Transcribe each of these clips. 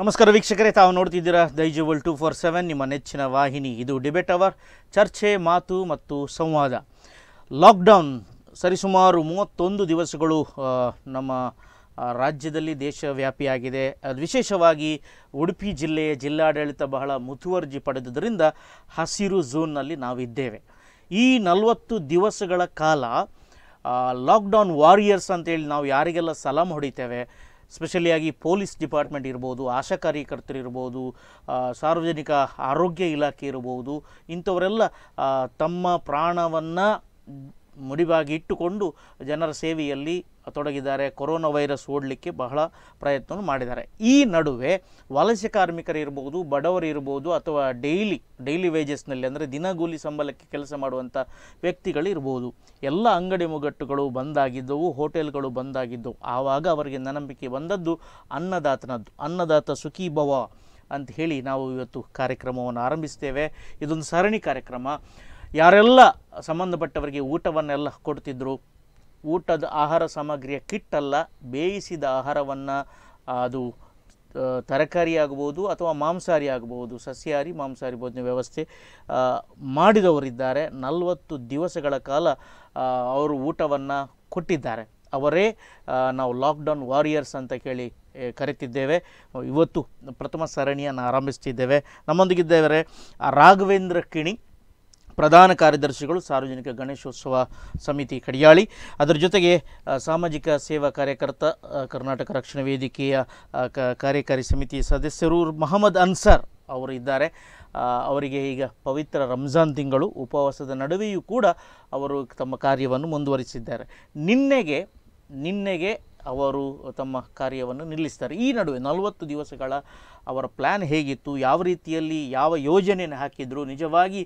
नमस्कार वीक्षकरे, तावु नोड्तिद्दीरा दೈಜವರ್ಲ್ಡ್ 247 निम्म नेच्चिन वाहिनी। इदु डिबेट अवर, चर्चे मातु मत्तु संवाद। लाक्डौन सरिसुमारु 31 दिवसगळु नम्म ರಾಜ್ಯದಲ್ಲಿ ದೇಶವ್ಯಾಪಿಯಾಗಿದೆ। ವಿಶೇಷವಾಗಿ ಉಡುಪಿ ಜಿಲ್ಲೆಯ ಜಿಲ್ಲಾಡಳಿತ ಬಹಳ ಮುತುವರ್ಜಿ ಪಡೆದದರಿಂದ ಹಸಿರು ಝೋನ್ನಲ್ಲಿ ನಾವಿದ್ದೇವೆ। ಈ 40 ದಿವಸಗಳ ಕಾಲ ಲಾಕ್ಡೌನ್ ವಾರಿಯರ್ಸ್ ಅಂತ ಹೇಳಿ ನಾವು ಯಾರಿಗೆಲ್ಲ ಸಲಾಂ ಹೊಡಿತೇವೆ, ಸ್ಪೆಷಲಿಯಾಗಿ ಪೊಲೀಸ್ ಡಿಪಾರ್ಟ್ಮೆಂಟ್ ಇರಬಹುದು, ಆಶಾ ಕಾರ್ಯಕರ್ತರು ಇರಬಹುದು, ಸಾರ್ವಜನಿಕ ಆರೋಗ್ಯ ಇಲಾಖೆ ಇರಬಹುದು, ಇಂಥವರೆಲ್ಲ ತಮ್ಮ ಪ್ರಾಣವನ್ನು ಮುಡಿಬಾಗಿ ಇಟ್ಟುಕೊಂಡು ಜನರ ಸೇವೆಯಲ್ಲಿ ತೊಡಗಿದ್ದಾರೆ। ಕೊರೋನಾ ವೈರಸ್ ಓಡಲಿಕ್ಕೆ ಬಹಳ ಪ್ರಯತ್ನವನ್ನು ಮಾಡಿದ್ದಾರೆ। ಈ ನಡುವೆ ವಲಸೆ ಕಾರ್ಮಿಕರು ಇರಬಹುದು, ಬಡವರು ಇರಬಹುದು, ಅಥವಾ ಡೈಲಿ ವೇಜಸ್ನಲ್ಲಿ ಅಂದರೆ ದಿನಗೂಲಿ ಸಂಬಳಕ್ಕೆ ಕೆಲಸ ಮಾಡುವಂಥ ವ್ಯಕ್ತಿಗಳು ಇರಬಹುದು, ಎಲ್ಲ ಅಂಗಡಿ ಮುಗಟ್ಟುಗಳು ಬಂದಾಗಿದ್ದವು, ಹೋಟೆಲ್ಗಳು ಬಂದಾಗಿದ್ದವು। ಆವಾಗ ಅವರಿಗೆ ನಂಬಿಕೆ ಬಂದದ್ದು ಅನ್ನದಾತನದ್ದು, ಅನ್ನದಾತ ಸುಖೀ ಭವ ಅಂತ ಹೇಳಿ ನಾವು ಇವತ್ತು ಕಾರ್ಯಕ್ರಮವನ್ನು ಆರಂಭಿಸ್ತೇವೆ। ಇದೊಂದು ಸರಣಿ ಕಾರ್ಯಕ್ರಮ। ಯಾರೆಲ್ಲ ಸಂಬಂಧಪಟ್ಟವರಿಗೆ ಊಟವನ್ನೆಲ್ಲ ಕೊಡ್ತಿದ್ರು, ಊಟದ ಆಹಾರ ಸಾಮಗ್ರಿಯ ಕಿಟ್ ಅಲ್ಲ, ಬೇಯಿಸಿದ ಆಹಾರವನ್ನು, ಅದು ತರಕಾರಿ ಆಗಬಹುದು ಅಥವಾ ಮಾಂಸಾಹಾರಿ ಆಗಬಹುದು, ಸಸ್ಯಾಹಾರಿ ಮಾಂಸಾಹಾರಿ ಭೋಜನ ವ್ಯವಸ್ಥೆ ಮಾಡಿದವರಿದ್ದಾರೆ। 40 ದಿವಸಗಳ ಕಾಲ ಅವರು ಊಟವನ್ನು ಕೊಟ್ಟಿದ್ದಾರೆ। ಅವರೇ ನಾವು ಲಾಕ್ಡೌನ್ ವಾರಿಯರ್ಸ್ ಅಂತ ಕೇಳಿ ಕರೆತಿದ್ದೇವೆ। ಇವತ್ತು ಪ್ರಥಮ ಸರಣಿಯನ್ನು ಆರಂಭಿಸ್ತಿದ್ದೇವೆ। ನಮ್ಮೊಂದಿಗಿದ್ದೇವೆ ರಾಘವೇಂದ್ರ ಕಿಣಿ, ಪ್ರಧಾನ ಕಾರ್ಯದರ್ಶಿಗಳು, ಸಾರ್ವಜನಿಕ ಗಣೇಶೋತ್ಸವ ಸಮಿತಿ ಕಡಿಯಾಳಿ, ಅದರ ಜೊತೆಗೆ ಸಾಮಾಜಿಕ ಸೇವಾ ಕಾರ್ಯಕರ್ತ, ಕರ್ನಾಟಕ ರಕ್ಷಣಾ ವೇದಿಕೆಯ ಕಾರ್ಯಕಾರಿ ಸಮಿತಿ ಸದಸ್ಯರು ಮೊಹಮ್ಮದ್ ಅನ್ಸರ್ ಅವರು ಇದ್ದಾರೆ। ಅವರಿಗೆ ಈಗ ಪವಿತ್ರ ರಂಜಾನ್ ತಿಂಗಳು, ಉಪವಾಸದ ನಡುವೆಯೂ ಕೂಡ ಅವರು ತಮ್ಮ ಕಾರ್ಯವನ್ನು ಮುಂದುವರಿಸಿದ್ದಾರೆ। ನಿನ್ನೆಗೆ ಅವರು ತಮ್ಮ ಕಾರ್ಯವನ್ನು ನಿಲ್ಲಿಸ್ತಾರೆ। ಈ ನಡುವೆ 40 ದಿವಸಗಳ ಅವರ ಪ್ಲ್ಯಾನ್ ಹೇಗಿತ್ತು, ಯಾವ ರೀತಿಯಲ್ಲಿ ಯಾವ ಯೋಜನೆಯನ್ನು ಹಾಕಿದ್ರು, ನಿಜವಾಗಿ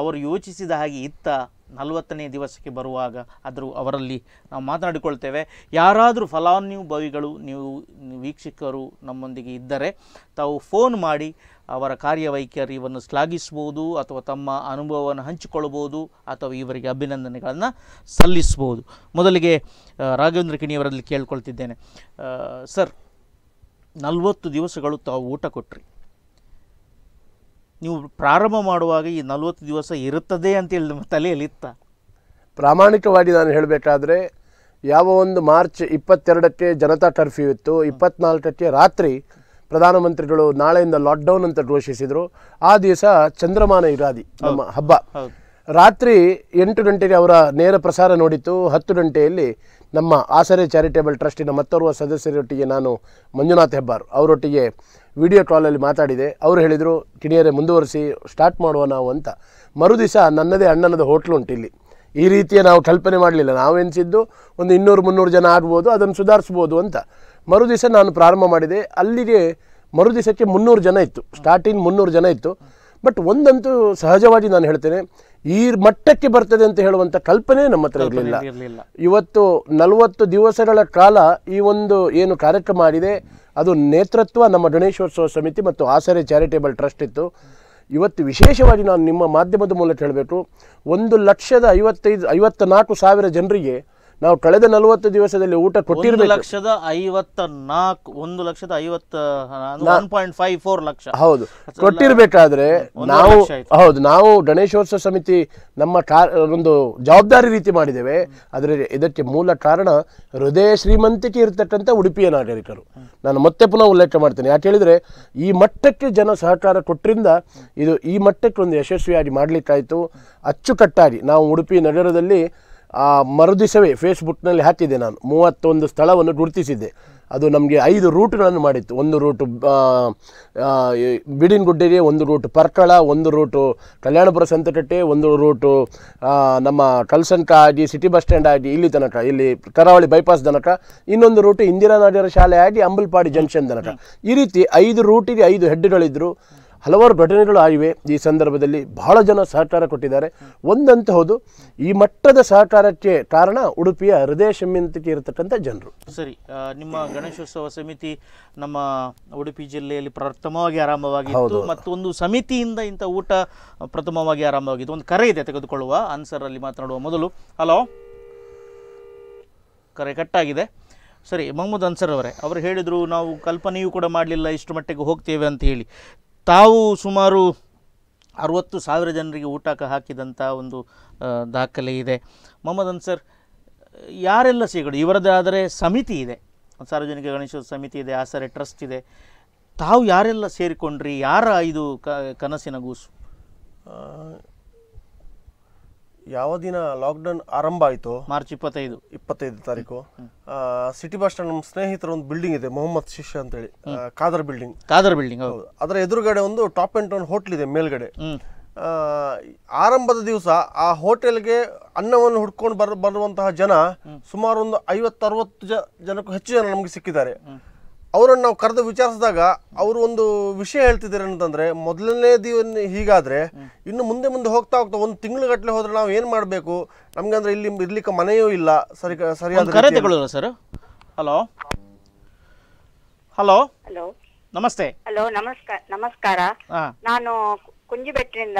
ಅವರು ಯೋಚಿಸಿದ ಹಾಗೆ ಇತ್ತ 40ನೇ ದಿವಸಕ್ಕೆ ಬರುವಾಗ ಅವರಲ್ಲಿ ನಾವು ಮಾತನಾಡಿಕೊಳ್ತೇವೆ। ಯಾರಾದರೂ ಫಲಾನುಭವಿಗಳು, ನೀವು ವೀಕ್ಷಕರು ನಮ್ಮೊಂದಿಗೆ ಇದ್ದರೆ ತಾವು ಫೋನ್ ಮಾಡಿ ಅವರ ಕಾರ್ಯವೈಖರಿಯನ್ನು ಶ್ಲಾಘಿಸ್ಬೋದು, ಅಥವಾ ತಮ್ಮ ಅನುಭವವನ್ನು ಹಂಚಿಕೊಳ್ಳಬಹುದು, ಅಥವಾ ಇವರಿಗೆ ಅಭಿನಂದನೆಗಳನ್ನು ಸಲ್ಲಿಸ್ಬೋದು। ಮೊದಲಿಗೆ ರಾಘವೇಂದ್ರ ಕಿಣಿಯವರಲ್ಲಿ ಕೇಳ್ಕೊಳ್ತಿದ್ದೇನೆ, ಸರ್, 40 ದಿವಸಗಳು ತಾವು ಊಟ ಕೊಟ್ರಿ, ನೀವು ಪ್ರಾರಂಭ ಮಾಡುವಾಗ ಈ 40 ದಿವಸ ಇರುತ್ತದೆ ಅಂತೇಳಿ ನಮ್ಮ ತಲೆಯಲ್ಲಿತ್ತ? ಪ್ರಾಮಾಣಿಕವಾಗಿ ನಾನು ಹೇಳಬೇಕಾದ್ರೆ, ಯಾವ ಒಂದು ಮಾರ್ಚ್ 22ಕ್ಕೆ ಜನತಾ ಕರ್ಫ್ಯೂ ಇತ್ತು, 24ಕ್ಕೆ ರಾತ್ರಿ ಪ್ರಧಾನಮಂತ್ರಿಗಳು ನಾಳೆಯಿಂದ ಲಾಕ್ಡೌನ್ ಅಂತ ಘೋಷಿಸಿದರು। ಆ ದಿವಸ ಚಂದ್ರಮಾನ ಯುಗಾದಿ ನಮ್ಮ ಹಬ್ಬ, ರಾತ್ರಿ 8 ಗಂಟೆಗೆ ಅವರ ನೇರ ಪ್ರಸಾರ ನೋಡಿತ್ತು। 10 ಗಂಟೆಯಲ್ಲಿ ನಮ್ಮ ಆಸರೆ ಚಾರಿಟೇಬಲ್ ಟ್ರಸ್ಟಿನ ಮತ್ತೋರ್ವ ಸದಸ್ಯರೊಟ್ಟಿಗೆ ನಾನು, ಮಂಜುನಾಥ್ ಹೆಬ್ಬಾರ್ ಅವರೊಟ್ಟಿಗೆ ವಿಡಿಯೋ ಕಾಲಲ್ಲಿ ಮಾತಾಡಿದೆ। ಅವರು ಹೇಳಿದರು, ಕಿಣಿಯರೆ ಮುಂದುವರಿಸಿ, ಸ್ಟಾರ್ಟ್ ಮಾಡುವ ನಾವು ಅಂತ। ಮರುದಿವಸ ನನ್ನದೇ ಅಣ್ಣನದ ಹೋಟ್ಲು ಉಂಟು ಇಲ್ಲಿ, ಈ ರೀತಿಯ ನಾವು ಕಲ್ಪನೆ ಮಾಡಲಿಲ್ಲ, ನಾವೆನಿಸಿದ್ದು ಒಂದು 200-300 ಜನ ಆಗ್ಬೋದು, ಅದನ್ನು ಸುಧಾರಿಸ್ಬೋದು ಅಂತ। ಮರುದಿವಸ ನಾನು ಪ್ರಾರಂಭ ಮಾಡಿದೆ, ಅಲ್ಲಿಗೆ ಮರುದಿವಸಕ್ಕೆ 300 ಜನ ಇತ್ತು, ಸ್ಟಾರ್ಟಿಂಗ್ 300 ಜನ ಇತ್ತು। ಬಟ್ ಒಂದಂತೂ ಸಹಜವಾಗಿ ನಾನು ಹೇಳ್ತೇನೆ, ಈ ಮಟ್ಟಕ್ಕೆ ಬರ್ತದೆ ಅಂತ ಹೇಳುವಂಥ ಕಲ್ಪನೆ ನಮ್ಮ ಹತ್ರ ಇರಲಿಲ್ಲ। ಇವತ್ತು 40 ದಿವಸಗಳ ಕಾಲ ಈ ಒಂದು ಏನು ಕಾರ್ಯಕ್ರಮ ಆಗಿದೆ, ಅದು ನೇತೃತ್ವ ನಮ್ಮ ಗಣೇಶೋತ್ಸವ ಸಮಿತಿ ಮತ್ತು ಆಸರೆ ಚಾರಿಟೇಬಲ್ ಟ್ರಸ್ಟ್ ಇತ್ತು। ಇವತ್ತು ವಿಶೇಷವಾಗಿ ನಾನು ನಿಮ್ಮ ಮಾಧ್ಯಮದ ಮೂಲಕ ಹೇಳಬೇಕು, 1,54,000 ಜನರಿಗೆ ನಾವು ಕಳೆದ 40 ದಿವಸದಲ್ಲಿ ಊಟ ಕೊಟ್ಟಿರಬೇಕು। 1,54,000 ಹೌದು ಕೊಟ್ಟಿರಬೇಕಾದ್ರೆ ನಾವು, ಹೌದು, ನಾವು ಗಣೇಶೋತ್ಸವ ಸಮಿತಿ ನಮ್ಮ ಒಂದು ಜವಾಬ್ದಾರಿ ರೀತಿ ಮಾಡಿದ್ದೇವೆ। ಆದರೆ ಇದಕ್ಕೆ ಮೂಲ ಕಾರಣ ಹೃದಯ ಶ್ರೀಮಂತಿಕೆ ಇರತಕ್ಕಂಥ ಉಡುಪಿಯ ನಾಗರಿಕರು, ನಾನು ಮತ್ತೆ ಪುನಃ ಉಲ್ಲೇಖ ಮಾಡ್ತೇನೆ। ಯಾಕೆ ಹೇಳಿದರೆ, ಈ ಮಟ್ಟಕ್ಕೆ ಜನ ಸಹಕಾರ ಕೊಟ್ಟರಿಂದ ಇದು ಈ ಮಟ್ಟಕ್ಕೆ ಒಂದು ಯಶಸ್ವಿಯಾಗಿ ಮಾಡಲಿಕ್ಕಾಯಿತು, ಅಚ್ಚುಕಟ್ಟಾಗಿ। ನಾವು ಉಡುಪಿ ನಗರದಲ್ಲಿ ಆ ಮರುದಿವಸವೇ ಫೇಸ್ಬುಕ್ನಲ್ಲಿ ಹಾಕಿದ್ದೆ ನಾನು, 31 ಸ್ಥಳವನ್ನು ಗುರುತಿಸಿದ್ದೆ। ಅದು ನಮಗೆ 5 ರೂಟ್ಗಳನ್ನು ಮಾಡಿತ್ತು, ಒಂದು ರೂಟು ಬಿಡಿನಗುಡ್ಡೆಗೆ, ಒಂದು ರೂಟು ಪರ್ಕಳ, ಒಂದು ರೂಟು ಕಲ್ಯಾಣಪುರ ಸಂತಕಟ್ಟೆ, ಒಂದು ರೂಟು ನಮ್ಮ ಕಲ್ಸನ್ಕ ಆಗಿ ಸಿಟಿ ಬಸ್ ಸ್ಟ್ಯಾಂಡ್ ಆಗಿ ಇಲ್ಲಿ ತನಕ, ಇಲ್ಲಿ ಕರಾವಳಿ ಬೈಪಾಸ್ ತನಕ, ಇನ್ನೊಂದು ರೂಟು ಇಂದಿರಾನಗರ ಶಾಲೆ ಆಗಿ ಅಂಬಲ್ಪಾಡಿ ಜಂಕ್ಷನ್ ತನಕ, ಈ ರೀತಿ 5 ರೂಟಿಗೆ 5 ಹೆಡ್ಗಳಿದ್ದರು। ಹಲವಾರು ಘಟನೆಗಳು ಆಗಿವೆ। ಈ ಸಂದರ್ಭದಲ್ಲಿ ಬಹಳ ಜನ ಸಹಕಾರ ಕೊಟ್ಟಿದ್ದಾರೆ ಒಂದಂತ, ಹೌದು। ಈ ಮಟ್ಟದ ಸಹಕಾರಕ್ಕೆ ಕಾರಣ ಉಡುಪಿಯ ಹೃದಯ ಶ್ರೀಮಂತಿಕೆ ಇರತಕ್ಕಂಥ ಜನರು। ಸರಿ, ನಿಮ್ಮ ಗಣೇಶೋತ್ಸವ ಸಮಿತಿ ನಮ್ಮ ಉಡುಪಿ ಜಿಲ್ಲೆಯಲ್ಲಿ ಪ್ರಥಮವಾಗಿ ಆರಂಭವಾಗಿತ್ತು, ಮತ್ತು ಒಂದು ಸಮಿತಿಯಿಂದ ಇಂಥ ಊಟ ಪ್ರಥಮವಾಗಿ ಆರಂಭವಾಗಿತ್ತು। ಒಂದು ಕರೆ ಇದೆ, ತೆಗೆದುಕೊಳ್ಳುವ, ಅನ್ಸರ್ ಅಲ್ಲಿ ಮಾತನಾಡುವ ಮೊದಲು। ಹಲೋ, ಕರೆ ಕಟ್ಟಾಗಿದೆ, ಸರಿ ಮೊಹಮ್ಮದ್ ಅನ್ಸರ್ ಅವರೇ ಅವರು ಹೇಳಿದರು ನಾವು ಕಲ್ಪನೆಯೂ ಕೂಡ ಮಾಡಲಿಲ್ಲ ಇಷ್ಟು ಮಟ್ಟಿಗೆ ಹೋಗ್ತೇವೆ ಅಂತ ಹೇಳಿ. ತಾವು ಸುಮಾರು 60,000 ಜನರಿಗೆ ಊಟಕ್ಕೆ ಹಾಕಿದಂತ ಒಂದು ದಾಖಲೆ ಇದೆ. ಮೊಹಮ್ಮದ್ ಅನ್ಸರ್ ಯಾರೆಲ್ಲ ಸಿಗರು ಇವರದಾದರೆ ಸಮಿತಿ ಇದೆ, ಸಾರ್ವಜನಿಕ ಗಣೇಶೋತ್ಸವ ಸಮಿತಿ ಇದೆ, ಆಸರೆ ಟ್ರಸ್ಟ್ ಇದೆ, ತಾವು ಯಾರೆಲ್ಲ ಸೇರಿಕೊಂಡ್ರಿ, ಯಾರ ಇದು ಕನಸಿನ ಗೂಸು? ಯಾವ ದಿನ ಲಾಕ್ಡೌನ್ ಆರಂಭ ಆಯಿತು ಮಾರ್ಚ್ 25 ತಾರೀಕು ಸಿಟಿ ಬಸ್ ಸ್ಟ್ಯಾಂಡ್ ನಮ್ಮ ಸ್ನೇಹಿತರ ಒಂದು ಬಿಲ್ಡಿಂಗ್ ಇದೆ ಮೊಹಮ್ಮದ್ ಶಿಷ್ಯ ಅಂತೇಳಿ, ಕಾದರ್ ಬಿಲ್ಡಿಂಗ್ ಅದರ ಎದುರುಗಡೆ ಒಂದು ಟಾಪ್ ಆ್ಯಂಡ್ ಟೌನ್ ಹೋಟ್ಲ್ ಇದೆ ಮೇಲ್ಗಡೆ. ಆರಂಭದ ದಿವಸ ಆ ಹೋಟೆಲ್ಗೆ ಅನ್ನವನ್ನು ಹುಡ್ಕೊಂಡು ಬರುವಂತಹ ಜನ ಸುಮಾರು ಒಂದು 50-60 ಜನಕ್ಕೂ ಹೆಚ್ಚು ಜನ ನಮಗೆ ಸಿಕ್ಕಿದ್ದಾರೆ. ಅವರನ್ನು ನಾವು ಕರೆದು ವಿಚಾರಿಸಿದಾಗ ಅವರು ಒಂದು ವಿಷಯ ಹೇಳ್ತಿದ್ದಾರೆ ಅಂತಂದ್ರೆ, ಮೊದಲನೇ ದಿನ ಹೀಗಾದ್ರೆ ಇನ್ನು ಮುಂದೆ ಹೋಗ್ತಾ ಒಂದು ತಿಂಗಳಗಟ್ಟಲೆ ಹೋದ್ರೆ ನಾವು ಏನು ಮಾಡಬೇಕು, ನಮ್ಗೆ ಅಂದ್ರೆ ಇಲ್ಲಿ ಇರ್ಲಿಕ್ಕೆ ಮನೆಯೂ ಇಲ್ಲ. ಸರಿಯಾದ ಸರ್. ಹಲೋ ಹಲೋ ಹಲೋ ನಮಸ್ತೆ. ಹಲೋ ನಮಸ್ಕಾರ. ನಾನು ಕುಂಜಿಬೆಟ್ಟಿನಿಂದ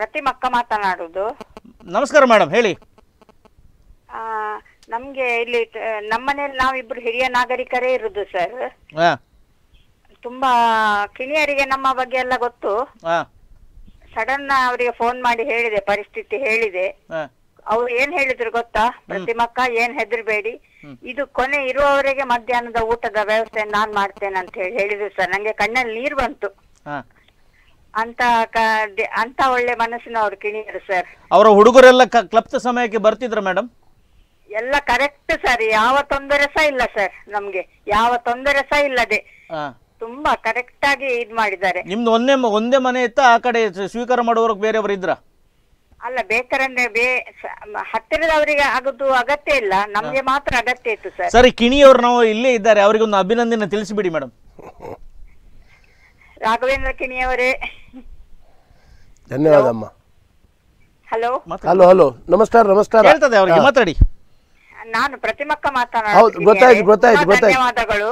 ಪ್ರತಿಮಕ್ಕ ಮಾತನಾಡುದು. ನಮಸ್ಕಾರ ಮೇಡಮ್, ಹೇಳಿ. ನಮ್ಗೆ ಇಲ್ಲಿ ನಮ್ಮನೇಲಿ ನಾವಿಬ್ರು ಹಿರಿಯ ನಾಗರಿಕರೇ ಇರುದು ಸರ್. ತುಂಬಾ ಕಿಣಿಯರಿಗೆ ನಮ್ಮ ಬಗ್ಗೆ ಎಲ್ಲ ಗೊತ್ತು. ಸಡನ್ ಅವರಿಗೆ ಫೋನ್ ಮಾಡಿ ಹೇಳಿದೆ, ಪರಿಸ್ಥಿತಿ ಹೇಳಿದೆ. ಅವ್ರು ಏನ್ ಹೇಳಿದ್ರು ಗೊತ್ತಾ, ಪ್ರತಿಮಕ್ಕ ಏನ್ ಹೆದರ್ಬೇಡಿ, ಇದು ಕೊನೆ ಇರುವವರೆಗೆ ಮಧ್ಯಾಹ್ನದ ಊಟದ ವ್ಯವಸ್ಥೆ ನಾನ್ ಮಾಡ್ತೇನೆ ಅಂತ ಹೇಳಿ ಹೇಳಿದ್ರು ಸರ್. ನಂಗೆ ಕಣ್ಣಲ್ಲಿ ನೀರ್ ಬಂತು. ಅಂತ ಒಳ್ಳೆ ಮನಸ್ಸಿನ ಅವ್ರು ಕಿಣಿಯರು ಸರ್. ಅವರ ಹುಡುಗರೆಲ್ಲ ಕ್ಲಪ್ತ ಸಮಯಕ್ಕೆ ಬರ್ತಿದ್ರ ಮೇಡಮ್? ಎಲ್ಲ ಕರೆಕ್ಟ್ ಸರ್, ಯಾವ ತೊಂದರೆ ಸಹ ಇಲ್ಲ ಸರ್, ನಮ್ಗೆ ಯಾವ ತೊಂದರೆ ಸಹ ಇಲ್ಲದೆ ತುಂಬಾ ಕರೆಕ್ಟ್ ಆಗಿ ಇದ್ ಮಾಡಿದ್ದಾರೆ. ನಿಮ್ದು ಒಂದೇ ಮನೆ ಇತ್ತ, ಆ ಕಡೆ ಸ್ವೀಕಾರ ಮಾಡುವವರಿಗೆ ಬೇರೆಯವರು ಇದ್ರ? ಅಲ್ಲ, ಬೇಕಾದ್ರೆ ಹತ್ತಿರದವರಿಗೆ ಆಗೋದು ಅಗತ್ಯ ಇಲ್ಲ, ನಮ್ಗೆ ಮಾತ್ರ ಅಗತ್ಯ ಇತ್ತು ಸರ್. ಸರಿ, ಕಿಣಿಯವರು ನಾವು ಇಲ್ಲೇ ಇದ್ದಾರೆ, ಅವರಿಗೊಂದು ಅಭಿನಂದನೆ ತಿಳಿಸಿಬಿಡಿ ಮೇಡಮ್. ರಾಘವೇಂದ್ರ ಕಿಣಿಯವರೇ ಧನ್ಯವಾದ. ಹಲೋ ಹಲೋ ಹಲೋ ನಮಸ್ಕಾರ ನಮಸ್ಕಾರ ಹೇಳ್ತದೆ ಅವರಿಗೆ, ಮಾತಾಡಿ. ನಾನು ಪ್ರತಿಮಕ್ಕ ಮಾತನಾಡುತ್ತೇನೆ. ಧನ್ಯವಾದಗಳು.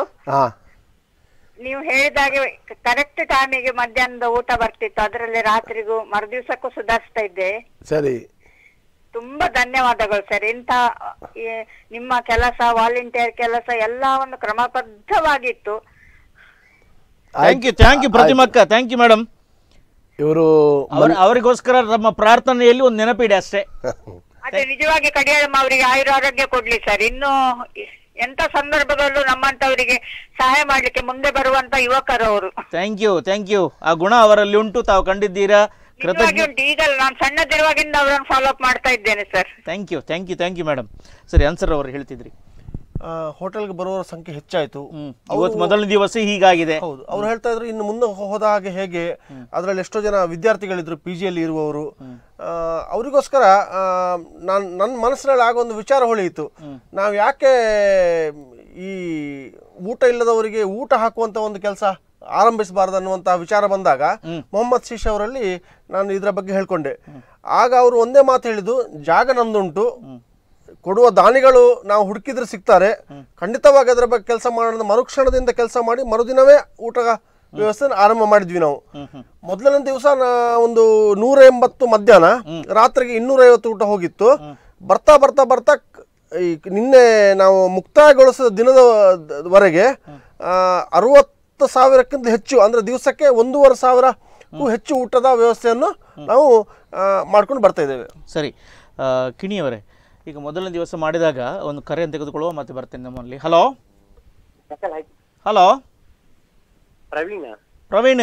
ನೀವು ಹೇಳಿದಾಗೆ ಕರೆಕ್ಟ್ ಟೈಮಿಗೆ ಮಧ್ಯಾಹ್ನದ ಊಟ ಬರ್ತಿತ್ತು, ಅದರಲ್ಲಿ ರಾತ್ರಿಗೂ ಮರುದಿವಸಕ್ಕೂ ಸುಧಾರಿಸ್ತಾ ಇದ್ದೆ. ಸರಿ, ತುಂಬಾ ಧನ್ಯವಾದಗಳು ಸರ್. ಇಂತ ನಿಮ್ಮ ಕೆಲಸ, ವಾಲಂಟಿಯರ್ ಕೆಲಸ ಎಲ್ಲವನ್ನು ಕ್ರಮಬದ್ಧವಾಗಿತ್ತು. ಥ್ಯಾಂಕ್ ಯು ಪ್ರತಿಮಕ್ಕ, ಥ್ಯಾಂಕ್ ಯು ಮೇಡಮ್. ಇವರು ಅವರಿಗೋಸ್ಕರ ನಮ್ಮ ಪ್ರಾರ್ಥನೆಯಲ್ಲಿ ಒಂದು ನೆನಪಿಡಿ ಅಷ್ಟೇ. ಅದೇ ನಿಜವಾಗಿ ಕಡಿಯಾಳಮ್ಮ ಅವರಿಗೆ ಆಯುರಾರೋಗ್ಯ ಕೊಡ್ಲಿ ಸರ್. ಇನ್ನು ಎಂತ ಸಂದರ್ಭದಲ್ಲೂ ನಮ್ಮಂತವರಿಗೆ ಸಹಾಯ ಮಾಡ್ಲಿಕ್ಕೆ ಮುಂದೆ ಬರುವಂತ ಯುವಕರು ಅವರು. Thank you, thank you. ಆ ಗುಣ ಅವರಲ್ಲಿ ಉಂಟು, ತಾವು ಕಂಡಿದ್ದೀರಾ. ಈಗ ನಾನು ಸಣ್ಣದಿರುವಾಗಿಂದ ಅವರನ್ನು ಫಾಲೋಅಪ್ ಮಾಡ್ತಾ ಇದ್ದೇನೆ sir. Thank you, thank you, thank you madam. ಸರಿ, ಅನ್ಸರ್ ಅವರು ಹೇಳ್ತಿದ್ರಿ ಹೋಟೆಲ್ಗೆ ಬರುವವರ ಸಂಖ್ಯೆ ಹೆಚ್ಚಾಯಿತು, ಮೊದಲ ದಿವಸ ಹೀಗಾಗಿದೆ. ಹೌದು, ಅವ್ರು ಹೇಳ್ತಾ ಇದ್ರು ಇನ್ನು ಮುಂದೆ ಹೋದ ಹಾಗೆ ಹೇಗೆ, ಅದರಲ್ಲಿ ಎಷ್ಟೋ ಜನ ವಿದ್ಯಾರ್ಥಿಗಳಿದ್ರು ಪಿ ಜಿಯಲ್ಲಿ ಇರುವವರು. ಅವರಿಗೋಸ್ಕರ ನನ್ನ ಮನಸ್ಸಿನಲ್ಲಿ ಆಗೊಂದು ವಿಚಾರ ಹೊಳೆಯಿತು, ನಾವು ಯಾಕೆ ಈ ಊಟ ಇಲ್ಲದವರಿಗೆ ಊಟ ಹಾಕುವಂತ ಒಂದು ಕೆಲಸ ಆರಂಭಿಸಬಾರದು ಅನ್ನುವಂತಹ ವಿಚಾರ ಬಂದಾಗ ಮೊಹಮ್ಮದ್ ಶೀಶ್ ಅವರಲ್ಲಿ ನಾನು ಇದರ ಬಗ್ಗೆ ಹೇಳ್ಕೊಂಡೆ. ಆಗ ಅವರು ಒಂದೇ ಮಾತು ಹೇಳಿದ್ದು, ಜಾಗ ನಮ್ದುಂಟು, ಕೊಡುವ ದಾನಿಗಳು ನಾವು ಹುಡುಕಿದ್ರೆ ಸಿಗ್ತಾರೆ, ಖಂಡಿತವಾಗಿ ಅದರ ಬಗ್ಗೆ ಕೆಲಸ ಮಾಡೋಣ. ಮರುಕ್ಷಣದಿಂದ ಕೆಲಸ ಮಾಡಿ ಮರುದಿನವೇ ಊಟ ವ್ಯವಸ್ಥೆ ಆರಂಭ ಮಾಡಿದ್ವಿ. ನಾವು ಮೊದಲನೇ ದಿವಸ ಒಂದು 180 ಮಧ್ಯಾಹ್ನ, ರಾತ್ರಿಗೆ 250 ಊಟ ಹೋಗಿತ್ತು. ಬರ್ತಾ ಬರ್ತಾ ಬರ್ತಾ ನಿನ್ನೆ ನಾವು ಮುಕ್ತಾಯಗೊಳಿಸಿದ ದಿನದವರೆಗೆ 60,000ಕ್ಕಿಂತ ಹೆಚ್ಚು, ಅಂದ್ರೆ ದಿವಸಕ್ಕೆ 1,500ಕ್ಕೂ ಹೆಚ್ಚು ಊಟದ ವ್ಯವಸ್ಥೆಯನ್ನು ನಾವು ಮಾಡ್ಕೊಂಡು ಬರ್ತಾ ಇದ್ದೇವೆ. ಸರಿ ಕಿಣಿಯವರೇ, ಈಗ ಮೊದಲನೇ ದಿವಸ ಮಾಡಿದಾಗ ಒಂದು ಕರೆಯನ್ನು ತೆಗೆದುಕೊಳ್ಳುವ, ಮತ್ತೆ ಬರ್ತೇನೆ ನಮ್ಮಲ್ಲಿ. ಹಲೋ ಹಲೋ ಪ್ರವೀಣ್,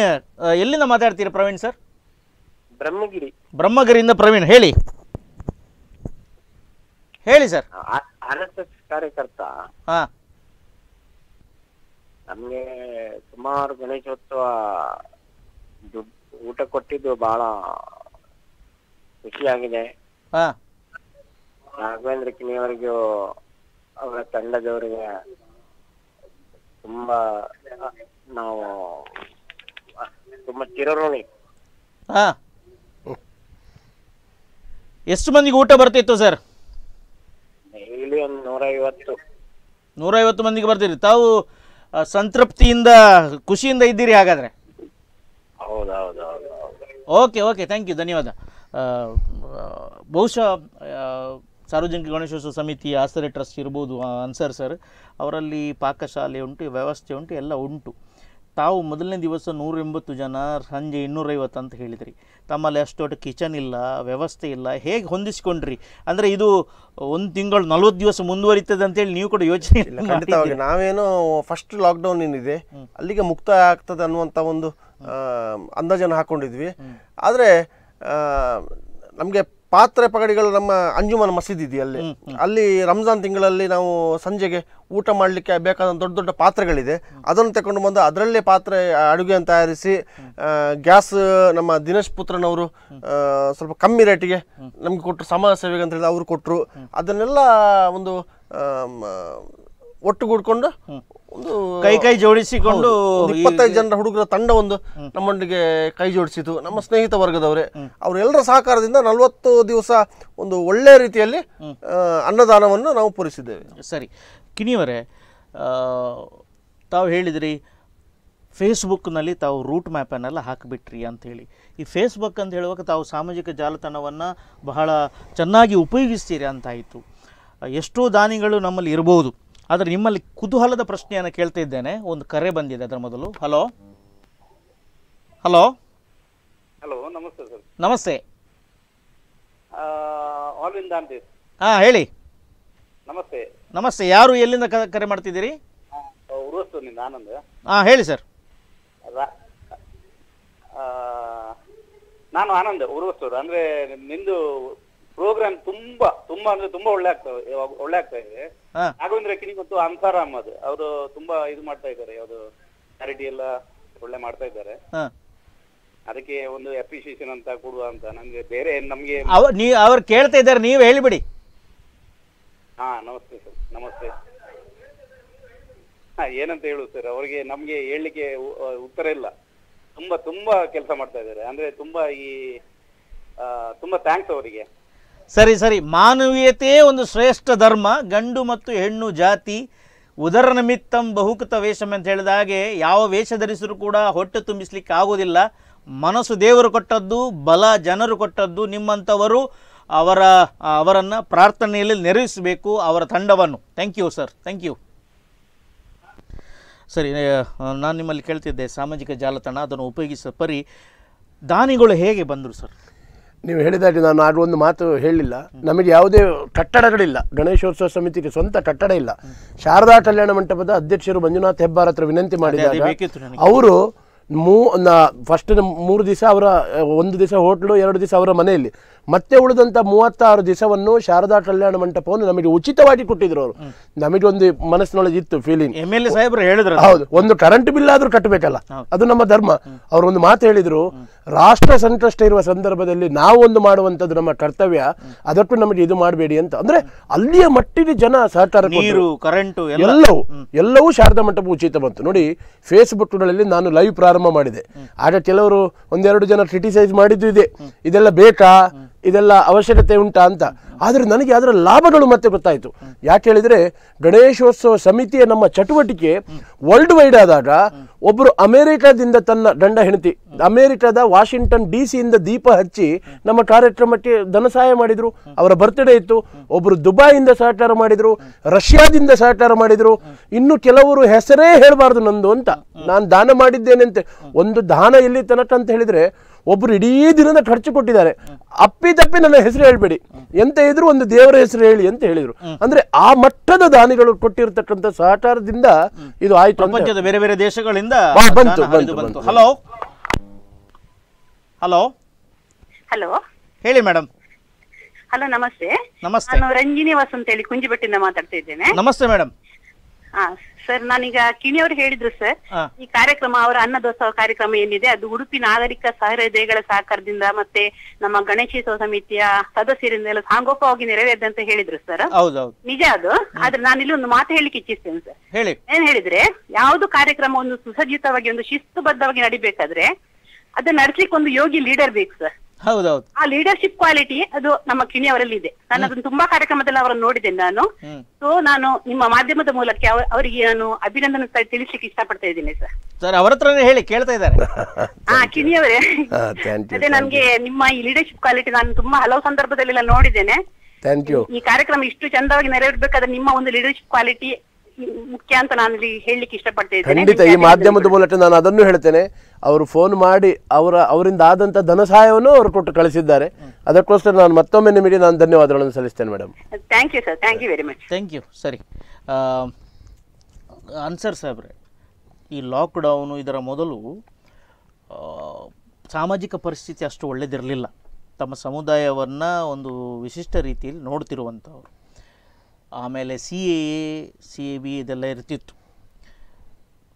ಎಲ್ಲಿಂದ ಮಾತಾಡ್ತೀರಾ ಪ್ರವೀಣ್ ಸರ್? ಬ್ರಹ್ಮಗಿರಿಯಿಂದ ಪ್ರವೀಣ್, ಹೇಳಿ ಹೇಳಿ ಸರ್. ಆರ್ಎಸ್ಎಸ್ ಕಾರ್ಯಕರ್ತ, ನಮಗೆ ಸುಮಾರು ಗಣೇಶೋತ್ಸವ ಊಟ ಕೊಟ್ಟಿದ್ದು ಬಹಳ ಖುಷಿಯಾಗಿದೆ. ರಾಘವೇಂದ್ರ ಕಿಣಿಯವರಿಗೂ ಅವರ ತಂಡದವರಿಗೆ ತುಂಬಾ ನಾವು ತುಂಬಾ ಚಿರಋಣಿ. ಎಷ್ಟು ಮಂದಿಗೆ ಊಟ ಬರ್ತಿತ್ತು ಸರ್? ಇಲ್ಲಿ ಒಂದು 150 ಮಂದಿಗೆ ಬರ್ತಿದ್ರು. ತಾವು ಸಂತೃಪ್ತಿಯಿಂದ ಖುಷಿಯಿಂದ ಇದ್ದೀರಿ ಹಾಗಾದ್ರೆ? ಹೌದೌದು. ಓಕೆ ಓಕೆ, ಥ್ಯಾಂಕ್ ಯು, ಧನ್ಯವಾದ. ಬಹುಶಃ ಸಾರ್ವಜನಿಕ ಗಣೇಶೋತ್ಸವ ಸಮಿತಿ ಆಸರೆ ಟ್ರಸ್ಟ್ ಇರಬಹುದು ಅನ್ಸರ್ ಸರ್ ಅವರಲ್ಲಿ ಪಾಕಶಾಲೆ ಉಂಟು ವ್ಯವಸ್ಥೆ ಉಂಟು ಎಲ್ಲ ಉಂಟು. ತಾವು ಮೊದಲನೇ ದಿವಸ 180 ಜನ ಸಂಜೆ 250 ಅಂತ ಹೇಳಿದ್ರಿ. ತಮ್ಮಲ್ಲಿ ಅಷ್ಟೊಟ್ಟು ಕಿಚನ್ ಇಲ್ಲ ವ್ಯವಸ್ಥೆ ಇಲ್ಲ ಹೇಗೆ ಹೊಂದಿಸಿಕೊಂಡ್ರಿ ಅಂದರೆ ಇದು ಒಂದು ತಿಂಗಳು 40 ದಿವಸ ಮುಂದುವರಿಯುತ್ತದೆ ಅಂತ ಹೇಳಿ ನೀವು ಕೂಡ ಯೋಚನೆ ಇಲ್ಲ? ಖಂಡಿತವಾಗಿ ನಾವೇನು ಫಸ್ಟ್ ಲಾಕ್ಡೌನ್ ಏನಿದೆ ಅಲ್ಲಿಗೆ ಮುಕ್ತಾಯ ಆಗ್ತದೆ ಅನ್ನುವಂಥ ಒಂದು ಅಂದಾಜನ್ನು ಹಾಕೊಂಡಿದ್ವಿ. ಆದರೆ ನಮಗೆ ಪಾತ್ರೆ ಪಗಡಿಗಳು ನಮ್ಮ ಅಂಜುಮನ್ ಮಸೀದಿ ಇದೆಯಲ್ಲಿ ಅಲ್ಲಿ ರಂಜಾನ್ ತಿಂಗಳಲ್ಲಿ ನಾವು ಸಂಜೆಗೆ ಊಟ ಮಾಡಲಿಕ್ಕೆ ಬೇಕಾದಂಥ ದೊಡ್ಡ ದೊಡ್ಡ ಪಾತ್ರೆಗಳಿದೆ ಅದನ್ನು ತಗೊಂಡು ಬಂದು ಅದರಲ್ಲೇ ಪಾತ್ರೆ ಅಡುಗೆಯನ್ನು ತಯಾರಿಸಿ ಗ್ಯಾಸ್ ನಮ್ಮ ದಿನೇಶ್ ಪುತ್ರನವರು ಸ್ವಲ್ಪ ಕಮ್ಮಿ ರೇಟಿಗೆ ನಮಗೆ ಕೊಟ್ಟರು, ಸಮಾಜ ಸೇವೆಗೆ ಅಂತ ಹೇಳಿ ಅವರು ಕೊಟ್ಟರು. ಅದನ್ನೆಲ್ಲ ಒಂದು ಒಟ್ಟುಗೂಡಿಕೊಂಡು ಒಂದು ಕೈ ಕೈ ಜೋಡಿಸಿಕೊಂಡು 25 ಜನರ ಹುಡುಗರ ತಂಡ ಒಂದು ನಮ್ಮೊಂದಿಗೆ ಕೈ ಜೋಡಿಸಿತು. ನಮ್ಮ ಸ್ನೇಹಿತ ವರ್ಗದವರೇ ಅವರೆಲ್ಲರ ಸಹಕಾರದಿಂದ 40 ದಿವಸ ಒಂದು ಒಳ್ಳೆಯ ರೀತಿಯಲ್ಲಿ ಅನ್ನದಾನವನ್ನು ನಾವು ಪೂರೈಸಿದ್ದೇವೆ. ಸರಿ ಕಿನಿಯವರೇ, ತಾವು ಹೇಳಿದ್ರಿ ಫೇಸ್ಬುಕ್ನಲ್ಲಿ ತಾವು ರೂಟ್ ಮ್ಯಾಪನ್ನೆಲ್ಲ ಹಾಕಿಬಿಟ್ರಿ ಅಂಥೇಳಿ. ಈ ಫೇಸ್ಬುಕ್ ಅಂತ ಹೇಳುವಾಗ ತಾವು ಸಾಮಾಜಿಕ ಜಾಲತಾಣವನ್ನು ಬಹಳ ಚೆನ್ನಾಗಿ ಉಪಯೋಗಿಸ್ತೀರಿ ಅಂತಾಯಿತು. ಎಷ್ಟೋ ದಾನಿಗಳು ನಮ್ಮಲ್ಲಿ ಇರಬಹುದು, ಆದರೆ ನಿಮ್ಮಲ್ಲಿ ಕುತೂಹಲದ ಪ್ರಶ್ನೆಯನ್ನು ಕೇಳ್ತಾ ಇದ್ದೇನೆ. ಒಂದು ಕರೆ ಬಂದಿದೆ ಅದರ ಮೊದಲು. ಹಲೋ ಹಲೋ ಹಲೋ ನಮಸ್ತೆ ಸರ್. ನಮಸ್ತೆ. ಹಾಂ ಹೇಳಿ. ನಮಸ್ತೆ ನಮಸ್ತೆ. ಯಾರು ಎಲ್ಲಿಂದ ಕರೆ ಮಾಡ್ತಿದ್ದೀರಿ? ಆನಂದ್. ಹಾಂ ಹೇಳಿ ಸರ್. ನಾನು ಆನಂದ್ ಉರ್ವಸ್ತೂರು. ಅಂದರೆ ನಿಮ್ಮದು ಪ್ರೋಗ್ರಾಮ್ ತುಂಬಾ ತುಂಬಾ ಅಂದ್ರೆ ತುಂಬಾ ಒಳ್ಳೆ ಆಗ್ತಾ ಇದೆ. ರಾಘವೇಂದ್ರ ಕಿನಿ ಮತ್ತು ಅನ್ಸಾರ್ ಅಹಮದ್ ಅವರು ತುಂಬಾ ಇದು ಮಾಡ್ತಾ ಇದ್ದಾರೆ, ಯಾವ್ದು ಚಾರಿಟಿ ಎಲ್ಲ ಒಳ್ಳೆ ಮಾಡ್ತಾ ಇದ್ದಾರೆ. ಅದಕ್ಕೆ ಒಂದು ಅಪ್ರಿಶಿಯೇಷನ್ ಅಂತ ಕೊಡುವ ಅಂತ ನಮ್ಗೆ ಬೇರೆ ನಮ್ಗೆ ಅವ್ರು ಕೇಳ್ತಾ ಇದ್ದಾರೆ, ನೀವು ಹೇಳಿಬಿಡಿ. ಹಾ ನಮಸ್ತೆ ಸರ್. ನಮಸ್ತೆ. ಹಾ ಏನಂತ ಹೇಳುದು ಸರ್, ಅವ್ರಿಗೆ ನಮ್ಗೆ ಹೇಳಲಿಕ್ಕೆ ಉತ್ತರ ಇಲ್ಲ. ತುಂಬಾ ತುಂಬಾ ಕೆಲಸ ಮಾಡ್ತಾ ಇದ್ದಾರೆ ಅಂದ್ರೆ ತುಂಬಾ ತುಂಬಾ ಥ್ಯಾಂಕ್ಸ್ ಅವರಿಗೆ. ಸರಿ ಸರಿ, ಮಾನವೀಯತೆಯೇ ಒಂದು ಶ್ರೇಷ್ಠ ಧರ್ಮ. ಗಂಡು ಮತ್ತು ಹೆಣ್ಣು ಜಾತಿ ಉದರ ನಿಮಿತ್ತಂ ಬಹುಕೃತ ವೇಷಂ ಅಂತ ಹೇಳಿದ ಹಾಗೆ ಯಾವ ವೇಷ ಧರಿಸಿದ್ರು ಕೂಡ ಹೊಟ್ಟೆ ತುಂಬಿಸ್ಲಿಕ್ಕೆ ಆಗೋದಿಲ್ಲ. ಮನಸ್ಸು ದೇವರು ಕೊಟ್ಟದ್ದು, ಬಲ ಜನರು ಕೊಟ್ಟದ್ದು. ನಿಮ್ಮಂಥವರು ಅವರನ್ನು ಪ್ರಾರ್ಥನೆಯಲ್ಲಿ ನೆರವೇರಿಸಬೇಕು, ಅವರ ತಂಡವನ್ನು. Thank you sir, thank you. ಸರಿ, ನಾನು ನಿಮ್ಮಲ್ಲಿ ಕೇಳ್ತಿದ್ದೆ ಸಾಮಾಜಿಕ ಜಾಲತಾಣ ಅದನ್ನು ಉಪಯೋಗಿಸ ಪರಿ ದಾನಿಗಳು ಹೇಗೆ ಬಂದರು ಸರ್? ನೀವು ಹೇಳಿದಾಗೆ ನಾನು ಆಡುವ ಒಂದು ಮಾತು ಹೇಳಿಲ್ಲ. ನಮಗೆ ಯಾವುದೇ ಕಟ್ಟಡಗಳಿಲ್ಲ, ಗಣೇಶೋತ್ಸವ ಸಮಿತಿಗೆ ಸ್ವಂತ ಕಟ್ಟಡ ಇಲ್ಲ. ಶಾರದಾ ಕಲ್ಯಾಣ ಮಂಟಪದ ಅಧ್ಯಕ್ಷರು ಮಂಜುನಾಥ್ ಹೆಬ್ಬಾರ್ ಹತ್ರ ವಿನಂತಿ ಮಾಡಿದಾಗ ಅವರು ಫಸ್ಟ್ 3 ದಿವಸ ಅವರ ಒಂದು ದಿವಸ ಹೋಟ್ಲು, 2 ದಿವಸ ಅವರ ಮನೆಯಲ್ಲಿ, ಮತ್ತೆ ಉಳಿದಂಥ 36 ದಿವಸವನ್ನು ಶಾರದಾ ಕಲ್ಯಾಣ ಮಂಟಪವನ್ನು ನಮಗೆ ಉಚಿತವಾಗಿ ಕೊಟ್ಟಿದ್ರು ಅವರು. ನಮಗೊಂದು ಮನಸ್ಸಿನೊಳಗೆ ಇತ್ತು ಫೀಲಿಂಗ್, MLA ಸಾಹೇಬ್ರು ಹೇಳಿದ್ರು, ಹೌದು ಒಂದು ಕರೆಂಟ್ ಬಿಲ್ ಆದ್ರೂ ಕಟ್ಟಬೇಕಲ್ಲ, ಅದು ನಮ್ಮ ಧರ್ಮ. ಅವರು ಒಂದು ಮಾತು ಹೇಳಿದ್ರು, ರಾಷ್ಟ್ರ ಸಂಕಷ್ಟ ಇರುವ ಸಂದರ್ಭದಲ್ಲಿ ನಾವು ಒಂದು ಮಾಡುವಂಥದ್ದು ನಮ್ಮ ಕರ್ತವ್ಯ, ಅದಕ್ಕೂ ನಮಗೆ ಇದು ಮಾಡಬೇಡಿ ಅಂತ. ಅಂದ್ರೆ ಅಲ್ಲಿಯ ಮಟ್ಟಿಗೆ ಜನ ಸಹಕಾರ, ನೀರು, ಕರೆಂಟು ಎಲ್ಲವೂ ಶಾರದಾ ಮಂಟಪ ಉಚಿತ ಬಂತು. ನೋಡಿ, ಫೇಸ್ಬುಕ್ಗಳಲ್ಲಿ ನಾನು ಲೈವ್ ಪ್ರಾರಂಭ ಮಾಡಿದೆ. ಆಗ ಕೆಲವರು 1-2 ಜನ ಕ್ರಿಟಿಸೈಸ್ ಮಾಡಿದ್ದು ಇದೆ, ಇದೆಲ್ಲ ಬೇಕಾ, ಇದೆಲ್ಲ ಅವಶ್ಯಕತೆ ಉಂಟಾ ಅಂತ. ಆದರೆ ನನಗೆ ಅದರ ಲಾಭಗಳು ಮತ್ತೆ ಗೊತ್ತಾಯಿತು. ಯಾಕೆ ಹೇಳಿದರೆ, ಗಣೇಶೋತ್ಸವ ಸಮಿತಿಯ ನಮ್ಮ ಚಟುವಟಿಕೆ ವರ್ಲ್ಡ್ ವೈಡ್ ಆದಾಗ ಒಬ್ಬರು ಅಮೆರಿಕಾದಿಂದ, ತನ್ನ ಗಂಡ ಹೆಂಡತಿ ಅಮೆರಿಕಾದ Washington DC ದೀಪ ಹಚ್ಚಿ ನಮ್ಮ ಕಾರ್ಯಕ್ರಮಕ್ಕೆ ಧನ ಸಹಾಯ ಮಾಡಿದರು. ಅವರ ಬರ್ತ್ಡೇ ಇತ್ತು. ಒಬ್ಬರು ದುಬಾಯಿಂದ ಸಹಕಾರ ಮಾಡಿದರು, ರಷ್ಯಾದಿಂದ ಸಹಕಾರ ಮಾಡಿದರು. ಇನ್ನು ಕೆಲವರು ಹೆಸರೇ ಹೇಳಬಾರ್ದು ನಂದು ಅಂತ, ನಾನು ದಾನ ಮಾಡಿದ್ದೇನೆ ಅಂತ. ಒಂದು ದಾನ ಇಲ್ಲಿ ತನಕ ಅಂತ ಹೇಳಿದರೆ, ಒಬ್ಬರು ಇಡೀ ದಿನದ ಖರ್ಚು ಕೊಟ್ಟಿದ್ದಾರೆ, ಅಪ್ಪಿತಪ್ಪಿ ನನ್ನ ಹೆಸರು ಹೇಳಬೇಡಿ, ಎಂತ ಇದ್ರು ಒಂದು ದೇವರ ಹೆಸರು ಹೇಳಿ ಅಂತ ಹೇಳಿದರು. ಅಂದ್ರೆ ಆ ಮಟ್ಟದ ದಾನಿಗಳು ಕೊಟ್ಟಿರ್ತಕ್ಕಂಥ ಸಹಕಾರದಿಂದ ಇದು ಆಯ್ತು. ಪ್ರಪಂಚದ ಬೇರೆ ಬೇರೆ ದೇಶಗಳಿಂದ ಬಂತು. ಹಲೋ ಹಲೋ ಹಲೋ ಹೇಳಿ ಮೇಡಮ್. ಹಲೋ ನಮಸ್ತೆ. ನಮಸ್ತೆ, ನಾನು ರಂಜಿನಿ ವಾಸ್ ಅಂತ ಹೇಳಿ ಕುಂಜಿಬೆಟ್ಟಿಂದ ಮಾತಾಡ್ತಾ ಇದ್ದೇನೆ. ನಮಸ್ತೆ ಮೇಡಮ್. ಸರ್, ನಾನೀಗ ಕಿಣಿ ಅವರು ಹೇಳಿದ್ರು ಸರ್, ಈ ಕಾರ್ಯಕ್ರಮ, ಅವರ ಅನ್ನದೋತ್ಸವ ಕಾರ್ಯಕ್ರಮ ಏನಿದೆ ಅದು ಉಡುಪಿ ನಾಗರಿಕ ಸಹೃದಯಗಳ ಸಹಕಾರದಿಂದ ಮತ್ತೆ ನಮ್ಮ ಗಣೇಶೋತ್ಸವ ಸಮಿತಿಯ ಸದಸ್ಯರಿಂದ ಎಲ್ಲ ಸಾಂಗೋಪವಾಗಿ ನೆರವೇರಿದೆ ಅಂತ ಹೇಳಿದ್ರು ಸರ್. ನಿಜ ಅದು. ಆದ್ರೆ ನಾನಿಲ್ಲಿ ಒಂದು ಮಾತು ಹೇಳಿಕ್ಕೆ ಇಚ್ಛಿಸ್ತೇನೆ ಸರ್. ಏನ್ ಹೇಳಿದ್ರೆ, ಯಾವ್ದು ಕಾರ್ಯಕ್ರಮ ಒಂದು ಸುಸಜ್ಜಿತವಾಗಿ ಒಂದು ಶಿಸ್ತುಬದ್ಧವಾಗಿ ನಡಿಬೇಕಾದ್ರೆ ಅದನ್ನ ನಡೆಸಲಿಕ್ಕೆ ಒಂದು ಯೋಗಿ ಲೀಡರ್ ಬೇಕು ಸರ್. ಹೌದೌದು, ಆ ಲೀಡರ್ಶಿಪ್ ಕ್ವಾಲಿಟಿ ಅದು ನಮ್ಮ ಕಿಣಿ ಅವರಲ್ಲಿ ಇದೆ. ನಾನು ಅದನ್ನ ತುಂಬಾ ಕಾರ್ಯಕ್ರಮದಲ್ಲಿ ಅವರನ್ನು ನೋಡಿದ್ದೇನೆ ನಾನು. ಸೊ ನಾನು ನಿಮ್ಮ ಮಾಧ್ಯಮದ ಮೂಲಕ ಅವರಿಗೆ ನಾನು ಅಭಿನಂದನೆ ತಿಳಿಸ್ಲಿಕ್ಕೆ ಇಷ್ಟಪಡ್ತಾ ಇದ್ದೀನಿ ಸರ್. ಸರ್, ಅವರ ಹತ್ರನೇ ಹೇಳಿ, ಕೇಳ್ತಾ ಇದ್ದಾರೆ. ಹಾ ಕಿಣಿ ಅವರೇ, ಅದೇ ನನ್ಗೆ ನಿಮ್ಮ ಈ ಲೀಡರ್ಶಿಪ್ ಕ್ವಾಲಿಟಿ ನಾನು ತುಂಬಾ ಹಲವು ಸಂದರ್ಭದಲ್ಲೆಲ್ಲ ನೋಡಿದ್ದೇನೆ. थैंक यू ಈ ಕಾರ್ಯಕ್ರಮ ಇಷ್ಟು ಚಂದವಾಗಿ ನೆರವೇರಬೇಕಾದ್ರೆ ನಿಮ್ಮ ಒಂದು ಲೀಡರ್‌ಶಿಪ್ ಕ್ವಾಲಿಟಿ ಮುಖ್ಯ ಅಂತ ನಾನು ಇಲ್ಲಿ ಹೇಳಲಿಕ್ಕೆ ಇಷ್ಟಪಡ್ತಾ ಇದ್ದೇನೆ ಖಂಡಿತ ಈ ಮಾಧ್ಯಮದ ಮೂಲಕ ನಾನು ಅದನ್ನು ಹೇಳ್ತೇನೆ ಅವರು ಫೋನ್ ಮಾಡಿ ಅವರಿಂದ ಆದಂತ ಧನ ಸಹಾಯವನ್ನು ಅವರು ಕೊಟ್ಟು ಕಳಿಸಿದ್ದಾರೆ ಅದಕ್ಕೋಸ್ಕರ ನಾನು ಮತ್ತೊಮ್ಮೆ ನಿಮಗೆ ನಾನು ಧನ್ಯವಾದಗಳನ್ನು ಸಲ್ಲಿಸುತ್ತೇನೆ madam thank you sir thank you very much thank you ಸರಿ ಆನ್ಸರ್ ಸಾಹೇಬ್ರೆ ಈ ಲಾಕ್ ಡೌನ್ ಇದರ ಮೊದಲು ಸಾಮಾಜಿಕ ಪರಿಸ್ಥಿತಿ ಅಷ್ಟು ಒಳ್ಳೆದಿರಲಿಲ್ಲ ತಮ್ಮ ಸಮುದಾಯವನ್ನು ಒಂದು ವಿಶಿಷ್ಟ ರೀತಿಯಲ್ಲಿ ನೋಡ್ತಿರುವಂತವರು ಆಮೇಲೆ CAA CAB ಇದೆಲ್ಲ ಇರ್ತಿತ್ತು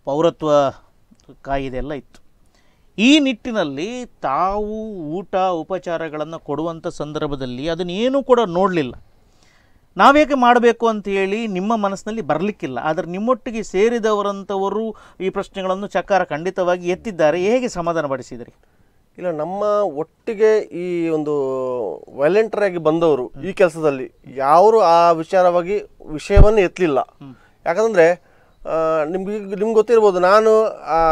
ಪೌರತ್ವ ಕಾಯಿದೆ ಎಲ್ಲ ಇತ್ತು ಈ ನಿಟ್ಟಿನಲ್ಲಿ ತಾವು ಊಟ ಉಪಚಾರಗಳನ್ನು ಕೊಡುವಂತ ಸಂದರ್ಭದಲ್ಲಿ ಅದನ್ನ ಏನು ಕೂಡ ನೋಡಲಿಲ್ಲ ನಾವೇಕೆ ಮಾಡಬೇಕು ಅಂತ ಹೇಳಿ ನಿಮ್ಮ ಮನಸ್ಸಿನಲ್ಲಿ ಬರಲಿಕ್ಕಿಲ್ಲ ಆದರೆ ನಿಮ್ಮೊಟ್ಟಿಗೆ ಸೇರಿದವರಂತವರು ಈ ಪ್ರಶ್ನೆಗಳನ್ನು ಚಕಾರ ಖಂಡಿತವಾಗಿ ಎತ್ತಿದ್ದಾರೆ ಹೇಗೆ ಸಮಾಧಾನ ಪಡಿಸಿದ್ರಿ ಇಲ್ಲ ನಮ್ಮ ಒಟ್ಟಿಗೆ ಈ ಒಂದು ವಾಲಂಟಿಯರ್ ಆಗಿ ಬಂದವರು ಈ ಕೆಲಸದಲ್ಲಿ ಯಾರು ಆ ವಿಚಾರವಾಗಿ ವಿಷಯವನ್ನು ಎತ್ತಲಿಲ್ಲ ಯಾಕಂದ್ರೆ ನಿಮಗೆ ಗೊತ್ತಿರಬಹುದು ನಾನು ಆ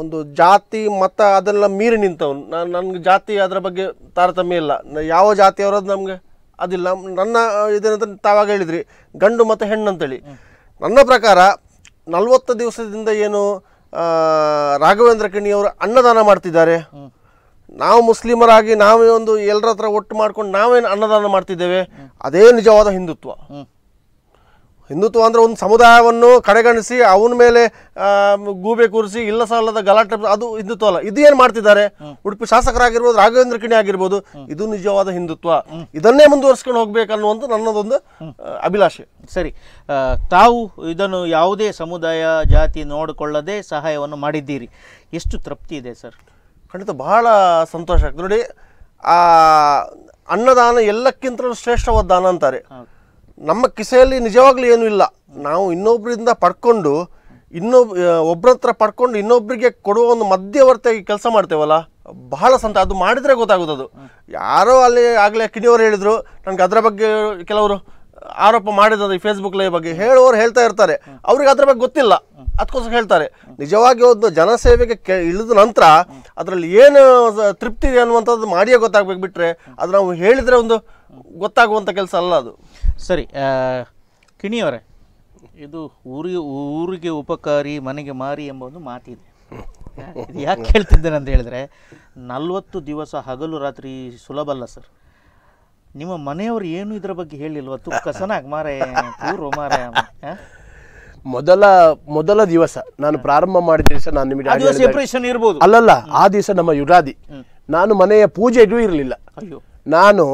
ಒಂದು ಜಾತಿ ಮತ ಅದೆಲ್ಲ ಮೀರಿ ನಿಂತವನು ನನಗೆ ಜಾತಿ ಅದರ ಬಗ್ಗೆ ತಾರತಮ್ಯ ಇಲ್ಲ ಯಾವ ಜಾತಿಯವರದು ನಮಗೆ ಅದಿಲ್ಲ ನನ್ನ ಇದೇನಂತ ತಾವಾಗ ಹೇಳಿದ್ರಿ ಗಂಡು ಮತ್ತು ಹೆಣ್ಣು ಅಂತ ಹೇಳಿ ನನ್ನ ಪ್ರಕಾರ 40 ದಿವಸದಿಂದ ಏನು ರಾಘವೇಂದ್ರ ಕಿಣಿ ಅವರು ಅನ್ನದಾನ ಮಾಡ್ತಿದ್ದಾರೆ ನಾವು ಮುಸ್ಲಿಮರಾಗಿ ನಾವೇ ಒಂದು ಎಲ್ಲರ ಹತ್ರ ಒಟ್ಟು ಮಾಡ್ಕೊಂಡು ನಾವೇನು ಅನ್ನದಾನ ಮಾಡ್ತಿದ್ದೇವೆ ಅದೇ ನಿಜವಾದ ಹಿಂದುತ್ವ ಹಿಂದುತ್ವ ಅಂದ್ರೆ ಒಂದು ಸಮುದಾಯವನ್ನು ಕಡೆಗಣಿಸಿ ಅವನ ಮೇಲೆ ಗೂಬೆ ಕೂರಿಸಿ ಇಲ್ಲ ಸಾಲದ ಗಲಾಟೆ ಅದು ಹಿಂದುತ್ವ ಅಲ್ಲ ಇದು ಏನು ಮಾಡ್ತಿದ್ದಾರೆ ಉಡುಪಿ ಶಾಸಕರಾಗಿರ್ಬೋದು ರಾಘವೇಂದ್ರ ಕಿಣಿ ಆಗಿರ್ಬೋದು ಇದು ನಿಜವಾದ ಹಿಂದುತ್ವ ಇದನ್ನೇ ಮುಂದುವರಿಸಿಕೊಂಡು ಹೋಗಬೇಕು ಅನ್ನುವಂತ ನನ್ನದೊಂದು ಅಭಿಲಾಷೆ ಸರಿ ತಾವು ಇದನ್ನು ಯಾವುದೇ ಸಮುದಾಯ ಜಾತಿ ನೋಡಿಕೊಳ್ಳದೆ ಸಹಾಯವನ್ನು ಮಾಡಿದ್ದೀರಿ ಎಷ್ಟು ತೃಪ್ತಿ ಇದೆ ಸರ್ ಖಂಡಿತ ಬಹಳ ಸಂತೋಷ ಆಗ್ತದೆ ನೋಡಿ ಆ ಅನ್ನದಾನ ಎಲ್ಲಕ್ಕಿಂತಲೂ ಶ್ರೇಷ್ಠವಾದ ದಾನ ಅಂತಾರೆ ನಮ್ಮ ಕಿಸೆಯಲ್ಲಿ ನಿಜವಾಗ್ಲೂ ಏನೂ ಇಲ್ಲ ನಾವು ಇನ್ನೊಬ್ಬರಿಂದ ಪಡ್ಕೊಂಡು ಒಬ್ಬರ ಹತ್ರ ಪಡ್ಕೊಂಡು ಇನ್ನೊಬ್ಬರಿಗೆ ಕೊಡುವ ಒಂದು ಮಧ್ಯವರ್ತಿಯಾಗಿ ಕೆಲಸ ಮಾಡ್ತೇವಲ್ಲ ಬಹಳ ಸಂತ ಅದು ಮಾಡಿದರೆ ಗೊತ್ತಾಗೋದು ಯಾರೋ ಅಲ್ಲಿ ಆಗಲೇ ಕಿಣಿಯವರು ಹೇಳಿದರು ನನಗೆ ಅದರ ಬಗ್ಗೆ ಕೆಲವರು ಆರೋಪ ಮಾಡಿದ ಈ ಫೇಸ್ಬುಕ್ ಲೈವ್ ಬಗ್ಗೆ ಹೇಳೋರು ಹೇಳ್ತಾ ಇರ್ತಾರೆ ಅವ್ರಿಗೆ ಅದ್ರ ಬಗ್ಗೆ ಗೊತ್ತಿಲ್ಲ ಅದಕ್ಕೋಸ್ಕರ ಹೇಳ್ತಾರೆ ನಿಜವಾಗಿ ಒಂದು ಜನಸೇವೆಗೆ ಇಳಿದ ನಂತರ ಅದರಲ್ಲಿ ಏನು ತೃಪ್ತಿ ಇದೆ ಅನ್ನುವಂಥದ್ದು ಮಾಡಿಯೇ ಗೊತ್ತಾಗಬೇಕು ಬಿಟ್ಟರೆ ಅದು ನಾವು ಹೇಳಿದರೆ ಒಂದು ಗೊತ್ತಾಗುವಂಥ ಕೆಲಸ ಅಲ್ಲ ಅದು ಸರಿ ಕಿಣಿಯವರೇ ಇದು ಊರಿಗೆ ಉಪಕಾರಿ ಮನೆಗೆ ಮಾರಿ ಎಂಬ ಒಂದು ಮಾತಿದೆ ಇದು ಯಾಕೆ ಹೇಳ್ತಿದ್ದೇನೆ ಅಂತ ಹೇಳಿದರೆ 40 ದಿವಸ ಹಗಲು ರಾತ್ರಿ ಸುಲಭಲ್ಲ ಸರ್ ನಿಮ್ಮ ಮನೆಯವರು ಏನು ಇದರ ಬಗ್ಗೆ ಹೇಳಿಲ್ವಾ ತುಕ್ಕಸನಾಗಿ ಮಾರಾಯ ಮೊದಲ ದಿವಸ ನಾನು ಪ್ರಾರಂಭ ಮಾಡಿದ ದಿವಸ ನಾನು ನಿಮಗೆ ಅಲ್ಲಲ್ಲ ಆ ದಿವಸ ನಮ್ಮ ಯುಗಾದಿ ನಾನು ಮನೆಯ ಪೂಜೆಗೂ ಇರಲಿಲ್ಲ ನಾನು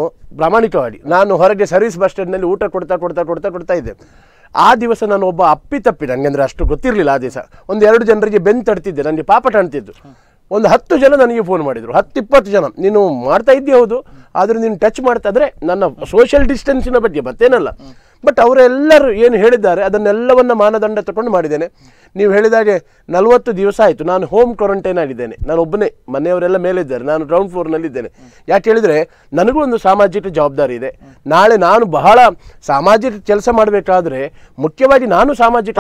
ಪ್ರಾಮಾಣಿಕವಾಗಿ ನಾನು ಹೊರಗೆ ಸರ್ವಿಸ್ ಬಸ್ ಸ್ಟ್ಯಾಂಡ್ನಲ್ಲಿ ಊಟ ಕೊಡ್ತಾ ಕೊಡ್ತಾ ಕೊಡ್ತಾ ಕೊಡ್ತಾ ಇದ್ದೆ ಆ ದಿವಸ ನಾನು ಒಬ್ಬ ಅಪ್ಪಿತಪ್ಪಿ ನನಗೆ ಅಷ್ಟು ಗೊತ್ತಿರಲಿಲ್ಲ ಆ ದಿವಸ ಒಂದೆರಡು ಜನರಿಗೆ ಬೆನ್ನು ತಡ್ತಿದ್ದೆ ನನಗೆ ಪಾಪ ಕಾಣ್ತಿದ್ದು ಒಂದು 10 ಜನ ನನಗೆ ಫೋನ್ ಮಾಡಿದರು 10-20 ಜನ ನೀನು ಮಾಡ್ತಾ ಇದ್ದೀಯ ಹೌದು ಆದರೆ ನೀನು ಟಚ್ ಮಾಡ್ತಾ ಇದ್ರೆ ನನ್ನ ಸೋಷಿಯಲ್ ಡಿಸ್ಟೆನ್ಸಿನ ಬಗ್ಗೆ ಮತ್ತೇನಲ್ಲ ಬಟ್ ಅವರೆಲ್ಲರೂ ಏನು ಹೇಳಿದ್ದಾರೆ ಅದನ್ನೆಲ್ಲವನ್ನು ಮಾನದಂಡ ತಗೊಂಡು ಮಾಡಿದ್ದೇನೆ ನೀವು ಹೇಳಿದಾಗೆ 40 ದಿವಸ ಆಯಿತು ನಾನು ಹೋಮ್ ಕ್ವಾರಂಟೈನ್ ಆಗಿದ್ದೇನೆ ನಾನು ಒಬ್ಬನೇ ಮನೆಯವರೆಲ್ಲ ಮೇಲಿದ್ದಾರೆ ನಾನು ಗ್ರೌಂಡ್ ಫ್ಲೋರ್ನಲ್ಲಿದ್ದೇನೆ ಯಾಕೆ ಹೇಳಿದರೆ ನನಗೂ ಒಂದು ಸಾಮಾಜಿಕ ಜವಾಬ್ದಾರಿ ಇದೆ ನಾಳೆ ನಾನು ಬಹಳ ಸಾಮಾಜಿಕ ಕೆಲಸ ಮಾಡಬೇಕಾದ್ರೆ ಮುಖ್ಯವಾಗಿ ನಾನು ಸಾಮಾಜಿಕ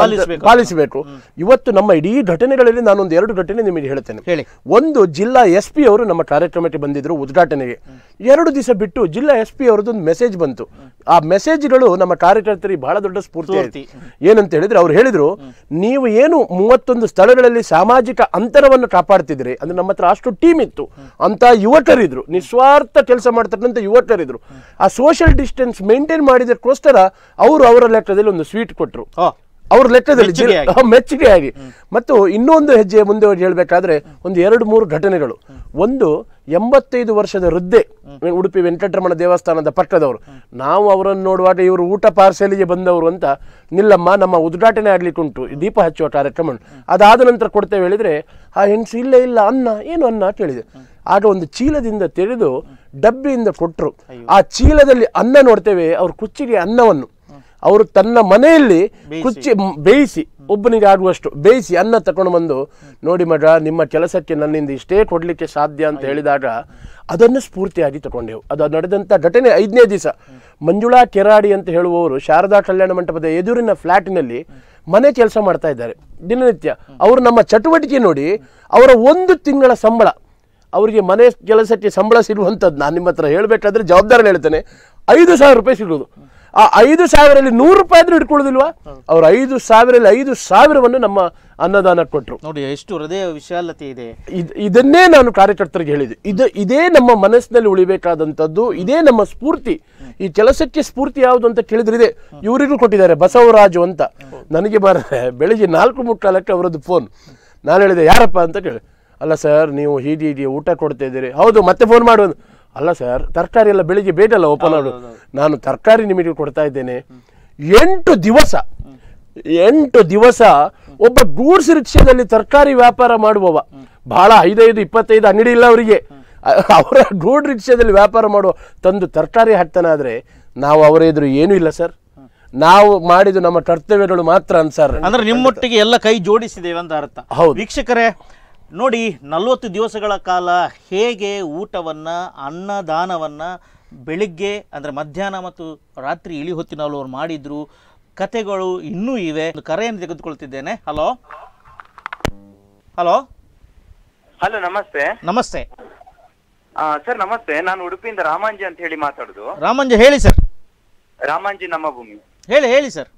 ಪಾಲಿಸಬೇಕು ಇವತ್ತು ನಮ್ಮ ಇಡೀ ಘಟನೆಗಳಲ್ಲಿ ನಾನೊಂದು 2 ಘಟನೆ ನಿಮಗೆ ಹೇಳ್ತೇನೆ ಒಂದು ಜಿಲ್ಲಾ SP ಅವರು ನಮ್ಮ ಕಾರ್ಯಕ್ರಮಕ್ಕೆ ಬಂದಿದ್ದರು ಉದ್ಘಾಟನೆಗೆ 2 ದಿವಸ ಬಿಟ್ಟು ಜಿಲ್ಲಾ SP ಅವರದೊಂದು ಮೆಸೇಜ್ ಬಂತು ಆ ಮೆಸೇಜ್ಗಳು ನಮ್ಮ ಕಾರ್ಯಕರ್ತರಿಗೆ ಬಹಳ ದೊಡ್ಡ ಸ್ಫೂರ್ತಿ ಆಯಿತು ಏನಂತ ಹೇಳಿದ್ರೆ ಅವ್ರು ಹೇಳಿದರು ನೀವು ಏನು 31 ಸ್ಥಳಗಳಲ್ಲಿ ಸಾಮಾಜಿಕ ಅಂತರವನ್ನು ಕಾಪಾಡ್ತಿದ್ರಿ ಅಂದ್ರೆ ನಮ್ಮ ಹತ್ರ ಅಷ್ಟು ಟೀಮ್ ಇತ್ತು ಅಂತ ಯುವಕರಿದ್ರು ನಿಸ್ವಾರ್ಥ ಕೆಲಸ ಮಾಡ್ತಕ್ಕಂಥ ಯುವಕರಿದ್ರು ಆ ಸೋಷಿಯಲ್ ಡಿಸ್ಟೆನ್ಸ್ ಮೇಂಟೈನ್ ಮಾಡಿದಕ್ಕೋಸ್ಕರ ಅವರು ಅವರ ಲೆಕ್ಕದಲ್ಲಿ ಒಂದು ಸ್ವೀಟ್ ಕೊಟ್ಟರು ಅವ್ರ ಲೆಕ್ಕದಲ್ಲಿ ಮೆಚ್ಚುಗೆ ಆಗಿ ಮತ್ತು ಇನ್ನೊಂದು ಹೆಜ್ಜೆ ಮುಂದೆ ಹೇಳಬೇಕಾದ್ರೆ ಒಂದು 2-3 ಘಟನೆಗಳು ಒಂದು 85 ವರ್ಷದ ವೃದ್ಧೆ ಉಡುಪಿ ವೆಂಕಟರಮಣ ದೇವಸ್ಥಾನದ ಪಕ್ಕದವರು ನಾವು ಅವರನ್ನು ನೋಡುವಾಗ ಇವರು ಊಟ ಪಾರ್ಸೆಲಿಗೆ ಬಂದವರು ಅಂತ ನಿಲ್ಲಮ್ಮ ನಮ್ಮ ಉದ್ಘಾಟನೆ ಆಗ್ಲಿಕ್ಕೆ ಉಂಟು ದೀಪ ಹಚ್ಚುವ ಕಾರ್ಯಕ್ರಮ ಅದಾದ ನಂತರ ಕೊಡ್ತೇವೆ ಹೇಳಿದ್ರೆ ಆ ಹೆಣ್ಸು ಇಲ್ಲ ಇಲ್ಲ ಅನ್ನ ಏನು ಅನ್ನ ಅಂತ ಹೇಳಿದೆ ಆಗ ಒಂದು ಚೀಲದಿಂದ ತೆರೆದು ಡಬ್ಬಿಯಿಂದ ಕೊಟ್ಟರು ಆ ಚೀಲದಲ್ಲಿ ಅನ್ನ ನೋಡ್ತೇವೆ ಅವ್ರ ಕುಚ್ಚಿಗೆ ಅನ್ನವನ್ನು ಅವರು ತನ್ನ ಮನೆಯಲ್ಲಿ ಕುಚ್ಚಿ ಬೇಯಿಸಿ ಒಬ್ಬನಿಗೆ ಆಗುವಷ್ಟು ಬೇಯಿಸಿ ಅನ್ನ ತಕೊಂಡು ಬಂದು ನೋಡಿ ಮಗ ನಿಮ್ಮ ಕೆಲಸಕ್ಕೆ ನನ್ನಿಂದ ಇಷ್ಟೇ ಕೊಡಲಿಕ್ಕೆ ಸಾಧ್ಯ ಅಂತ ಹೇಳಿದಾಗ ಅದನ್ನು ಸ್ಫೂರ್ತಿಯಾಗಿ ತಗೊಂಡೆವು ಅದು ನಡೆದಂಥ ಘಟನೆ 5ನೇ ದಿವಸ ಮಂಜುಳಾ ಕೆರಾಡಿ ಅಂತ ಹೇಳುವವರು ಶಾರದಾ ಕಲ್ಯಾಣ ಮಂಟಪದ ಎದುರಿನ ಫ್ಲ್ಯಾಟಿನಲ್ಲಿ ಮನೆ ಕೆಲಸ ಮಾಡ್ತಾ ಇದ್ದಾರೆ ದಿನನಿತ್ಯ ಅವರು ನಮ್ಮ ಚಟುವಟಿಕೆ ನೋಡಿ ಅವರ 1 ತಿಂಗಳ ಸಂಬಳ ಅವರಿಗೆ ಮನೆ ಕೆಲಸಕ್ಕೆ ಸಂಬಳ ಸಿಗುವಂಥದ್ದು ನಾನು ನಿಮ್ಮ ಹತ್ರ ಹೇಳಬೇಕಾದ್ರೆ ಜವಾಬ್ದಾರಿ ಹೇಳ್ತೇನೆ 5,000 ರೂಪಾಯಿ ಸಿಗೋದು. ಆ 5,000ರಲ್ಲಿ 100 ರೂಪಾಯಿ ಆದ್ರೂ ಇಟ್ಕೊಳ್ಳೋದಿಲ್ವಾ? ಅವರು 5,000ರಲ್ಲಿ 5,000ವನ್ನು ನಮ್ಮ ಅನ್ನದಾನ ಕೊಟ್ಟರು. ನೋಡಿ ಎಷ್ಟು ಹೃದಯ ವಿಶಾಲತೆ ಇದೆ. ಇದನ್ನೇ ನಾನು ಕಾರ್ಯಕರ್ತರಿಗೆ ಹೇಳಿದೆ. ಇದೇ ನಮ್ಮ ಮನಸ್ಸಿನಲ್ಲಿ ಉಳಿಬೇಕಾದಂತದ್ದು, ಇದೇ ನಮ್ಮ ಸ್ಫೂರ್ತಿ. ಈ ಕೆಲಸಕ್ಕೆ ಸ್ಫೂರ್ತಿ ಯಾವುದು ಅಂತ ಕೇಳಿದ್ರಿದೆ. ಇವರಿಗೂ ಕೊಟ್ಟಿದ್ದಾರೆ ಬಸವರಾಜು ಅಂತ. ನನಗೆ ಬೆಳಿಗ್ಗೆ 4:45ಕ್ಕೆ ಅವರದ್ದು ಫೋನ್. ನಾನು ಹೇಳಿದೆ ಯಾರಪ್ಪ ಅಂತ ಕೇಳಿ. ಅಲ್ಲ ಸರ್ ನೀವು ಹೀಗೆ ಊಟ ಕೊಡ್ತಾ ಇದ್ದೀರಿ. ಹೌದು ಮತ್ತೆ ಫೋನ್ ಮಾಡೋದು. ಅಲ್ಲ ಸರ್ ತರಕಾರಿ ಎಲ್ಲ ಬೆಳಿಗ್ಗೆ ಬೇಡಲ್ಲ ಓಪನ್ ಆಗೋದು. ನಾನು ತರಕಾರಿ ನಿಮಗೆ ಕೊಡ್ತಾ ಇದ್ದೇನೆ. 8 ದಿವಸ ಒಬ್ಬ ಗೂಡ್ಸ್ ರಿಕ್ಷಾದಲ್ಲಿ ತರಕಾರಿ ವ್ಯಾಪಾರ ಮಾಡುವವ, ಬಹಳ 5, 25 ಅಂಗಡಿ ಇಲ್ಲ ಅವರಿಗೆ, ಅವರ ಗೂಡ್ ರಿಕ್ಷಾದಲ್ಲಿ ವ್ಯಾಪಾರ ಮಾಡುವ ತಂದು ತರಕಾರಿ ಹಾಕ್ತಾನಾದ್ರೆ ನಾವು ಅವರ ಎದುರು ಏನೂ ಇಲ್ಲ ಸರ್, ನಾವು ಮಾಡಿದ ನಮ್ಮ ಕರ್ತವ್ಯಗಳು ಮಾತ್ರ ಅನ್ಸರ್. ಅಂದ್ರೆ ನಿಮ್ಮೊಟ್ಟಿಗೆ ಎಲ್ಲ ಕೈ ಜೋಡಿಸಿದ್ದೇವೆ ಅಂತ ಅರ್ಥ. ಹೌದು ವೀಕ್ಷಕರೇ, ನೋಡಿ 40 ದಿವಸಗಳ ಕಾಲ ಹೇಗೆ ಊಟವನ್ನು, ಅನ್ನದಾನವನ್ನು ಬೆಳಿಗ್ಗೆ ಅಂದರೆ ಮಧ್ಯಾಹ್ನ ಮತ್ತು ರಾತ್ರಿ ಇಳಿ ಹೊತ್ತಿನಲ್ಲಿ ಅವ್ರು ಮಾಡಿದ್ರು. ಕತೆಗಳು ಇನ್ನೂ ಇವೆ. ಕರೆಯನ್ನು ತೆಗೆದುಕೊಳ್ತಿದ್ದೇನೆ. ಹಲೋ ಹಲೋ ಹಲೋ ನಮಸ್ತೆ. ನಮಸ್ತೆ ಸರ್. ನಮಸ್ತೆ, ನಾನು ಉಡುಪಿಯಿಂದ ರಾಮಾಂಜಿ ಅಂತ ಹೇಳಿ ಮಾತಾಡುದು. ರಾಮಾಂಜಿ ಹೇಳಿ ಸರ್. ರಾಮಾಂಜಿ ನಮ್ಮ ಭೂಮಿ. ಹೇಳಿ ಹೇಳಿ ಸರ್.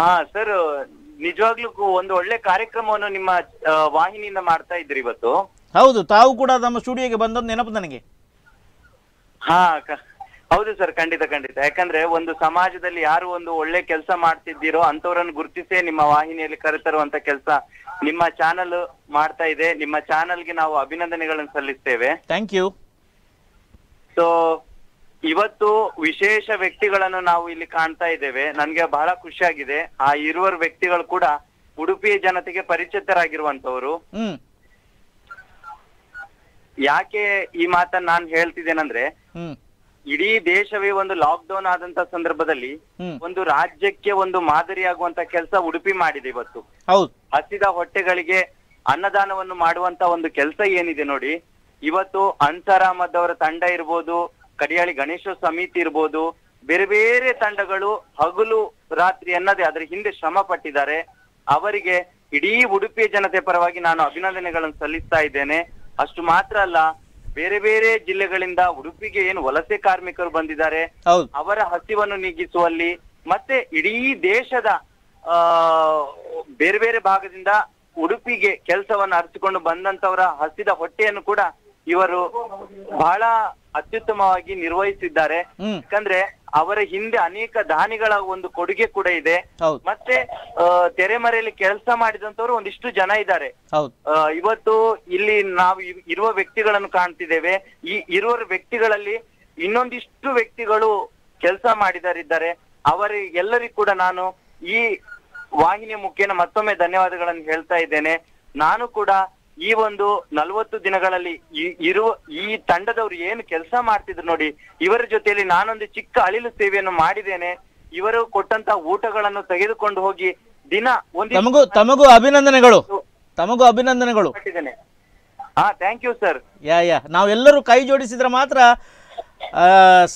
ಹಾ ಸರ್, ನಿಜವಾಗ್ಲೂ ಒಂದು ಒಳ್ಳೆ ಕಾರ್ಯಕ್ರಮವನ್ನು ನಿಮ್ಮ ವಾಹಿನಿಯಿಂದ ಮಾಡ್ತಾ ಇದ್ರಿ ಇವತ್ತು. ಹೌದು, ತಾವು ಕೂಡ ನಮ್ಮ ಸ್ಟುಡಿಯೋಗೆ ಬಂದದ್ದು ನೆನಪು ನನಗೆ. ಹಾ ಹೌದು ಸರ್, ಖಂಡಿತ ಖಂಡಿತ. ಯಾಕಂದ್ರೆ ಒಂದು ಸಮಾಜದಲ್ಲಿ ಯಾರು ಒಂದು ಒಳ್ಳೆ ಕೆಲಸ ಮಾಡ್ತಿದ್ದೀರೋ ಅಂತವರನ್ನು ಗುರುತಿಸೇ ನಿಮ್ಮ ವಾಹಿನಿಯಲ್ಲಿ ಕರೆತರುವಂತ ಕೆಲಸ ನಿಮ್ಮ ಚಾನೆಲ್ ಮಾಡ್ತಾ ಇದೆ. ನಿಮ್ಮ ಚಾನೆಲ್ಗೆ ನಾವು ಅಭಿನಂದನೆಗಳನ್ನು ಸಲ್ಲಿಸ್ತೇವೆ. Thank you. ಸೊ ಇವತ್ತು ವಿಶೇಷ ವ್ಯಕ್ತಿಗಳನ್ನು ನಾವು ಇಲ್ಲಿ ಕಾಣ್ತಾ ಇದ್ದೇವೆ. ನನ್ಗೆ ಬಹಳ ಖುಷಿಯಾಗಿದೆ. ಆ ಇರುವ ವ್ಯಕ್ತಿಗಳು ಕೂಡ ಉಡುಪಿಯ ಜನತೆಗೆ ಪರಿಚಿತರಾಗಿರುವಂತವರು. ಯಾಕೆ ಈ ಮಾತನ್ನ ನಾನು ಹೇಳ್ತಿದ್ದೇನಂದ್ರೆ, ಇಡೀ ದೇಶವೇ ಒಂದು ಲಾಕ್ ಡೌನ್ ಆದಂತ ಸಂದರ್ಭದಲ್ಲಿ ಒಂದು ರಾಜ್ಯಕ್ಕೆ ಒಂದು ಮಾದರಿಯಾಗುವಂತ ಕೆಲಸ ಉಡುಪಿ ಮಾಡಿದೆ ಇವತ್ತು. ಹಸಿದ ಹೊಟ್ಟೆಗಳಿಗೆ ಅನ್ನದಾನವನ್ನು ಮಾಡುವಂತ ಒಂದು ಕೆಲಸ ಏನಿದೆ ನೋಡಿ, ಇವತ್ತು ಅನ್ಸಾರ್ ಅಹಮದ್ ಅವರ ತಂಡ ಇರ್ಬೋದು, ಕಡಿಯಾಳಿ ಗಣೇಶ ಸಮಿತಿ ಇರ್ಬೋದು, ಬೇರೆ ಬೇರೆ ತಂಡಗಳು ಹಗಲು ರಾತ್ರಿ ಅನ್ನದೇ ಅದರ ಹಿಂದೆ ಶ್ರಮ ಪಟ್ಟಿದ್ದಾರೆ. ಅವರಿಗೆ ಇಡೀ ಉಡುಪಿಯ ಜನತೆ ಪರವಾಗಿ ನಾನು ಅಭಿನಂದನೆಗಳನ್ನು ಸಲ್ಲಿಸ್ತಾ ಇದ್ದೇನೆ. ಅಷ್ಟು ಮಾತ್ರ ಅಲ್ಲ, ಬೇರೆ ಬೇರೆ ಜಿಲ್ಲೆಗಳಿಂದ ಉಡುಪಿಗೆ ಏನು ವಲಸೆ ಕಾರ್ಮಿಕರು ಬಂದಿದ್ದಾರೆ, ಅವರ ಹಸಿವನ್ನು ನೀಗಿಸುವಲ್ಲಿ ಮತ್ತೆ ಇಡೀ ದೇಶದ ಬೇರೆ ಬೇರೆ ಭಾಗದಿಂದ ಉಡುಪಿಗೆ ಕೆಲಸವನ್ನು ಅರ್ಚಿಕೊಂಡು ಬಂದಂತವರ ಹಸಿದ ಹೊಟ್ಟೆಯನ್ನು ಕೂಡ ಇವರು ಬಹಳ ಅತ್ಯುತ್ತಮವಾಗಿ ನಿರ್ವಹಿಸಿದ್ದಾರೆ. ಯಾಕಂದ್ರೆ ಅವರ ಹಿಂದೆ ಅನೇಕ ದಾನಿಗಳ ಒಂದು ಕೊಡುಗೆ ಕೂಡ ಇದೆ. ಮತ್ತೆ ತೆರೆಮರೆಯಲ್ಲಿ ಕೆಲಸ ಮಾಡಿದಂತವರು ಒಂದಿಷ್ಟು ಜನ ಇದ್ದಾರೆ. ಇವತ್ತು ಇಲ್ಲಿ ನಾವು ಇರುವ ವ್ಯಕ್ತಿಗಳನ್ನು ಕಾಣ್ತಿದ್ದೇವೆ. ಈ ಇರುವ ವ್ಯಕ್ತಿಗಳಲ್ಲಿ ಇನ್ನೊಂದಿಷ್ಟು ವ್ಯಕ್ತಿಗಳು ಕೆಲಸ ಮಾಡಿದರಿದ್ದಾರೆ. ಅವರಿಗೆಲ್ಲರಿಗೂ ಕೂಡ ನಾನು ಈ ವಾಹಿನಿಯ ಮುಖೇನ ಮತ್ತೊಮ್ಮೆ ಧನ್ಯವಾದಗಳನ್ನು ಹೇಳ್ತಾ ಇದ್ದೇನೆ. ನಾನು ಕೂಡ ಈ ಒಂದು 40 ದಿನಗಳಲ್ಲಿ ಈ ತಂಡದವ್ರು ಏನು ಕೆಲಸ ಮಾಡ್ತಿದ್ರು ನೋಡಿ, ಇವರ ಜೊತೆಯಲ್ಲಿ ನಾನೊಂದು ಚಿಕ್ಕ ಅಳಿಲು ಸೇವೆಯನ್ನು ಮಾಡಿದ್ದೇನೆ. ಇವರು ಕೊಟ್ಟಂತ ಊಟಗಳನ್ನು ತೆಗೆದುಕೊಂಡು ಹೋಗಿ ದಿನ ಒಂದು ತಮಗೂ ಅಭಿನಂದನೆಗಳು. ಹಾ, ಥ್ಯಾಂಕ್ ಯು ಸರ್. ಯಾ ನಾವೆಲ್ಲರೂ ಕೈ ಜೋಡಿಸಿದ್ರೆ ಮಾತ್ರ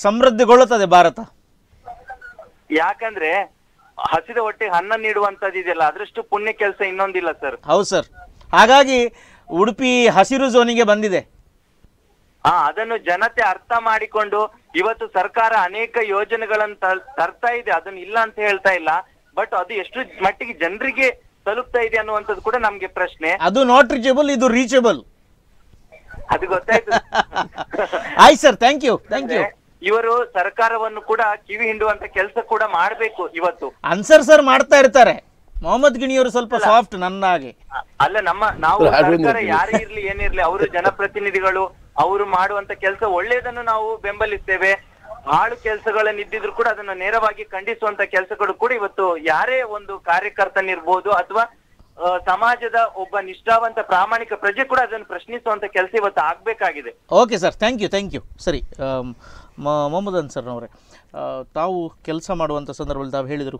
ಸಮೃದ್ಧಿಗೊಳ್ಳುತ್ತದೆ ಭಾರತ. ಯಾಕಂದ್ರೆ ಹಸಿದ ಹೊಟ್ಟೆಗೆ ಅನ್ನ ನೀಡುವಂತದ್ದು ಇದೆಯಲ್ಲ, ಅದರಷ್ಟು ಪುಣ್ಯ ಕೆಲಸ ಇನ್ನೊಂದಿಲ್ಲ ಸರ್. ಹೌದು ಸರ್, ಹಾಗಾಗಿ ಉಡುಪಿ ಹಸಿರು ಝೋನಿಗೆ ಬಂದಿದೆ. ಹಾ, ಅದನ್ನು ಜನತೆ ಅರ್ಥ ಮಾಡಿಕೊಂಡು ಇವತ್ತು ಸರ್ಕಾರ ಅನೇಕ ಯೋಜನೆಗಳನ್ನು ತರ್ತಾ ಇದೆ. ಅದನ್ನ ಇಲ್ಲ ಅಂತ ಹೇಳ್ತಾ ಇಲ್ಲ, ಬಟ್ ಅದು ಎಷ್ಟು ಮಟ್ಟಿಗೆ ಜನರಿಗೆ ತಲುಪ್ತಾ ಇದೆ ಅನ್ನುವಂಥದ್ದು ಕೂಡ ನಮ್ಗೆ ಪ್ರಶ್ನೆ. ಅದು ನಾಟ್ ರೀಚೇಬಲ್, ಇದು ರೀಚೇಬಲ್, ಅದು ಗೊತ್ತಾಯ್ತು. ಆಯ್ತು sir, thank you thank you. ಇವರು ಸರ್ಕಾರವನ್ನು ಕೂಡ ಕಿವಿ ಹಿಂಡುವಂತ ಕೆಲಸ ಕೂಡ ಮಾಡಬೇಕು. ಇವತ್ತು ಅನ್ಸರ್ ಸರ್ ಮಾಡ್ತಾ ಇರ್ತಾರೆ, ಮೊಹಮ್ಮದ್ ಗಿಣಿಯವರು ಸ್ವಲ್ಪ ಸಾಫ್ಟ್ ನನ್ನ ಹಾಗೆ ಅಲ್ಲ. ನಾವು ಸರ್ಕಾರ ಯಾರೇ ಇರ್ಲಿ ಏನಿರ್ಲಿ, ಅವರು ಜನಪ್ರತಿನಿಧಿಗಳು, ಅವರು ಮಾಡುವಂತ ಕೆಲಸ ಒಳ್ಳೆಯದನ್ನು ನಾವು ಬೆಂಬಲಿಸ್ತೇವೆ. ಹಾಳು ಕೆಲಸಗಳನ್ನು ಇದ್ದಿದ್ರು ಕೂಡ ಅದನ್ನು ನೇರವಾಗಿ ಖಂಡಿಸುವಂತ ಕೆಲಸಗಳು ಕೂಡ ಇವತ್ತು ಯಾರೇ ಒಂದು ಕಾರ್ಯಕರ್ತನಿರ್ಬೋದು ಅಥವಾ ಸಮಾಜದ ಒಬ್ಬ ನಿಷ್ಠಾವಂತ ಪ್ರಾಮಾಣಿಕ ಪ್ರಜೆ ಕೂಡ ಅದನ್ನು ಪ್ರಶ್ನಿಸುವಂತ ಕೆಲಸ ಇವತ್ತು ಆಗ್ಬೇಕಾಗಿದೆ. Okay sir, thank you thank you. ಸರಿ ಮೊಹಮ್ಮದ್ ಅನ್ಸರ್ ಅವರೇ, ತಾವು ಕೆಲಸ ಮಾಡುವಂಥ ಸಂದರ್ಭದಲ್ಲಿ ತಾವು ಹೇಳಿದರು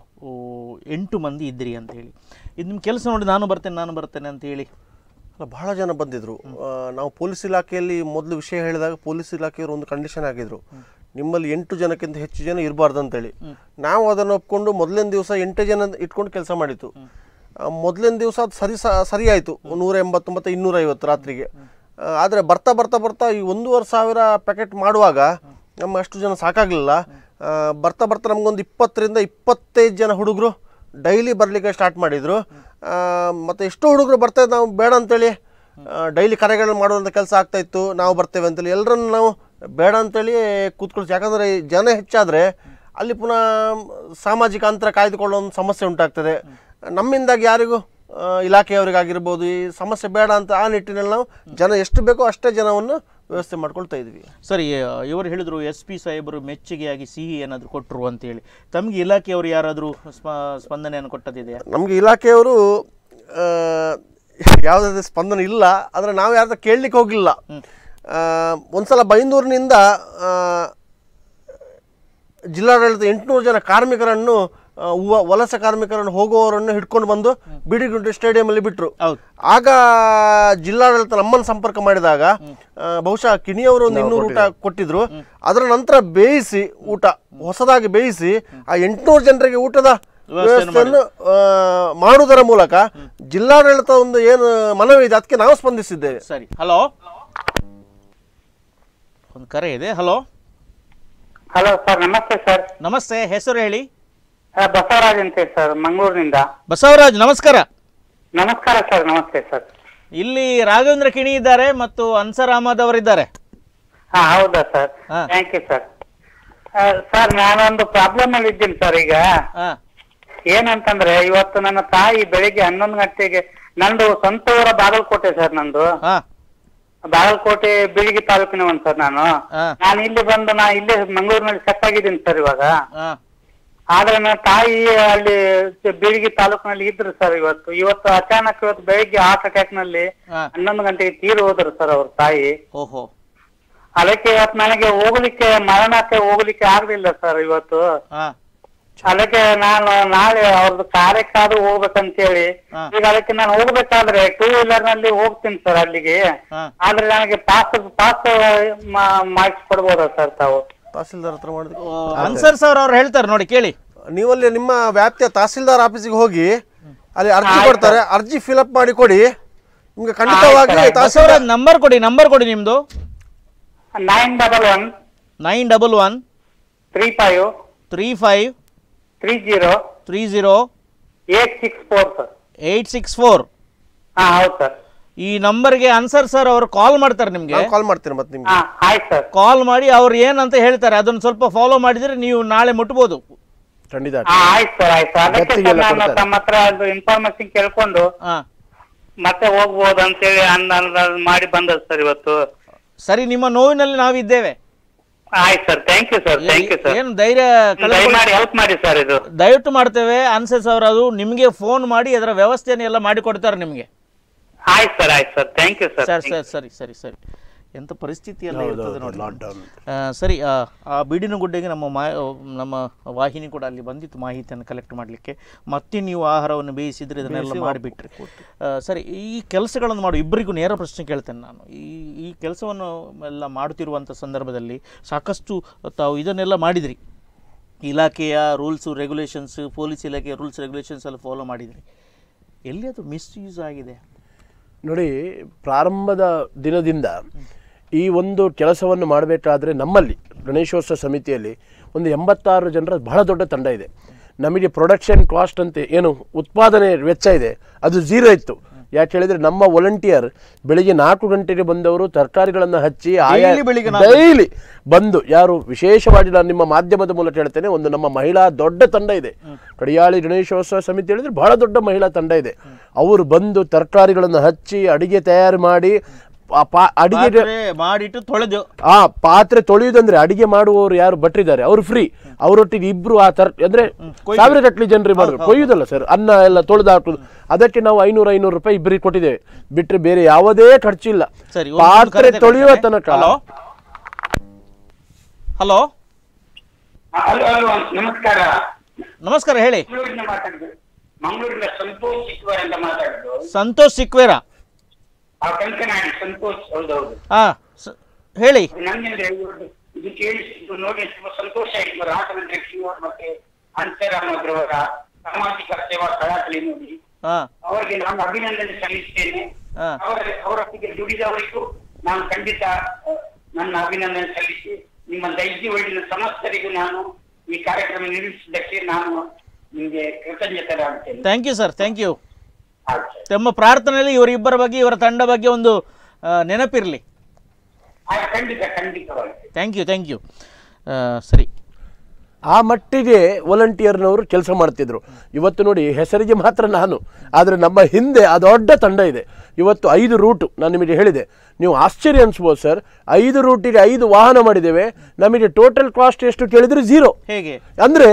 8 ಮಂದಿ ಇದ್ದಿರಿ ಅಂತ ಹೇಳಿ. ಇದು ನಿಮ್ಮ ಕೆಲಸ ನೋಡಿ ನಾನು ಬರ್ತೇನೆ ಅಂತ ಹೇಳಿ ಅಲ್ಲ, ಬಹಳ ಜನ ಬಂದಿದ್ದರು. ನಾವು ಪೊಲೀಸ್ ಇಲಾಖೆಯಲ್ಲಿ ಮೊದಲು ವಿಷಯ ಹೇಳಿದಾಗ ಪೊಲೀಸ್ ಇಲಾಖೆಯವರು ಒಂದು ಕಂಡೀಷನ್ ಹಾಕಿದ್ರು, ನಿಮ್ಮಲ್ಲಿ 8 ಜನಕ್ಕಿಂತ ಹೆಚ್ಚು ಜನ ಇರಬಾರ್ದು ಅಂತೇಳಿ. ನಾವು ಅದನ್ನು ಒಪ್ಕೊಂಡು ಮೊದಲಿನ ದಿವಸ 8 ಜನ ಇಟ್ಕೊಂಡು ಕೆಲಸ ಮಾಡಿತ್ತು. ಮೊದಲಿನ ದಿವಸ ಅದು ಸರಿ ಆಯಿತು, 180 ಮತ್ತು 250 ರಾತ್ರಿಗೆ. ಆದರೆ ಬರ್ತಾ ಈ 1,500 ಪ್ಯಾಕೆಟ್ ಮಾಡುವಾಗ ನಮ್ಮ ಅಷ್ಟು ಜನ ಸಾಕಾಗಲಿಲ್ಲ ಬರ್ತಾ ಬರ್ತಾ ನಮಗೆ ಒಂದು 20 ರಿಂದ 25 ಜನ ಹುಡುಗರು ಡೈಲಿ ಬರಲಿಕ್ಕೆ ಸ್ಟಾರ್ಟ್ ಮಾಡಿದ್ರು ಮತ್ತೆ ಎಷ್ಟು ಹುಡುಗರು ಬರ್ತಾ ನಾವು ಬೇಡ ಅಂತ ಹೇಳಿ ಡೈಲಿ ಕರೆಗಳನ್ನು ಮಾಡುವಂತ ಕೆಲಸ ಆಗ್ತಾ ಇತ್ತು ನಾವು ಬರ್ತೀವಿ ಅಂತ ಹೇಳಿ ಎಲ್ಲರನ್ನ ನಾವು ಬೇಡ ಅಂತ ಹೇಳಿ ಕೂತ್ಕೊಳ್ಳೋಕೆ ಯಾಕಂದ್ರೆ ಜನ ಹೆಚ್ಚಾದ್ರೆ ಅಲ್ಲಿ ಪುನಃ ಸಾಮಾಜಿಕ ಅಂತರ ಕಾಯ್ದುಕೊಳ್ಳೋ ಒಂದು ಸಮಸ್ಯೆ ಉಂಟಾಗ್ತದೆ ನಮ್ಮಿಂದಾಗಿ ಯಾರಿಗೂ ಇಲಾಖೆಯವರಿಗಾಗಿರಬಹುದು ಈ ಸಮಸ್ಯೆ ಬೇಡ ಅಂತ ಆ ನಿಟ್ಟಿನಲ್ಲಿ ನಾವು ಜನ ಎಷ್ಟು ಬೇಕೋ ಅಷ್ಟೇ ಜನವನ್ನು व्यवस्थे माड्कोळ्ता इद्दीवि सर इवर हेळिद्रु एसपी साहेबरु मेच्चिगेयागि सिहि एनादरू कोट्टरु अंत हेळि तमगे इलाखेयवरु यारादरू स्पंदनेयन्नु कोट्टदिदेया नमगे इलाखेयवरु यावुदे स्पंदने इल्ल आद्रे नावु यारत्र केळलिक्के होगिल्ल ओंद सल बैंदूरिनिंद जिल्लाडळित 800 जन कार्मिकरन्नु वलसे कार्मिकरन्नु होगुववरन्नु हिड्कोंडु बंदु बीडीगुंटे स्टेडियम अल्लि बिट्टरु आग जिल्लाडळित नम्मन्न संपर्क माडिदाग ಬಹುಶಃ ಕಿಣಿಯವರು 200 ಊಟ ಕೊಟ್ಟಿದ್ರು ಅದರ ನಂತರ ಬೇಯಿಸಿ ಊಟ ಹೊಸದಾಗಿ ಬೇಯಿಸಿ ಆ 800 ಜನರಿಗೆ ಊಟದ ವ್ಯವಸ್ಥೆಯನ್ನು ಮಾಡುವುದರ ಮೂಲಕ ಜಿಲ್ಲಾಡಳಿತ ಒಂದು ಏನು ಮನವಿ ಇದೆ ಅದಕ್ಕೆ ನಾವು ಸ್ಪಂದಿಸಿದ್ದೇವೆ ಸರಿ ಹಲೋ ಒಂದು ಕರೆ ಇದೆ ಹಲೋ ಹಲೋ ಸರ್ ನಮಸ್ತೆ ಸರ್ ನಮಸ್ತೆ ಹೆಸರು ಹೇಳಿ ಬಸವರಾಜ್ ಅಂತ ಸರ್ ಮಂಗಳೂರಿನಿಂದ ಬಸವರಾಜ್ ನಮಸ್ಕಾರ ನಮಸ್ಕಾರ ಸರ್ ನಮಸ್ತೆ ಸರ್ ಇಲ್ಲಿ ರಾಘವೇಂದ್ರ ಕಿಣಿ ಇದ್ದಾರೆ ಮತ್ತು ಅನ್ಸರ್ ಅಹಮದ್ ಅವರು ಇದ್ದಾರೆ ಹಾ ಹೌದಾ sir thank you sir sir ನಾನು ಒಂದು ಪ್ರಾಬ್ಲಮ್ ಅಲ್ಲಿ ಇದ್ದೀನಿ ಸರ್ ಈಗ ಏನಂತಂದ್ರೆ ಇವತ್ತು ನನ್ನ ತಾಯಿ ಬೆಳಿಗ್ಗೆ 11 ಗಂಟೆಗೆ ನಂದು ಸ್ವಂತ ಊರ ಬಾಗಲಕೋಟೆ ಸರ್ ನಂದು ಬಾಗಲಕೋಟೆ ಬಿಳಿಗಿ ತಾಲೂಕಿನವನ್ ಸರ್ ನಾನು ಇಲ್ಲಿ ಬಂದು ಇಲ್ಲೇ ಮಂಗಳೂರಿನಲ್ಲಿ ಸೆಟ್ ಆಗಿದ್ದೀನಿ ಸರ್ ಇವಾಗ ಆದ್ರೆ ನನ್ನ ತಾಯಿ ಅಲ್ಲಿ ಬಿಳಿಗಿ ತಾಲೂಕಿನಲ್ಲಿ ಇದ್ರು ಸರ್ ಇವತ್ತು ಅಚಾನಕ್ ಬೆಳಿಗ್ಗೆ ಹಾರ್ಟ್ ಅಟ್ಯಾಕ್ ನಲ್ಲಿ 11 ಗಂಟೆಗೆ ತೀರಿ ಹೋದ್ರು ಸರ್ ಅವ್ರ ತಾಯಿ ಅದಕ್ಕೆ ಇವತ್ತು ನನಗೆ ಹೋಗ್ಲಿಕ್ಕೆ ಮರಣಕ್ಕೆ ಹೋಗ್ಲಿಕ್ಕೆ ಆಗ್ಲಿಲ್ಲ ಸರ್ ಇವತ್ತು ಅದಕ್ಕೆ ನಾನು ನಾಳೆ ಅವ್ರದ್ದು ಕಾರ್ಯಕ್ಕಾದ್ರೂ ಹೋಗ್ಬೇಕಂತ ಹೇಳಿ ಈಗ ಅದಕ್ಕೆ ನಾನು ಹೋಗ್ಬೇಕಾದ್ರೆ 2 ವೀಲರ್ ನಲ್ಲಿ ಹೋಗ್ತೀನಿ ಸರ್ ಅಲ್ಲಿಗೆ ಆದ್ರೆ ನನಗೆ ಪಾಸ್ ಮಾಡಿಸಿ ಕೊಡ್ಬೋದಾ ಸರ್ ತಾವು ತಹಸೀಲ್ದಾರ್ ಹತ್ರ ಮಾಡಿದ್ರು ಅನ್ಸರ್ ಸರ್ ಅವರು ಹೇಳ್ತಾರೆ ನೋಡಿ ಕೇಳಿ ನೀವು ಅಲ್ಲಿ ನಿಮ್ಮ ವ್ಯಾಪ್ತಿಯ ತಹಸೀಲ್ದಾರ್ ಆಫೀಸಿಗೆ ಹೋಗಿ ಅಲ್ಲಿ ಅರ್ಜಿ ಕೊಡ್ತಾರೆ ಅರ್ಜಿ ಫಿಲ್ ಅಪ್ ಮಾಡಿ ಕೊಡಿ ನಿಮಗೆ ಖಂಡಿತವಾಗಿ ತಹಸೀಲ್ದಾರ್ ನಂಬರ್ ಕೊಡಿ ನಿಮ್ಮದು 911 35 35 30 30 864 ಹಾ ಹೌದು ಸರ್ ಈ ನಂಬರ್ ಗೆ ಅನ್ಸರ್ ಸರ್ ಅವರು ಕಾಲ್ ಮಾಡ್ತಾರೆ ನಿಮಗೆ ನಾನು ಕಾಲ್ ಮಾಡ್ತೀನಿ ಮತ್ತೆ ನಿಮಗೆ ಆಯ್ತು ಸರ್ ಕಾಲ್ ಮಾಡಿ ಅವರು ಏನಂತ ಹೇಳ್ತಾರೆ ಅದನ್ನ ಸ್ವಲ್ಪ ಫಾಲೋ ಮಾಡಿದ್ರೆ ನೀವು ನಾಳೆ ಮುಟ್ಟಬಹುದು ಖಂಡಿತ ಆಯ್ತು ಸರ್ ಆಯ್ತು ಅದಕ್ಕೆ ನಾನು ತಮ್ಮತ್ರ ಒಂದು ಇನ್ಫಾರ್ಮೇಷನ್ ಕೇಳ್ಕೊಂಡು ಮತ್ತೆ ಹೋಗಬಹುದು ಅಂತ ಹೇಳಿ ಅಂದಾಜು ಮಾಡಿ ಬಂದೆ ಸರ್ ಇವತ್ತು ಸರಿ ನಿಮ್ಮ ನೋವಿನಲ್ಲಿ ನಾವು ಇದ್ದೇವೆ ಆಯ್ತು sir thank you sir thank you sir ಏನು ಧೈರ್ಯ ಮಾಡಿ ಹೆಲ್ಪ್ ಮಾಡಿ ಸರ್ ಇದು ದಯವಿಟ್ಟು ಮಾಡ್ತೇವೆ ಅನ್ಸರ್ ಸರ್ ಅವರು ನಿಮಗೆ ಫೋನ್ ಮಾಡಿ ಅದರ ವ್ಯವಸ್ಥೆಯನ್ನು ಎಲ್ಲ ಮಾಡಿ ಕೊಡ್ತಾರೆ ನಿಮಗೆ ಆಯ್ತು sir thank you sir sir ಸರಿ ಸರಿ ಸರಿ ಎಂತ ಪರಿಸ್ಥಿತಿ ಎಲ್ಲ ಇರ್ತದೆ ನೋಡಿ ಲಾಕ್ಡೌನ್ ಸರಿ ಆ ಬೀಡಿನ ಗುಡ್ಡೆಗೆ ನಮ್ಮ ವಾಹಿನಿ ಕೂಡ ಅಲ್ಲಿ ಬಂದಿತ್ತು ಮಾಹಿತಿಯನ್ನು ಕಲೆಕ್ಟ್ ಮಾಡಲಿಕ್ಕೆ ಮತ್ತೆ ನೀವು ಆಹಾರವನ್ನು ಬೇಯಿಸಿದರೆ ಇದನ್ನೆಲ್ಲ ಮಾಡಿಬಿಟ್ರಿ ಸರಿ ಈ ಕೆಲಸಗಳನ್ನು ಮಾಡಿ ಇಬ್ಬರಿಗೂ ನೇರ ಪ್ರಶ್ನೆ ಕೇಳ್ತೇನೆ ನಾನು ಈ ಕೆಲಸವನ್ನು ಎಲ್ಲ ಮಾಡುತ್ತಿರುವಂಥ ಸಂದರ್ಭದಲ್ಲಿ ಸಾಕಷ್ಟು ತಾವು ಇದನ್ನೆಲ್ಲ ಮಾಡಿದ್ರಿ ಇಲಾಖೆಯ ರೂಲ್ಸು ರೆಗ್ಯುಲೇಷನ್ಸ್ ಪೊಲೀಸ್ ಇಲಾಖೆಯ ರೂಲ್ಸ್ ರೆಗ್ಯುಲೇಷನ್ಸ್ ಎಲ್ಲ ಫಾಲೋ ಮಾಡಿದ್ರಿ ಎಲ್ಲಿ ಅದು ಮಿಸ್ಯೂಸ್ ಆಗಿದೆ ನೋಡಿ ಪ್ರಾರಂಭದ ದಿನದಿಂದ ಈ ಒಂದು ಕೆಲಸವನ್ನು ಮಾಡಬೇಕಾದ್ರೆ ನಮ್ಮಲ್ಲಿ ಗಣೇಶೋತ್ಸವ ಸಮಿತಿಯಲ್ಲಿ ಒಂದು 86 ಜನರ ಬಹಳ ದೊಡ್ಡ ತಂಡ ಇದೆ ನಮಗೆ ಪ್ರೊಡಕ್ಷನ್ ಕಾಸ್ಟ್ ಅಂತ ಏನು ಉತ್ಪಾದನೆ ವೆಚ್ಚ ಇದೆ ಅದು ಝೀರೋ ಇತ್ತು ಯಾಕೆ ಹೇಳಿದರೆ ನಮ್ಮ ವಾಲಂಟಿಯರ್ ಬೆಳಿಗ್ಗೆ 4 ಗಂಟೆಗೆ ಬಂದವರು ತರಕಾರಿಗಳನ್ನು ಹಚ್ಚಿ ಡೈಲಿ ಬಂದು ಯಾರು ವಿಶೇಷವಾಗಿ ನಾನು ನಿಮ್ಮ ಮಾಧ್ಯಮದ ಮೂಲಕ ಹೇಳ್ತೇನೆ ಒಂದು ನಮ್ಮ ಮಹಿಳಾ ದೊಡ್ಡ ತಂಡ ಇದೆ ಕಡಿಯಾಳಿ ಗಣೇಶೋತ್ಸವ ಸಮಿತಿ ಹೇಳಿದರೆ ಬಹಳ ದೊಡ್ಡ ಮಹಿಳಾ ತಂಡ ಇದೆ ಅವರು ಬಂದು ತರಕಾರಿಗಳನ್ನು ಹಚ್ಚಿ ಅಡಿಗೆ ತಯಾರು ಮಾಡಿ ಪಾತ್ರೆ ತೊಳೆಯುವುದಂದ್ರೆ ಅಡಿಗೆ ಮಾಡುವವರು ಯಾರು ಬಟ್ರಿದ್ದಾರೆ ಅವರು ಫ್ರೀ ಅವರೊಟ್ಟಿಗೆ ಇಬ್ರು ಆ ತರ ಅಂದ್ರೆ ಸಾವಿರ ಗಟ್ಟಲೆ ಜನರಿಗೆ ಮಾಡಿದ್ರು ಕೊಯ್ಯುವುದಲ್ಲ ಸರ್ ಅನ್ನ ಎಲ್ಲ ತೊಳೆದು ಹಾಕುದು ಅದಕ್ಕೆ ನಾವು 500 ರೂಪಾಯಿ ಇಬ್ಬರಿಗೆ ಕೊಟ್ಟಿದ್ದೇವೆ ಬಿಟ್ರೆ ಬೇರೆ ಯಾವುದೇ ಖರ್ಚಿಲ್ಲ ಪಾತ್ರೆ ತೊಳೆಯುವ ತನಕ ಹಲೋ ನಮಸ್ಕಾರ ನಮಸ್ಕಾರ ಹೇಳಿ ಸಂತೋಷ್ ಸಿಕ್ವೇರಾ ಹೇಳಿ ಸಂತೋಷ ಆಯ್ತು ರಾಘವೇಂದ್ರ ಕಿಣಿ ಮತ್ತೆ ಅನ್ಸರ್ ಅಹಮದ್ ರವರ ಸಾಮಾಜಿಕ ಸೇವಾ ಕಳಕಳಿ ನೋಡಿ ಅವರಿಗೆ ನಾನು ಅಭಿನಂದನೆ ಸಲ್ಲಿಸ್ತೇನೆ ಅವರೊಟ್ಟಿಗೆ ದುಡಿದವರಿಗೂ ನಾನು ಖಂಡಿತ ನನ್ನ ಅಭಿನಂದನೆ ಸಲ್ಲಿಸಿ ನಿಮ್ಮ ದೈಜವರ್ಲ್ಡಿನ ಸಮಸ್ತರಿಗೂ ನಾನು ಈ ಕಾರ್ಯಕ್ರಮ ನೀಡಿದ್ದಕ್ಕೆ ನಾನು ನಿಮಗೆ ಕೃತಜ್ಞತರಾಗುತ್ತೇನೆ. Thank you sir, thank you. ತಮ್ಮ ಪ್ರಾರ್ಥನೆಯಲ್ಲಿ ಇವರಿಬ್ಬರ ಬಗ್ಗೆ ಇವರ ತಂಡ ಬಗ್ಗೆ ಒಂದು ನೆನಪಿರಲಿ. ಖಂಡಿತ ಖಂಡಿತವಾಗಿ. Thank you, thank you. ಸರಿ, ಆ ಮಟ್ಟಿಗೆ ವಾಲಂಟಿಯರ್ನವರು ಕೆಲಸ ಮಾಡ್ತಿದ್ರು. ಇವತ್ತು ನೋಡಿ ಹೆಸರಿಗೆ ಮಾತ್ರ ನಾನು, ಆದರೆ ನಮ್ಮ ಹಿಂದೆ ಆ ದೊಡ್ಡ ತಂಡ ಇದೆ. ಇವತ್ತು 5 ರೂಟು ನಾನು ನಿಮಗೆ ಹೇಳಿದೆ, ನೀವು ಆಶ್ಚರ್ಯ ಅನಿಸ್ಬೋದು ಸರ್. 5 ರೂಟಿಗೆ 5 ವಾಹನ ಮಾಡಿದ್ದೇವೆ. ನಮಗೆ ಟೋಟಲ್ ಕಾಸ್ಟ್ ಎಷ್ಟು ಕೇಳಿದರೆ 0. ಹೇಗೆ ಅಂದರೆ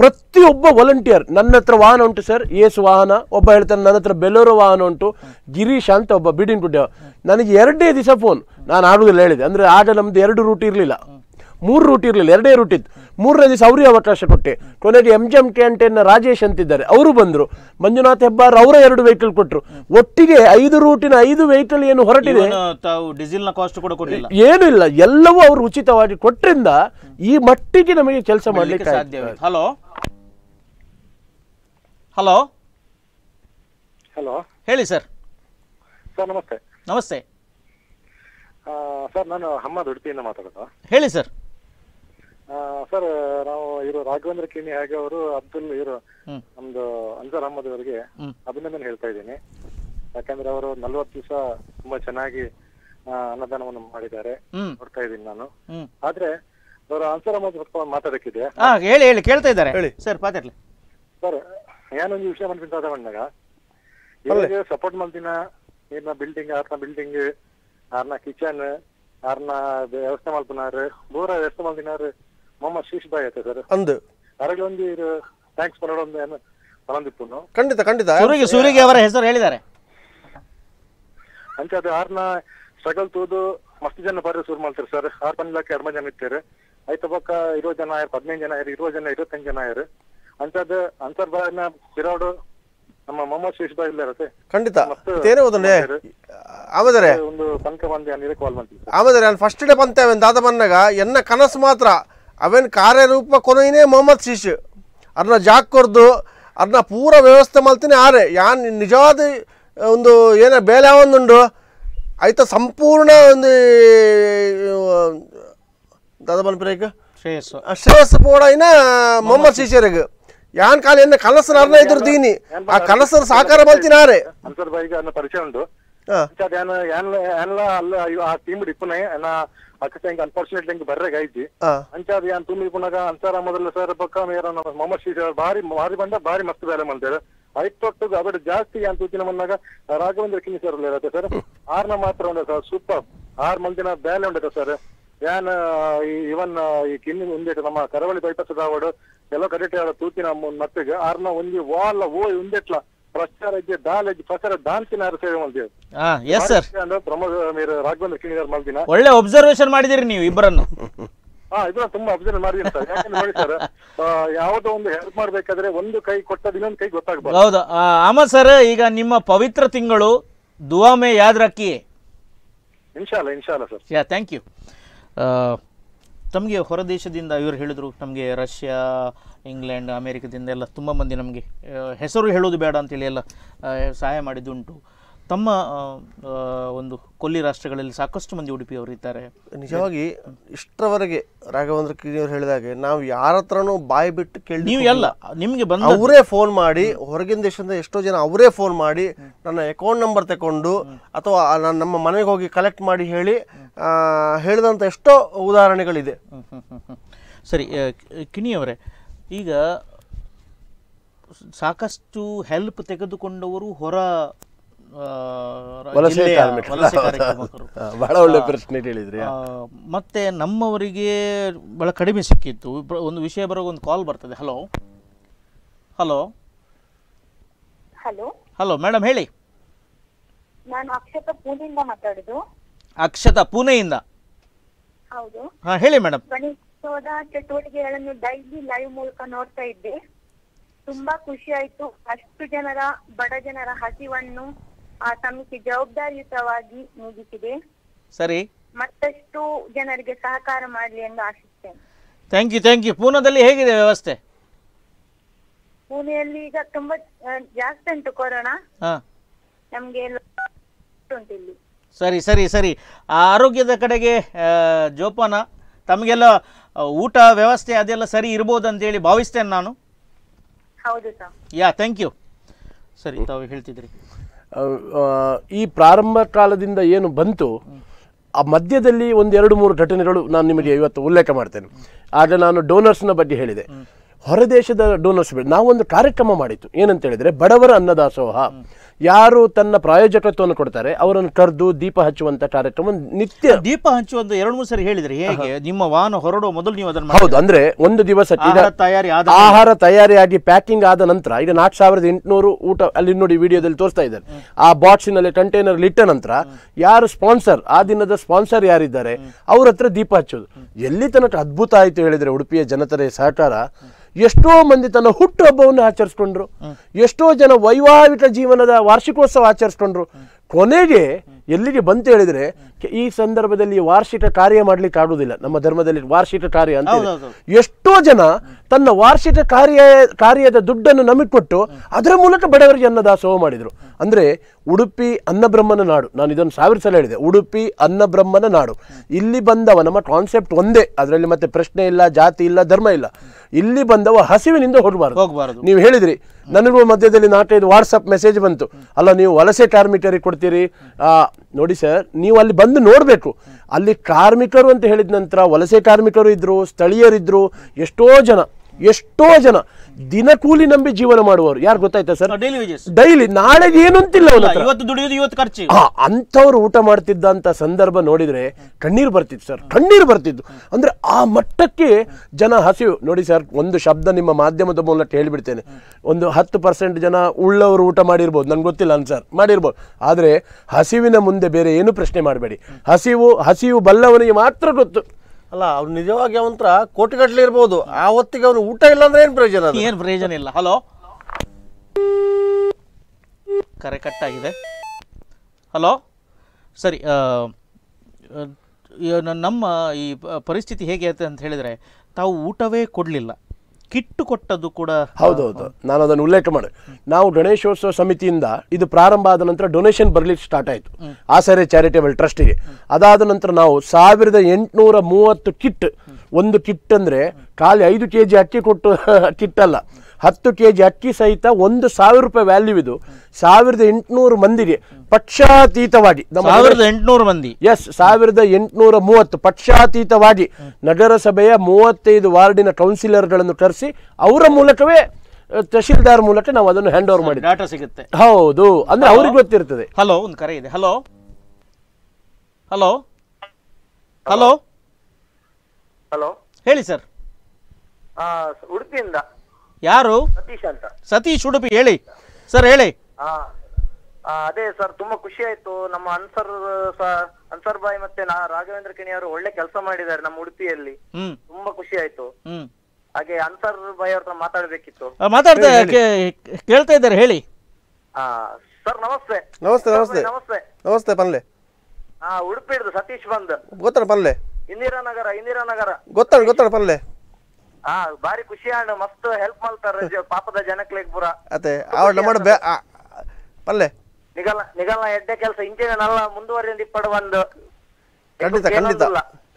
ಪ್ರತಿಯೊಬ್ಬ ವಾಲಂಟಿಯರ್, ನನ್ನ ಹತ್ರ ವಾಹನ ಉಂಟು ಸರ್, ಏಸು ವಾಹನ ಒಬ್ಬ ಹೇಳ್ತಾನೆ, ನನ್ನ ಹತ್ರ ಬೆಲೂರು ವಾಹನ ಉಂಟು, ಗಿರೀಶ್ ಅಂತ ಒಬ್ಬ ಬಿಡಿನ್ ಗುಡ್ಡ. ನನಗೆ 2 ದಿವಸ ಫೋನ್, ನಾನು ಆಡುವುದಿಲ್ಲ ಹೇಳಿದೆ. ಅಂದರೆ ಆಗ ನಮ್ಮದು 2 ರೂಟ್ ಇರಲಿಲ್ಲ, 3 ರೂಟ್ ಇರಲಿಲ್ಲ, 2 ರೂಟ್ ಇತ್ತು. 3ನೇ ದಿವಸ ಅವರಿಗೆ ಅವಕಾಶ ಕೊಟ್ಟೆ. ಕೊನೆಗೆ MGM ಕ್ಯಾಂಟೀನ್ನ ರಾಜೇಶ್ ಅಂತಿದ್ದಾರೆ, ಅವರು ಬಂದರು. ಮಂಜುನಾಥ್ ಹೆಬ್ಬಾರ್ ಅವರ 2 ವೆಹಿಕಲ್ ಕೊಟ್ಟರು. ಒಟ್ಟಿಗೆ 5 ರೂಟಿನ 5 ವೆಹಿಕಲ್ ಏನು ಹೊರಟಿದೆ, ಡೀಸೆಲ್ನ ಕಾಸ್ಟ್ ಕೂಡ ಕೊಟ್ಟಿಲ್ಲ, ಏನಿಲ್ಲ, ಎಲ್ಲವೂ ಅವರು ಉಚಿತವಾಗಿ ಕೊಟ್ಟರಿಂದ ಈ ಮಟ್ಟಿಗೆ ನಮಗೆ ಕೆಲಸ ಮಾಡಲಿಕ್ಕೆ ಸಾಧ್ಯ. ಹಲೋ ಹಲೋ ಹಲೋ ಹೇಳಿ ಸರ್. ಸರ್ ನಮಸ್ತೆ. ನಮಸ್ತೆ ಸರ್, ನಾನು ಹಮ್ಮದ್ ಉಡುಪಿಯಿಂದ ಮಾತಾಡೋದು. ಹೇಳಿ ಸರ್. ಸರ್ ನಾವು ಇವರು ರಾಘವೇಂದ್ರ ಕಿಣಿ ಹಾಗೆ ಅವರು ಅಬ್ದುಲ್ ಇವರು ನಮ್ದು ಅನ್ಸರ್ ಅಹಮದ್ ಅವರಿಗೆ ಅಭಿನಂದನೆ ಹೇಳ್ತಾ ಇದ್ದೀನಿ. ಯಾಕಂದ್ರೆ ಅವರು 40 ದಿವಸ ತುಂಬಾ ಚೆನ್ನಾಗಿ ಅನ್ನದಾನವನ್ನು ಮಾಡಿದ್ದಾರೆ, ನೋಡ್ತಾ ಇದ್ದೀನಿ ನಾನು. ಆದ್ರೆ ಅವರು ಅನ್ಸರ್ ಅಹಮದ್ ಮಾತಾಡಕ್ಕಿದೆ. ಹೇಳಿ ಹೇಳಿ, ಕೇಳ್ತಾ ಇದ್ದಾರೆ ಸರ್. ಸರ್ ಏನೊಂದು ವಿಷಯ ಅನ್ಬಿಟ್ಟು ಬಂದಾಗ ಇವರಿಗೆ ಸಪೋರ್ಟ್ ಮಾಡ್ತೀನ, ಇವ್ರನ್ನ ಬಿಲ್ಡಿಂಗ್ ಆತನ ಬಿಲ್ಡಿಂಗ್ ಆರ್ನ ಕಿಚನ್ ಆರ್ನ ವ್ಯವಸ್ಥೆ ಮಾಡ್ತಿನಾರು ದೂರ ವ್ಯವಸ್ಥೆ ಮಾಡ್ತಿನಾರು ಮೊಹಮ್ಮದ್ ಶೀಶ್ ಬಾಯ್ ಐತೆ ಸರ್ ಅಂದು ಅವ್ರಿಗೆ ಒಂದು ಇದು ಥ್ಯಾಂಕ್ಸ್ ಕೊಡೋಣ ಒಂದು ಬರಂದಿತ್ತು. ಖಂಡಿತ ಖಂಡಿತ ಸೂರಿಗೆ ಸೂರಿಗೆ ಅವರ ಹೆಸರು ಹೇಳಿದ್ದಾರೆ ಅಂತ. ಅದು ಆರ್ನ ಸ್ಟ್ರಗಲ್ ತೂದು ಮಸ್ತ್ ಜನ ಬರ್ರಿ ಶುರು ಮಾಡ್ತಾರೆ ಸರ್. ಆರ್ ಪನ್ಲಕ್ಕೆ 2 ಜನ ಇರ್ತಾರೆ, ಆಯ್ತು ಪಕ್ಕ 20 ಜನ ಆಯ್ತು, 15 ಜನ ಆಯ್ತು, 20 ಜನ, 25 ಜನ ಆಯ್ತು ಅಂತದ್ದು. ಅನ್ಸರ್ ಬಾಯ್ನ ಬಿರೋಡು ನಮ್ಮ ಮೊಹಮ್ಮದ್ ಶೀಶ್ ಬಾಯ್ ಇಲ್ಲ ಇರತ್ತೆ. ಖಂಡಿತ ಇದೇನೇ ಓದನೆ ಆಮದರೆ ಒಂದು ಸಂಕ ಬಂದೆ ಅನಿರ ಕಾಲ್ ಮಾಡ್ತೀನಿ. ಆಮದರೆ ನಾನು ಫಸ್ಟ್ ಡೇ ಬಂತೆ ಅವನ್ ದಾದ ಬಂದಾಗ ಎನ್ನ ಕನಸು ಮಾತ್ರ ಅವನ್ ಕಾರ್ಯರೂಪ ಕೊನೆಯೇ ಮೊಹಮ್ಮದ್ ಶೀಶ್ ಅದನ್ನ ಜಾಕ್ ಕೊರ್ದು ಅದನ್ನ ಪೂರ ವ್ಯವಸ್ಥೆ ಮಾಡ್ತೀನಿ. ಆರೆ ಯಾನ್ ನಿಜವಾದ ಒಂದು ಏನ ಬೇಲೆ ಒಂದುಂಡು ಆಯ್ತಾ ಸಂಪೂರ್ಣ ಒಂದು ದಾದ ಬಂದ್ಬಿಡಕ್ಕೆ ಶ್ರೇಯಸ್ ಶ್ರೇಯಸ್ ಪೋಡ ಇನ್ನ ಮೊಹಮ್ಮದ್ ಶೀಶರಿಗೆ ಯಾನ್ ಕಾಲ ಎನ್ನ ಕನಸು ಅರ್ನ ಇದ್ರು ದೀನಿ ಆ ಕನಸು ಸಾಕಾರ ಮಾಡ್ತೀನಿ. ಆರೆ ಅನ್ಸರ್ ಬಾಯಿಗೆ ಅನ್ನ ಪರಿಚಯ ಉಂಟು. ಅನ್ಫಾರ್ಚುನೇಟ್ಲಿ ಬರ್ರೆ ಗಾಯ್ತಿ ಅಂಚಾದ ಏನ್ ತುಂಬಿ ಪುನಾಗ ಅನ್ಸಾರ್ ಅಹಮದ್ ಸರ್ ಪಕ್ಕ ಮೇರ ಮೊಹಮ್ಮದ್ ಶೀಶ್ ಭಾರಿ ಭಾರಿ ಬಂದ ಭಾರಿ ಮಸ್ತ್ ಬೇಲೆ ಮಾಡ್ತಾರೆ. ಐದು ತೊಟ್ಟು ಅದ್ರ ಜಾಸ್ತಿ ಏನ್ ತೂಚಿನ ಬಂದಾಗ ರಾಘವೇಂದ್ರ ಕಿನಿ ಸರ್ ಇರತ್ತೆ ಸರ್. ಆರ್ನ ಮಾತ್ರ ಉಂಟು ಸರ್ ಸೂಪರ್. 6 ಮಂದಿನ ಬೇಲೆ ಉಂಟು ಸರ್. ಏನ್ ಇವನ್ ಈ ಕಿನ್ನಿ ಉಂಡೆ ನಮ್ಮ ಕರಾವಳಿ ಬೈಪಾಸ್ ದಾವಡು ಎಲ್ಲ ಕಡೆ ತೂಚಿನ ಮತ್ತಿಗೆ ಆರ್ನ ಒಂದು ವಾಲ್ ಓ ಉಂಡೆಟ್ಲ ಪ್ರಚಾರ ಇದ್ದೆ ದಾಲ್ ಪ್ರಚಾರ ದಾಂತಿನ ಸೇವೆ ಮಾಡ್ತೀವಿ. ಪ್ರಮೋದ್ ರಾಘವೇಂದ್ರ ಕಿಣಿ ಸರ್ ಮಾಡ್ತೀನಿ. ಒಳ್ಳೆ ಅಬ್ಸರ್ವೇಷನ್ ಮಾಡಿದಿರಿ ನೀವು ಇಬ್ಬರನ್ನು. ಇದನ್ನ ತುಂಬಾ ಅಬ್ಸರ್ವ್ ಮಾಡಿದೀನಿ ಸರ್. ಯಾಕಂದ್ರೆ ನೋಡಿ ಸರ್, ಯಾವುದೋ ಒಂದು ಹೆಲ್ಪ್ ಮಾಡ್ಬೇಕಾದ್ರೆ ಒಂದು ಕೈ ಕೊಟ್ಟದ ಇನ್ನೊಂದು ಕೈ ಗೊತ್ತಾಗ್ಬೋದು. ಹೌದು ಅಹಮದ್ ಸರ್, ಈಗ ನಿಮ್ಮ ಪವಿತ್ರ ತಿಂಗಳು ದುವಾ ಮೇ ಯಾದ್ ರಕ್ಕಿ. ಇನ್ಶಾಲ್ಲ ಇನ್ಶಾಲ್ಲ ಸರ್. Yeah thank you. ತಮಗೆ ಹೊರದೇಶದಿಂದ ಇವರು ಹೇಳಿದರು, ನಮಗೆ ರಷ್ಯಾ, ಇಂಗ್ಲೆಂಡ್, ಅಮೇರಿಕದಿಂದ ಎಲ್ಲ ತುಂಬ ಮಂದಿ ನಮಗೆ ಹೆಸರು ಹೇಳೋದು ಬೇಡ ಅಂತೇಳಿ ಎಲ್ಲ ಸಹಾಯ ಮಾಡಿದ್ದುಂಟು. ತಮ್ಮ ಒಂದು ಕೊಲ್ಲಿ ರಾಷ್ಟ್ರಗಳಲ್ಲಿ ಸಾಕಷ್ಟು ಮಂದಿ ಉಡುಪಿಯವರು ಇದ್ದಾರೆ. ನಿಜವಾಗಿ ಇಷ್ಟರವರೆಗೆ ರಾಘವೇಂದ್ರ ಕಿಣಿಯವರು ಹೇಳಿದಾಗೆ ನಾವು ಯಾರ ಹತ್ರನೂ ಬಾಯಿ ಬಿಟ್ಟು ಕೇಳಿ ನೀವು ಎಲ್ಲ ನಿಮಗೆ ಬಂದು ಅವರೇ ಫೋನ್ ಮಾಡಿ, ಹೊರಗಿನ ದೇಶದಿಂದ ಎಷ್ಟೋ ಜನ ಅವರೇ ಫೋನ್ ಮಾಡಿ ನನ್ನ ಅಕೌಂಟ್ ನಂಬರ್ ತಗೊಂಡು ಅಥವಾ ನಾನು ನಮ್ಮ ಮನೆಗೆ ಹೋಗಿ ಕಲೆಕ್ಟ್ ಮಾಡಿ ಹೇಳಿ ಹೇಳಿದಂಥ ಎಷ್ಟೋ ಉದಾಹರಣೆಗಳಿದೆ. ಸರಿ ಕಿಣಿಯವರೇ, ಈಗ ಸಾಕಷ್ಟು ಹೆಲ್ಪ್ ತೆಗೆದುಕೊಂಡವರು ಹೊರ ಬಹಳ ಒಳ್ಳೆ ಪ್ರಶ್ನೆ ಹೇಳಿದ್ರಿ. ಮತ್ತೆ ನಮ್ಮವರಿಗೆ ಬಹಳ ಕಡಿಮೆ ಸಿಕ್ಕಿತ್ತು. ಒಂದು ವಿಷಯ ಬರೋ ಒಂದು ಕಾಲ್ ಬರ್ತದೆ. Hello hello hello hello madam ಹೇಳಿ. ನಾನು ಅಕ್ಷತಾ ಪುಣೆಯಿಂದ ಮಾತಾಡುದು. ಅಕ್ಷತಾ ಪುಣೆಯಿಂದ. ಹೌದು ಹೇಳಿ ಮೇಡಮ್. ಗಣೇಶೋದ ಚಟುವಟಿಕೆಗಳನ್ನು ಡೈಲಿ ಲೈವ್ ಮೂಲಕ ನೋಡ್ತಾ ಇದ್ದೆ. ತುಂಬಾ ಖುಷಿ ಆಯ್ತು. ಅಷ್ಟು ಜನರ ಬಡ ಜನರ ಹಸಿವನ್ನು ಆ ಸಮಿತಿ ಜವಾಬ್ದಾರಿಯುತವಾಗಿ ಮುಗಿಸಿದೆ. ಸರಿ, ಮತ್ತಷ್ಟು ಜನರಿಗೆ ಸಹಕಾರ ಮಾಡಲಿ ಎಂದು ಆಶಿಸ್ತೇನೆ. Thank you thank you. ಪೂನಾದಲ್ಲಿ ಹೇಗಿದೆ ವ್ಯವಸ್ಥೆ? ಪುಣೆಯಲ್ಲಿ ಈಗ ತುಂಬಾ ಜಾಸ್ತಿ ಉಂಟು ಕೊರೋನಾ, ನಮ್ಗೆ ಉಂಟು ಇಲ್ಲಿ. ಸರಿ ಸರಿ ಸರಿ. ಆರೋಗ್ಯದ ಕಡೆಗೆ ಜೋಪಾನ ತಮಗೆಲ್ಲ ಊಟ ವ್ಯವಸ್ಥೆ ಅದೆಲ್ಲ ಸರಿ ಇರಬಹುದು ಅಂತ ಹೇಳಿ ಭಾವಿಸುತ್ತೇನೆ ನಾನು. ಹೌದು ಸರ್. Yeah thank you. ಸರಿ ತಾವು ಹೇಳ್ತಿದ್ರಿ ಈ ಪ್ರಾರಂಭ ಕಾಲದಿಂದ ಏನು ಬಂತು ಆ ಮಧ್ಯದಲ್ಲಿ ಒಂದು ಎರಡು ಮೂರು ಘಟನೆಗಳು ನಾನು ನಿಮಗೆ ಇವತ್ತು ಉಲ್ಲೇಖ ಮಾಡ್ತೇನೆ. ಆಗ ನಾನು ಡೋನರ್ಸ್ನ ಬಗ್ಗೆ ಹೇಳಿದೆ, ಹೊರದೇಶದ ಡೋನರ್ಸ್ ಬಗ್ಗೆ ನಾವೊಂದು ಕಾರ್ಯಕ್ರಮ ಮಾಡಿತ್ತು. ಏನಂತ ಹೇಳಿದರೆ ಬಡವರ ಅನ್ನದಾಸೋಹ, ಯಾರು ತನ್ನ ಪ್ರಾಯೋಜಕತ್ವವನ್ನು ಕೊಡ್ತಾರೆ ಅವರನ್ನು ಕರೆದು ದೀಪ ಹಚ್ಚುವಂತ ಕಾರ್ಯಕ್ರಮ ನಿತ್ಯ. ದೀಪ ಹಚ್ಚುವಂತ ಎರಡು ಮೂರು ಸರಿ ಹೇಳಿದ್ರಿ ಹೇಗೆ ನಿಮ್ಮ ವಾಹನ ಹೊರಡುವ ಮೊದಲು ನೀವು ಅದನ್ನು. ಹೌದು, ಅಂದ್ರೆ ಒಂದು ದಿವಸ ಆಹಾರ ತಯಾರಿಯಾಗಿ ಪ್ಯಾಕಿಂಗ್ ಆದ ನಂತರ ಈಗ 4800 ಊಟ ಅಲ್ಲಿ ನೋಡಿ ವಿಡಿಯೋದಲ್ಲಿ ತೋರಿಸ್ತಾ ಇದ್ದಾರೆ. ಆ ಬಾಕ್ಸಿನಲ್ಲಿ ಕಂಟೈನರ್ ಇಟ್ಟ ನಂತರ ಯಾರು ಸ್ಪಾನ್ಸರ್ ಆ ದಿನದ ಸ್ಪಾನ್ಸರ್ ಯಾರಿದ್ದಾರೆ ಅವ್ರ ಹತ್ರ ದೀಪ ಹಚ್ಚೋದು ಎಲ್ಲಿ ತನಕ ಅದ್ಭುತ ಆಯ್ತು ಹೇಳಿದ್ರೆ ಉಡುಪಿಯ ಜನತರ ಸಹಕಾರ. ಎಷ್ಟೋ ಮಂದಿ ತನ್ನ ಹುಟ್ಟುಹಬ್ಬವನ್ನು ಆಚರಿಸ್ಕೊಂಡ್ರು, ಎಷ್ಟೋ ಜನ ವೈವಾಹಿಕ ಜೀವನದ ವಾರ್ಷಿಕೋತ್ಸವ ಆಚರಿಸ್ಕೊಂಡ್ರು. ಕೊನೆಗೆ ಎಲ್ಲಿಗೆ ಬಂತ ಹೇಳಿದ್ರೆ ಈ ಸಂದರ್ಭದಲ್ಲಿ ವಾರ್ಷಿಕ ಕಾರ್ಯ ಮಾಡ್ಲಿಕ್ಕೆ ಆಗುದಿಲ್ಲ, ನಮ್ಮ ಧರ್ಮದಲ್ಲಿ ವಾರ್ಷಿಕ ಕಾರ್ಯ ಅಂತ. ಎಷ್ಟೋ ಜನ ತನ್ನ ವಾರ್ಷಿಕ ಕಾರ್ಯದ ದುಡ್ಡನ್ನು ನಮಗೆ ಕೊಟ್ಟು ಅದರ ಮೂಲಕ ಬಡವರಿಗೆ ಅನ್ನದಾಸೋಹ ಮಾಡಿದ್ರು. ಅಂದ್ರೆ ಉಡುಪಿ ಅನ್ನಬ್ರಹ್ಮನ ನಾಡು, ನಾನು ಇದನ್ನು 1000 ಸಲ ಹೇಳಿದೆ, ಉಡುಪಿ ಅನ್ನಬ್ರಹ್ಮನ ನಾಡು. ಇಲ್ಲಿ ಬಂದವ ನಮ್ಮ ಕಾನ್ಸೆಪ್ಟ್ ಒಂದೇ, ಅದರಲ್ಲಿ ಮತ್ತೆ ಪ್ರಶ್ನೆ ಇಲ್ಲ, ಜಾತಿ ಇಲ್ಲ, ಧರ್ಮ ಇಲ್ಲ. ಇಲ್ಲಿ ಬಂದವ ಹಸಿವಿನಿಂದ ಹೋಗಬಾರದು. ನೀವು ಹೇಳಿದ್ರಿ ನನಗೂ ಮಧ್ಯದಲ್ಲಿ 4-5 ವಾಟ್ಸಪ್ ಮೆಸೇಜ್ ಬಂತು, ಅಲ್ಲ ನೀವು ವಲಸೆ ಕಾರ್ಮಿಕರಿಗೆ ಕೊಡ್ತೀರಿ. ನೋಡಿ ಸರ್, ನೀವು ಅಲ್ಲಿ ಬಂದು ನೋಡಬೇಕು. ಅಲ್ಲಿ ಕಾರ್ಮಿಕರು ಅಂತ ಹೇಳಿದ ನಂತರ ವಲಸೆ ಕಾರ್ಮಿಕರು ಇದ್ರು, ಸ್ಥಳೀಯರಿದ್ರು, ಎಷ್ಟೋ ಜನ ದಿನ ಕೂಲಿ ನಂಬಿ ಜೀವನ ಮಾಡುವವರು. ಯಾರು ಗೊತ್ತಾಯ್ತಾ ಸರ್, ಡೈಲಿ ನಾಳೆ ಏನು ಅಂತಿಲ್ಲ, ಅಂಥವ್ರು ಊಟ ಮಾಡ್ತಿದ್ದಂತ ಸಂದರ್ಭ ನೋಡಿದ್ರೆ ಕಣ್ಣೀರು ಬರ್ತಿತ್ತು ಸರ್, ಕಣ್ಣೀರು ಬರ್ತಿದ್ದು. ಅಂದ್ರೆ ಆ ಮಟ್ಟಕ್ಕೆ ಜನ ಹಸಿವು. ನೋಡಿ ಸರ್, ಒಂದು ಶಬ್ದ ನಿಮ್ಮ ಮಾಧ್ಯಮದ ಮೂಲಕ ಹೇಳಿಬಿಡ್ತೇನೆ, ಒಂದು 10% ಜನ ಉಳ್ಳವರು ಊಟ ಮಾಡಿರ್ಬೋದು, ನನ್ಗೆ ಗೊತ್ತಿಲ್ಲ ಅನ್ಸರ್ ಮಾಡಿರ್ಬೋದು. ಆದ್ರೆ ಹಸಿವಿನ ಮುಂದೆ ಬೇರೆ ಏನು ಪ್ರಶ್ನೆ ಮಾಡಬೇಡಿ. ಹಸಿವು ಬಲ್ಲವನಿಗೆ ಮಾತ್ರ ಗೊತ್ತು. ಅಲ್ಲ, ಅವ್ರು ನಿಜವಾಗಿ ಅವಂತ್ರ ಕೋಟಿಗಟ್ಟಲೆ ಇರ್ಬೋದು, ಆ ಹೊತ್ತಿಗೆ ಅವ್ನು ಊಟ ಇಲ್ಲ ಅಂದ್ರೆ ಏನು ಪ್ರಯೋಜನ, ಏನು ಪ್ರಯೋಜನ ಇಲ್ಲ. ಹಲೋ, ಕರೆ ಕಟ್ ಆಗಿದೆ. ಹಲೋ, ಸರಿ. ನಮ್ಮ ಈ ಪರಿಸ್ಥಿತಿ ಹೇಗೆ ಆಯ್ತು ಅಂತ ಹೇಳಿದರೆ ತಾವು ಊಟವೇ ಕೊಡಲಿಲ್ಲ, ಕಿಟ್ಟು ಕೊಟ್ಟದ್ದು ಕೂಡ. ಹೌದೌದು, ನಾನು ಅದನ್ನು ಉಲ್ಲೇಖ ಮಾಡಿ. ನಾವು ಗಣೇಶೋತ್ಸವ ಸಮಿತಿಯಿಂದ ಇದು ಪ್ರಾರಂಭ ಆದ ನಂತರ ಡೊನೇಷನ್ ಬರ್ಲಿಕ್ಕೆ ಸ್ಟಾರ್ಟ್ ಆಯಿತು ಆಸರೆ ಚಾರಿಟೇಬಲ್ ಟ್ರಸ್ಟಿಗೆ. ಅದಾದ ನಂತರ ನಾವು 1830 ಕಿಟ್, ಒಂದು ಕಿಟ್ ಅಂದರೆ ಖಾಲಿ 5 kg ಅಕ್ಕಿ ಕೊಟ್ಟು ಕಿಟ್ ಅಲ್ಲ, 10 kg ಅಕ್ಕಿ ಸಹಿತ 1,000 ರೂಪಾಯಿ ವ್ಯಾಲ್ಯೂ ಇದು 1800 ಮಂದಿಗೆ ಪಕ್ಷಾತೀತವಾಗಿ. 1800 ಮಂದಿ, ಎಸ್, 1830 ಪಕ್ಷಾತೀತವಾಗಿ ನಗರಸಭೆಯ 35 ವಾರ್ಡಿನ ಕೌನ್ಸಿಲರ್ಗಳನ್ನು ಕರೆಸಿ ಅವರ ಮೂಲಕವೇ ತಹಶೀಲ್ದಾರ್ ಮೂಲಕ ನಾವು ಅದನ್ನು ಹ್ಯಾಂಡ್ ಓವರ್ ಮಾಡಿದ್ವಿ. ಡಾಟಾ ಸಿಗುತ್ತೆ. ಹೌದು, ಅಂದ್ರೆ ಅವ್ರಿಗೆ ಗೊತ್ತಿರ್ತದೆ. ಹಲೋ, ಒಂದು ಕರೆ ಇದೆ. ಹಲೋ ಹಲೋ ಹಲೋ ಹಲೋ ಹೇಳಿ ಸರ್. ಉಡುಪಿಯಿಂದ ಯಾರು? ಸತೀಶ್ ಅಂತ. ಸತೀಶ್, ಉಡುಪಿ. ಹೇಳಿ ಸರ್, ಹೇಳಿ. ಅದೇ ಸರ್, ತುಂಬಾ ಖುಷಿ ಆಯ್ತು. ನಮ್ಮ ಅನ್ಸರ್ ಬಾಯಿ ಮತ್ತೆ ರಾಘವೇಂದ್ರ ಕಿಣಿ ಅವರು ಒಳ್ಳೆ ಕೆಲಸ ಮಾಡಿದ್ದಾರೆ ನಮ್ಮ ಉಡುಪಿಯಲ್ಲಿ, ತುಂಬಾ ಖುಷಿ ಆಯ್ತು. ಹಾಗೆ ಅನ್ಸರ್ ಬಾಯಿ ಅವ್ರ ಮಾತಾಡ್ಬೇಕಿತ್ತು. ಕೇಳ್ತಾ ಇದ್ದಾರೆ, ಹೇಳಿ. ಸರ್ ನಮಸ್ತೆ. ನಮಸ್ತೆ ನಮಸ್ತೆ ನಮಸ್ತೆ ನಮಸ್ತೆ ಪನ್ಲೆ. ಉಡುಪಿ ಹಿಡಿದು ಸತೀಶ್ ಬಂದ್ ಗೊತ್ತಾಡ ಪನ್ಲೆ. ಇಂದಿರಾನಗರ ಗೊತ್ತಾಡ ಪನ್ಲೆ. ಬಾರಿ ಖುಷಿ ಆಣ, ಮಸ್ತ್ ಹೆಲ್ಪ್ ಮಾಡ್ತಾರೆ ಪಾಪದ ಜನಕ್ಲಿಗೆ ಪುರ. ಅದೇ ಅವ್ರು ಮಾಡ್ಬೇ ಪಲ್ಲೆ ನಿಗಲ್ಲ ಎಡ್ಡೆ ಕೆಲಸ ಇಂಜಿನ ನಲ್ಲ ಮುಂದುವರಿದ ಇಪ್ಪಡ ಒಂದು. ಖಂಡಿತ ಖಂಡಿತ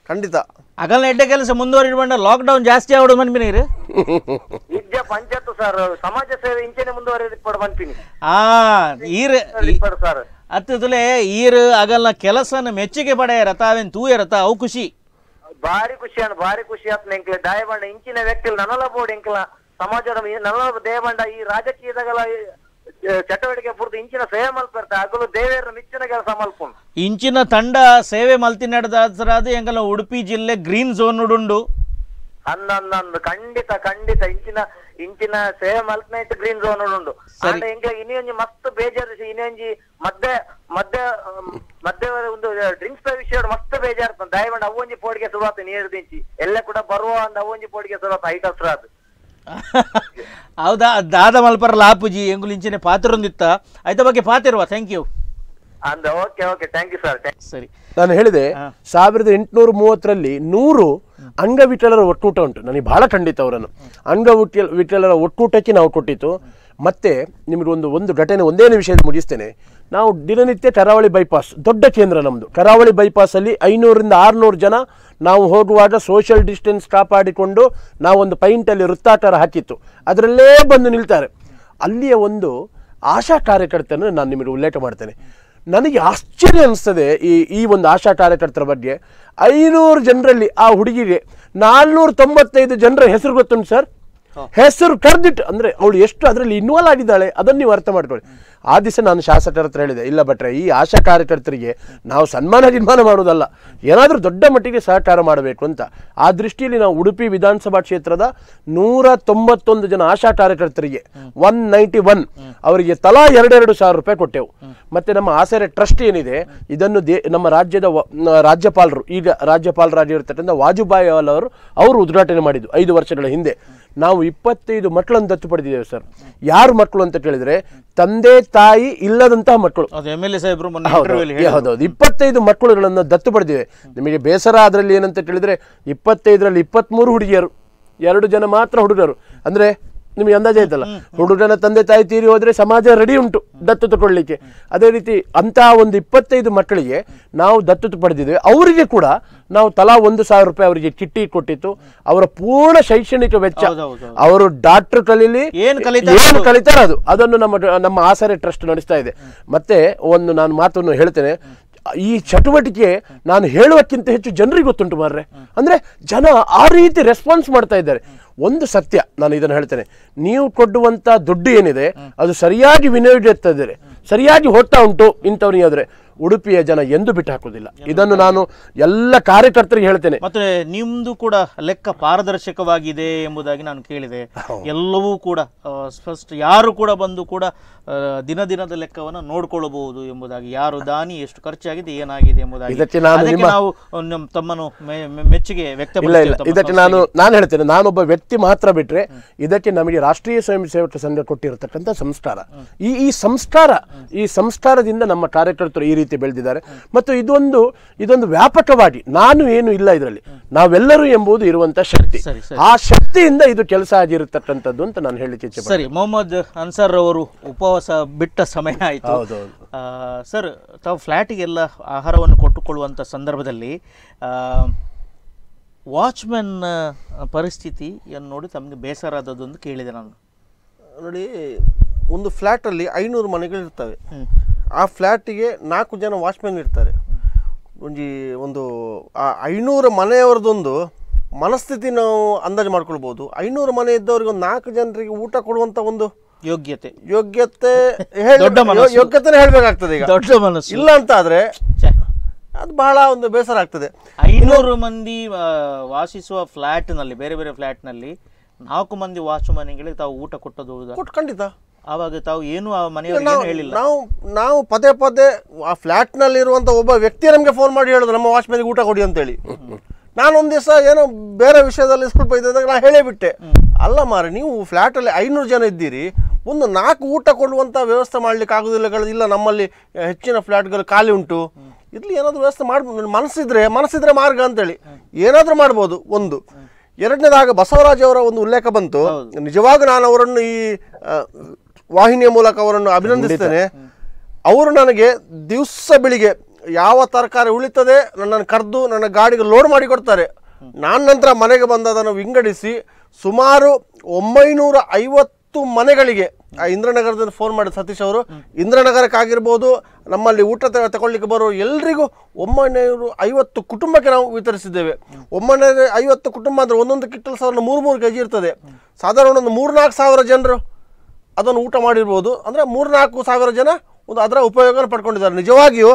ಖಂಡಿತ ಅಗಲ ಎಡ್ಡೆ ಕೆಲಸ ಮುಂದುವರಿದ ಲಾಕ್ ಡೌನ್ ಜಾಸ್ತಿ ಆಗೋದು ಮನ್ಬಿನಿರಿ ಇದ್ಯ ಪಂಚಾಯತ್ ಸರ್ ಸಮಾಜ ಸೇವೆ ಇಂಜಿನ ಮುಂದುವರಿದ ಇಪ್ಪಡ ಮನ್ಪಿನಿ. ಈರ್ ಇಪ್ಪಡ ಸರ್ ಅತ್ತದಲೇ ಈರ್ ಅಗಲ ಕೆಲಸನ ಮೆಚ್ಚುಗೆ ಪಡೆಯ ರತಾವೇನ್ ತೂಯ ರತ ಅವು ಖುಷಿ. ಭಾರಿ ಖುಷಿ ಅಣ್ಣ, ಭಾರಿ ಖುಷಿ ಆತನ ಇಂಕ್ಲೆ ದಾಯಬಂಡ ಇಂಚಿನ ವ್ಯಕ್ತಿ ನನ್ನಲ್ಲ ಬೋರ್ಡ್ ಇಂಕ್ಲ ಸಮಾಜದ ನನ್ನಲ್ಲ ದೇವಬಂಡ ಈ ರಾಜಕೀಯದಾಗಲ ಚಟುವಟಿಕೆ ಪೂರ್ತಿ ಇಂಚಿನ ಸೇವೆ ಮಲ್ಪಿರ್ತಾರೆ. ಆಗಲೂ ದೇವೇರ ಮಿಚ್ಚಿನ ಕೆಲಸ ಮಲ್ಕೊಂಡು ಇಂಚಿನ ತಂಡ ಸೇವೆ ಮಲ್ತಿನಡದಾದ್ರಾದ ಹೆಂಗಲ್ಲ ಉಡುಪಿ ಜಿಲ್ಲೆ ಗ್ರೀನ್ ಝೋನ್ ಉಡುಂಡು ಅಂದಂದು. ಖಂಡಿತ ಖಂಡಿತ ಇಂಚಿನ ಸೇವೆ ಮಲ್ಪನೈಟ್ ಗ್ರೀನ್ ಝೋನ್ ಉಡುಂಡು. ಅಂದ್ರೆ ಇಂಕ್ಲ ಇನ್ನೊಂದು ಮಸ್ತ್ ಬೇಜಾರು, ಇನ್ನೊಂದು ಮದ್ದೆ ಮದ್ದೆ ಮದ್ದೆ ಒಂದು ಡ್ರಿಂಕ್ಸ್ ವಿಷಯ ಮಸ್ತ್ ಬೇಜಾರ್ತದೆ. ದಯಮಾಡಿ ಅವೊಂಜಿ ಪೋಡಿಗೆ ಸುರುವಾತ ನೀರು ದಿಂಚಿ ಎಲ್ಲ ಕೂಡ ಬರುವ ಅಂದ ಅವೊಂಜಿ ಪೋಡಿಗೆ ಸುರುವಾತ ಐಟ್ ಹಸ್ರ ಅದು. ಹೌದಾ, ದಾದ ಮಲ್ಪರ ಲಾಪುಜಿ ಎಂಗುಲಿಂಚಿನ ಪಾತ್ರೊಂದಿತ್ತ ಆಯ್ತಾ ಬಗ್ಗೆ ಪಾತಿರುವ. Thank you. ಅಂದ okay okay thank you sir. ಸರಿ, ನಾನು ಹೇಳಿದೆ 1830ರಲ್ಲಿ 100 ಅಂಗವಿಕಲರ ಒಕ್ಕೂಟ ಉಂಟು. ನನಗೆ ಬಹಳ ಖಂಡಿತ ಅವರನ್ನು ಅಂಗವಿಕಲರ ಒಕ್ಕೂಟಕ್ಕೆ ನಾವು ಕೊಟ್ಟಿತ್ತು. ಮತ್ತೆ ನಿಮಗೊಂದು ಘಟನೆ ಒಂದೇ ವಿಷಯದ ಮುಗಿಸ್ತೇನೆ. ನಾವು ದಿನನಿತ್ಯ ಕರಾವಳಿ ಬೈಪಾಸ್ ದೊಡ್ಡ ಕೇಂದ್ರ ನಮ್ಮದು. ಕರಾವಳಿ ಬೈಪಾಸಲ್ಲಿ 500-600 ಜನ ನಾವು ಹೋಗುವಾಗ ಸೋಶಿಯಲ್ ಡಿಸ್ಟೆನ್ಸ್ ಕಾಪಾಡಿಕೊಂಡು ನಾವು ಒಂದು ಪೈಂಟ್ ಅಲ್ಲಿ ವೃತ್ತಾಕಾರ ಹಾಕಿತ್ತು ಅದರಲ್ಲೇ ಬಂದು ನಿಲ್ತಾರೆ. ಅಲ್ಲಿಯ ಒಂದು ಆಶಾ ಕಾರ್ಯಕರ್ತರನ್ನು ನಾನು ನಿಮಗೆ ಉಲ್ಲೇಖ ಮಾಡ್ತೇನೆ. ನನಗೆ ಆಶ್ಚರ್ಯ ಅನಿಸ್ತದೆ ಈ ಒಂದು ಆಶಾ ಕಾರ್ಯಕರ್ತರ ಬಗ್ಗೆ. 500 ಜನರಲ್ಲಿ ಆ ಹುಡುಗಿಗೆ 495 ಜನರ ಹೆಸರು ಗೊತ್ತುಂಟು ಸರ್. ಹೆಸರು ಕರೆದಿಟ್ಟು ಅಂದರೆ ಅವಳು ಎಷ್ಟು ಅದರಲ್ಲಿ ಇನ್ವಾಲ್ವ್ ಆಗಿದ್ದಾಳೆ ಅದನ್ನು ನೀವು ಅರ್ಥ ಮಾಡ್ಕೊಳ್ಳಿ. ಆ ದಿವಸ ನಾನು ಶಾಸಕರ ಹತ್ರ ಹೇಳಿದೆ, ಇಲ್ಲ ಭಟ್ರೆ, ಈ ಆಶಾ ಕಾರ್ಯಕರ್ತರಿಗೆ ನಾವು ಸನ್ಮಾನ ಗಿನ್ಮಾನ ಮಾಡೋದಲ್ಲ, ಏನಾದರೂ ದೊಡ್ಡ ಮಟ್ಟಿಗೆ ಸಹಕಾರ ಮಾಡಬೇಕು ಅಂತ. ಆ ದೃಷ್ಟಿಯಲ್ಲಿ ನಾವು ಉಡುಪಿ ವಿಧಾನಸಭಾ ಕ್ಷೇತ್ರದ 191 ಜನ ಆಶಾ ಕಾರ್ಯಕರ್ತರಿಗೆ 191 ಅವರಿಗೆ ತಲಾ 2,2,000 ರೂಪಾಯಿ ಕೊಟ್ಟೆವು. ಮತ್ತು ನಮ್ಮ ಆಸರೆ ಟ್ರಸ್ಟ್ ಏನಿದೆ ಇದನ್ನು ನಮ್ಮ ರಾಜ್ಯದ ರಾಜ್ಯಪಾಲರು, ಈಗ ರಾಜ್ಯಪಾಲರಾಗಿರ್ತಕ್ಕಂಥ ವಾಜುಭಾಯಿ ಅವರು ಉದ್ಘಾಟನೆ ಮಾಡಿದ್ದು 5 ವರ್ಷಗಳ ಹಿಂದೆ. ನಾವು 25 ಮಕ್ಕಳನ್ನು ದತ್ತು ಪಡೆದಿದ್ದೇವೆ ಸರ್. ಯಾರು ಮಕ್ಕಳು ಅಂತ ಕೇಳಿದರೆ ತಂದೆ ತಾಯಿ ಇಲ್ಲದಂತಹ ಮಕ್ಕಳು. 25 ಮಕ್ಕಳುಗಳನ್ನು ದತ್ತು ಪಡೆದಿವೆ. ನಿಮಗೆ ಬೇಸರ ಅದರಲ್ಲಿ ಏನಂತ ಕೇಳಿದರೆ 25ರಲ್ಲಿ 23 ಹುಡುಗಿಯರು, 2 ಜನ ಮಾತ್ರ ಹುಡುಗರು. ಅಂದರೆ ನಿಮಗೆ ಅಂದಾಜೆ ಆಯ್ತಲ್ಲ, ಹುಡುಗನ ತಂದೆ ತಾಯಿ ತೀರಿ ಹೋದರೆ ಸಮಾಜ ರೆಡಿ ಉಂಟು ದತ್ತು ತಗೊಳ್ಳಿಕ್ಕೆ. ಅದೇ ರೀತಿ ಅಂತಹ ಒಂದು 25 ಮಕ್ಕಳಿಗೆ ನಾವು ದತ್ತು ಪಡೆದಿದ್ದೇವೆ. ಅವರಿಗೆ ಕೂಡ ನಾವು ತಲಾ 1,000 ರೂಪಾಯಿ ಅವರಿಗೆ ಕಿಟ್ಟಿ ಕೊಟ್ಟಿತ್ತು. ಅವರ ಪೂರ್ಣ ಶೈಕ್ಷಣಿಕ ವೆಚ್ಚ, ಅವರು ಡಾಕ್ಟರ್ ಕಲೀಲಿ ಏನು ಕಲಿತಾರ ಅದು ಅದನ್ನು ನಮ್ಮ ಆಸರೆ ಟ್ರಸ್ಟ್ ನಡೆಸ್ತಾ ಇದೆ. ಮತ್ತೆ ಒಂದು ನಾನು ಮಾತನ್ನು ಹೇಳ್ತೇನೆ, ಈ ಚಟುವಟಿಕೆ ನಾನು ಹೇಳುವಕ್ಕಿಂತ ಹೆಚ್ಚು ಜನರಿಗೆ ಗೊತ್ತುಂಟು ಮಾರ್ರೆ. ಅಂದರೆ ಜನ ಆ ರೀತಿ ರೆಸ್ಪಾನ್ಸ್ ಮಾಡ್ತಾ ಇದ್ದಾರೆ. ಒಂದು ಸತ್ಯ ನಾನು ಇದನ್ನು ಹೇಳ್ತೇನೆ, ನೀವು ಕೊಡುವಂಥ ದುಡ್ಡು ಏನಿದೆ ಅದು ಸರಿಯಾಗಿ ವಿನಿಯೋಗಿಸ್ತಾ ಇದ್ದಾರೆ, ಸರಿಯಾಗಿ ಹೋಗ್ತಾ ಉಂಟು. ಇಂಥವ್ರಿಗೆ ಆದರೆ ಉಡುಪಿಯ ಜನ ಎಂದು ಬಿಟ್ಟು ಹಾಕೋದಿಲ್ಲ. ಇದನ್ನು ನಾನು ಎಲ್ಲ ಕಾರ್ಯಕರ್ತರಿಗೆ ಹೇಳ್ತೇನೆ. ಮತ್ತೆ ನಿಮ್ದು ಕೂಡ ಲೆಕ್ಕ ಪಾರದರ್ಶಕವಾಗಿದೆ ಎಂಬುದಾಗಿ ನಾನು ಕೇಳಿದೆ. ಎಲ್ಲವೂ ಕೂಡ ಸ್ಪಷ್ಟ, ಯಾರು ಕೂಡ ಬಂದು ಕೂಡ ದಿನ ದಿನದ ಲೆಕ್ಕವನ್ನು ನೋಡ್ಕೊಳ್ಳಬಹುದು ಎಂಬುದಾಗಿ, ಯಾರು ದಾನಿ, ಎಷ್ಟು ಖರ್ಚಾಗಿದೆ, ಏನಾಗಿದೆ ಎಂಬುದಾಗಿ. ಅದಕ್ಕೆ ನಾವು ತಮ್ಮನ್ನು ಮೆಚ್ಚುಗೆ ವ್ಯಕ್ತಪಡಿಸುತ್ತೇವೆ. ಇದಕ್ಕೆ ನಾನು ಹೇಳ್ತೇನೆ, ನಾನೊಬ್ಬ ವ್ಯಕ್ತಿ ಮಾತ್ರ ಬಿಟ್ಟರೆ ಇದಕ್ಕೆ ನಮಗೆ ರಾಷ್ಟ್ರೀಯ ಸ್ವಯಂ ಸೇವಕ ಸಂಘ ಕೊಟ್ಟಿರತಕ್ಕಂಥ ಸಂಸ್ಕಾರ, ಈ ಸಂಸ್ಕಾರದಿಂದ ನಮ್ಮ ಕಾರ್ಯಕರ್ತರು ಈ ರೀತಿ ಬೆಳೆದಿದ್ದಾರೆ. ಮತ್ತು ಇದೊಂದು ವ್ಯಾಪಕವಾಗಿ ನಾನು ಏನು ಇಲ್ಲ, ಇದರಲ್ಲಿ ನಾವೆಲ್ಲರೂ ಎಂಬುದು ಇರುವಂತಹ ಶಕ್ತಿ, ಆ ಶಕ್ತಿಯಿಂದ ಇದು ಕೆಲಸ ಆಗಿರತಕ್ಕಂಥದ್ದು ಅಂತ ನಾನು ಹೇಳಿಕೆ. ಸರಿ, ಮೊಹಮ್ಮದ್ ಅನ್ಸರ್ ಅವರು ಉಪವಾಸ ಬಿಟ್ಟ ಸಮಯ ಆಯಿತು ಸರ್. ತಾವು ಫ್ಲಾಟಿಗೆಲ್ಲ ಆಹಾರವನ್ನು ಕೊಟ್ಟುಕೊಳ್ಳುವಂಥ ಸಂದರ್ಭದಲ್ಲಿ ವಾಚ್ಮ್ಯಾನ್ ಪರಿಸ್ಥಿತಿಯನ್ನು ನೋಡಿ ತಮಗೆ ಬೇಸರ ಆದದ್ದು ಅಂತ ಕೇಳಿದೆ ನಾನು. ನೋಡಿ, ಒಂದು ಫ್ಲ್ಯಾಟಲ್ಲಿ 500 ಮನೆಗಳಿರ್ತವೆ. ಆ ಫ್ಲ್ಯಾಟಿಗೆ 4 ಜನ ವಾಚ್ಮ್ಯಾನ್ ಇರ್ತಾರೆ. ಒಂದು ಆ 500 ಮನೆಯವ್ರದ್ದೊಂದು ಮನಸ್ಥಿತಿ ನಾವು ಅಂದಾಜು ಮಾಡ್ಕೊಳ್ಬೋದು. 500 ಮನೆ ಇದ್ದವ್ರಿಗೆ ಒಂದು 4 ಜನರಿಗೆ ಊಟ ಕೊಡುವಂಥ ಒಂದು ಯೋಗ್ಯತೆ ಹೇಳಬೇಕಾಗ್ತದೆ. ಈಗ ದೊಡ್ಡ ಮನಸ್ಸು ಇಲ್ಲ ಅಂತ ಆದರೆ ಅದು ಬಹಳ ಒಂದು ಬೇಸರ ಆಗ್ತದೆ. 500 ಮಂದಿ ವಾಸಿಸುವ ಫ್ಲ್ಯಾಟ್ನಲ್ಲಿ, ಬೇರೆ ಬೇರೆ ಫ್ಲ್ಯಾಟ್ನಲ್ಲಿ 4 ಮಂದಿ ವಾಚ್ಮ್ಯಾನ್ಗಳಿಗೆ ತಾವು ಊಟ ಕೊಟ್ಟದ್ದು ಖಂಡಿತ. ಆವಾಗ ತಾವು ಏನು ಆ ಮನೆಯವ್ರಿಗೆ ಹೇಳಿಲ್ಲ. ನಾವು ಪದೇ ಪದೇ ಆ ಫ್ಲ್ಯಾಟ್ನಲ್ಲಿರುವಂಥ ಒಬ್ಬ ವ್ಯಕ್ತಿ ನಮಗೆ ಫೋನ್ ಮಾಡಿ ಹೇಳೋದು ನಮ್ಮ ವಾಚ್ಮ್ಯಾನ್ಗೆ ಊಟ ಕೊಡಿ ಅಂತೇಳಿ. ನಾನೊಂದು ದಿವಸ ಏನೋ ಬೇರೆ ವಿಷಯದಲ್ಲಿ ಸ್ವಲ್ಪ ಇದ್ದಾಗ ನಾನು ಹೇಳೇ ಬಿಟ್ಟೆ, ಅಲ್ಲ ಮಾರೆ, ನೀವು ಫ್ಲ್ಯಾಟಲ್ಲಿ 500 ಜನ ಇದ್ದೀರಿ, ಒಂದು 4 ಊಟ ಕೊಡುವಂಥ ವ್ಯವಸ್ಥೆ ಮಾಡ್ಲಿಕ್ಕೆ ಆಗೋದಿಲ್ಲ. ಇಲ್ಲ, ನಮ್ಮಲ್ಲಿ ಹೆಚ್ಚಿನ ಫ್ಲ್ಯಾಟ್ಗಳು ಖಾಲಿ ಉಂಟು, ಇಲ್ಲಿ ಏನಾದರೂ ವ್ಯವಸ್ಥೆ ಮಾಡಿ, ಮನಸ್ಸಿದ್ರೆ ಮಾರ್ಗ ಅಂತೇಳಿ ಏನಾದರೂ ಮಾಡ್ಬೋದು. ಒಂದು ಎರಡನೇದಾಗ ಬಸವರಾಜ್ ಅವರ ಒಂದು ಉಲ್ಲೇಖ ಬಂತು. ನಿಜವಾಗ ನಾನು ಅವರನ್ನು ಈ ವಾಹಿನಿಯ ಮೂಲಕ ಅವರನ್ನು ಅಭಿನಂದಿಸ್ತೇನೆ. ಅವರು ನನಗೆ ದಿವಸ ಬೆಳಿಗ್ಗೆ ಯಾವ ತರಕಾರಿ ಉಳಿತದೆ ನನ್ನನ್ನು ಕರೆದು ನನ್ನ ಗಾಡಿಗೆ ಲೋಡ್ ಮಾಡಿ ಕೊಡ್ತಾರೆ. ನಾನು ನಂತರ ಮನೆಗೆ ಬಂದು ಅದನ್ನು ವಿಂಗಡಿಸಿ ಸುಮಾರು 950 ಮನೆಗಳಿಗೆ, ಆ ಇಂದ್ರನಗರದಲ್ಲಿ ಫೋನ್ ಮಾಡಿದ ಸತೀಶ್ ಅವರು, ಇಂದ್ರನಗರಕ್ಕಾಗಿರ್ಬೋದು ನಮ್ಮಲ್ಲಿ ಊಟ ತಗೊಳ್ಳಿಕ್ಕೆ ಬರೋ ಎಲ್ರಿಗೂ 950 ಕುಟುಂಬಕ್ಕೆ ನಾವು ವಿತರಿಸಿದ್ದೇವೆ. 950 ಕುಟುಂಬ ಅಂದರೆ ಒಂದೊಂದು ಕಿಟ್ಟಲು ಸಾವಿರ 3-3 kg ಇರ್ತದೆ. ಸಾಧಾರಣ ಒಂದು 3-4 ಸಾವಿರ ಜನರು ಅದನ್ನು ಊಟ ಮಾಡಿರ್ಬೋದು. ಅಂದರೆ 3-4 ಸಾವಿರ ಜನ ಒಂದು ಅದರ ಉಪಯೋಗ ಪಡ್ಕೊಂಡಿದ್ದಾರೆ. ನಿಜವಾಗಿಯೂ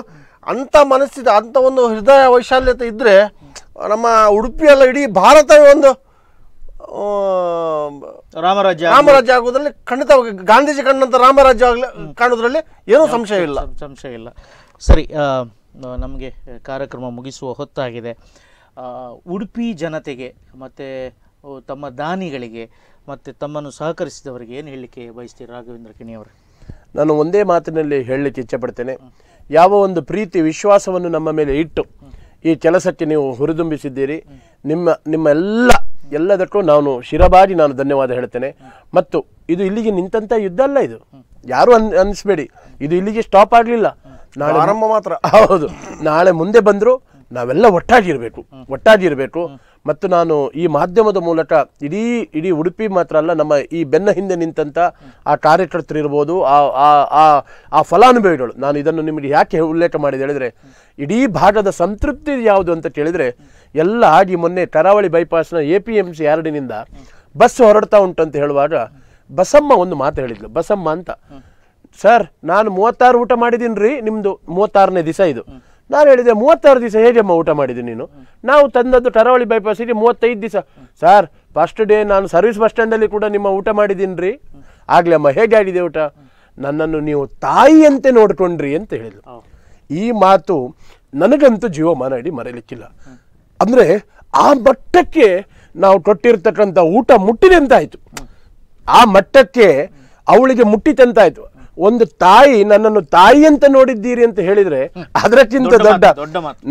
ಅಂಥ ಮನಸ್ಸಿದೆ, ಅಂಥ ಒಂದು ಹೃದಯ ವೈಶಾಲ್ಯತೆ ಇದ್ದರೆ ನಮ್ಮ ಉಡುಪಿಯಲ್ಲ ಇಡೀ ಭಾರತವೇ ಒಂದು ರಾಮರಾಜ್ಯ ಆಗೋದ್ರಲ್ಲಿ ಖಂಡಿತವಾಗಿ ಗಾಂಧೀಜಿ ಕಂಡಂಥ ರಾಮರಾಜ್ಯ ಕಾಣೋದ್ರಲ್ಲಿ ಏನೂ ಸಂಶಯ ಇಲ್ಲ. ಸರಿ, ನಮಗೆ ಕಾರ್ಯಕ್ರಮ ಮುಗಿಸುವ ಹೊತ್ತಾಗಿದೆ. ಉಡುಪಿ ಜನತೆಗೆ ಮತ್ತು ತಮ್ಮ ದಾನಿಗಳಿಗೆ ಮತ್ತು ತಮ್ಮನ್ನು ಸಹಕರಿಸಿದವರಿಗೆ ಏನು ಹೇಳಲಿಕ್ಕೆ ಬಯಸ್ತೀರಿ ರಾಘವೇಂದ್ರ ಕಿಣಿ ಅವರು? ನಾನು ಒಂದೇ ಮಾತಿನಲ್ಲಿ ಹೇಳಲಿಕ್ಕೆ ಇಚ್ಛಪಡ್ತೇನೆ, ಯಾವ ಒಂದು ಪ್ರೀತಿ ವಿಶ್ವಾಸವನ್ನು ನಮ್ಮ ಮೇಲೆ ಇಟ್ಟು ಈ ಕೆಲಸಕ್ಕೆ ನೀವು ಹುರಿದುಂಬಿಸಿದ್ದೀರಿ, ಎಲ್ಲದಕ್ಕೂ ನಾನು ಶಿರಬಾರಿ ನಾನು ಧನ್ಯವಾದ ಹೇಳ್ತೇನೆ. ಮತ್ತು ಇದು ಇಲ್ಲಿಗೆ ನಿಂತಂಥ ಯುದ್ಧ ಅಲ್ಲ, ಇದು ಯಾರು ಅನಿಸ್ಬೇಡಿ, ಇದು ಇಲ್ಲಿಗೆ ಸ್ಟಾಪ್ ಆಗಲಿಲ್ಲ, ನಾಳೆ ಆರಂಭ ಮಾತ್ರ. ಹೌದು, ನಾಳೆ ಮುಂದೆ ಬಂದರೂ ನಾವೆಲ್ಲ ಒಟ್ಟಾಗಿ ಇರಬೇಕು ಮತ್ತು ನಾನು ಈ ಮಾಧ್ಯಮದ ಮೂಲಕ ಇಡಿ ಉಡುಪಿ ಮಾತ್ರ ಅಲ್ಲ ನಮ್ಮ ಈ ಬೆನ್ನ ಹಿಂದೆ ನಿಂತಂತ ಆ ಕಾರ್ಯಕರ್ತರು ಇರಬಹುದು ಆ ಆ ಆ ಫಲಾನುಭವಿಗಳು ನಾನು ಇದನ್ನು ನಿಮಗೆ ಯಾಕೆ ಉಲ್ಲೇಖ ಮಾಡಿದೆ ಹೇಳಿದ್ರೆ ಇಡಿ ಭಾಗದ ಸಂತೃಪ್ತಿ ಯಾವುದು ಅಂತ ಕೇಳಿದ್ರೆ ಎಲ್ಲ ಆಗಿ ಮೊನ್ನೆ ಕರಾವಳಿ ಬೈಪಾಸ್ನ ಎಪಿಎಂಸಿ ಯಾರ್ಡಿನಿಂದ ಬಸ್ ಹೊರಡ್ತಾ ಉಂಟು ಅಂತ ಹೇಳುವಾಗ ಬಸಮ್ಮ ಒಂದು ಮಾತು ಹೇಳಿದ್ಲು ಬಸಮ್ಮ ಅಂತ ಸರ್ ನಾನು 36 ಊಟ ಮಾಡಿದಿನಿ ರೀ ನಿಮ್ಮದು 36ನೇ ದಿವಸ ಇದು ನಾನು ಹೇಳಿದೆ 36 ದಿವಸ ಹೇಗೆಮ್ಮ ಊಟ ಮಾಡಿದಿನಿ ನೀನು ನಾವು ತಂದದ್ದು ಕರಾವಳಿ ಬೈಪಾಸಿಗೆ 35 ದಿವಸ ಸರ್ ಫಸ್ಟ್ ಡೇ ನಾನು ಸರ್ವಿಸ್ ಬಸ್ ಸ್ಟ್ಯಾಂಡ್ ಅಲ್ಲಿ ಕೂಡ ನಿಮ್ಮ ಊಟ ಮಾಡಿದಿನಿ ರೀ ಆಗ್ಲಮ್ಮ ಹೇಗಾಗಿದೆ ಊಟ ನನ್ನನ್ನು ನೀವು ತಾಯಿಯಂತೆ ನೋಡಿಕೊಂಡ್ರಿ ಅಂತ ಹೇಳಿದ್ರು ಈ ಮಾತು ನನಗಂತೂ ಜೀವಮಾನ ಇಡಿ ಮರೆಯಲಿಕ್ಕಿಲ್ಲ ಅಂದ್ರೆ ಆ ಮಟ್ಟಕ್ಕೆ ನಾವು ಕೊಟ್ಟಿರತಕ್ಕಂತ ಊಟ ಮುಟ್ಟಿದಂತಾಯ್ತು ಆ ಮಟ್ಟಕ್ಕೆ ಅವಳಿಗೆ ಮುಟ್ಟಿದಂತಾಯ್ತು ಒಂದು ತಾಯಿ ನನ್ನನ್ನು ತಾಯಿ ಅಂತ ನೋಡಿದ್ದೀರಿ ಅಂತ ಹೇಳಿದ್ರೆ ಅದಕ್ಕಿಂತ ದೊಡ್ಡ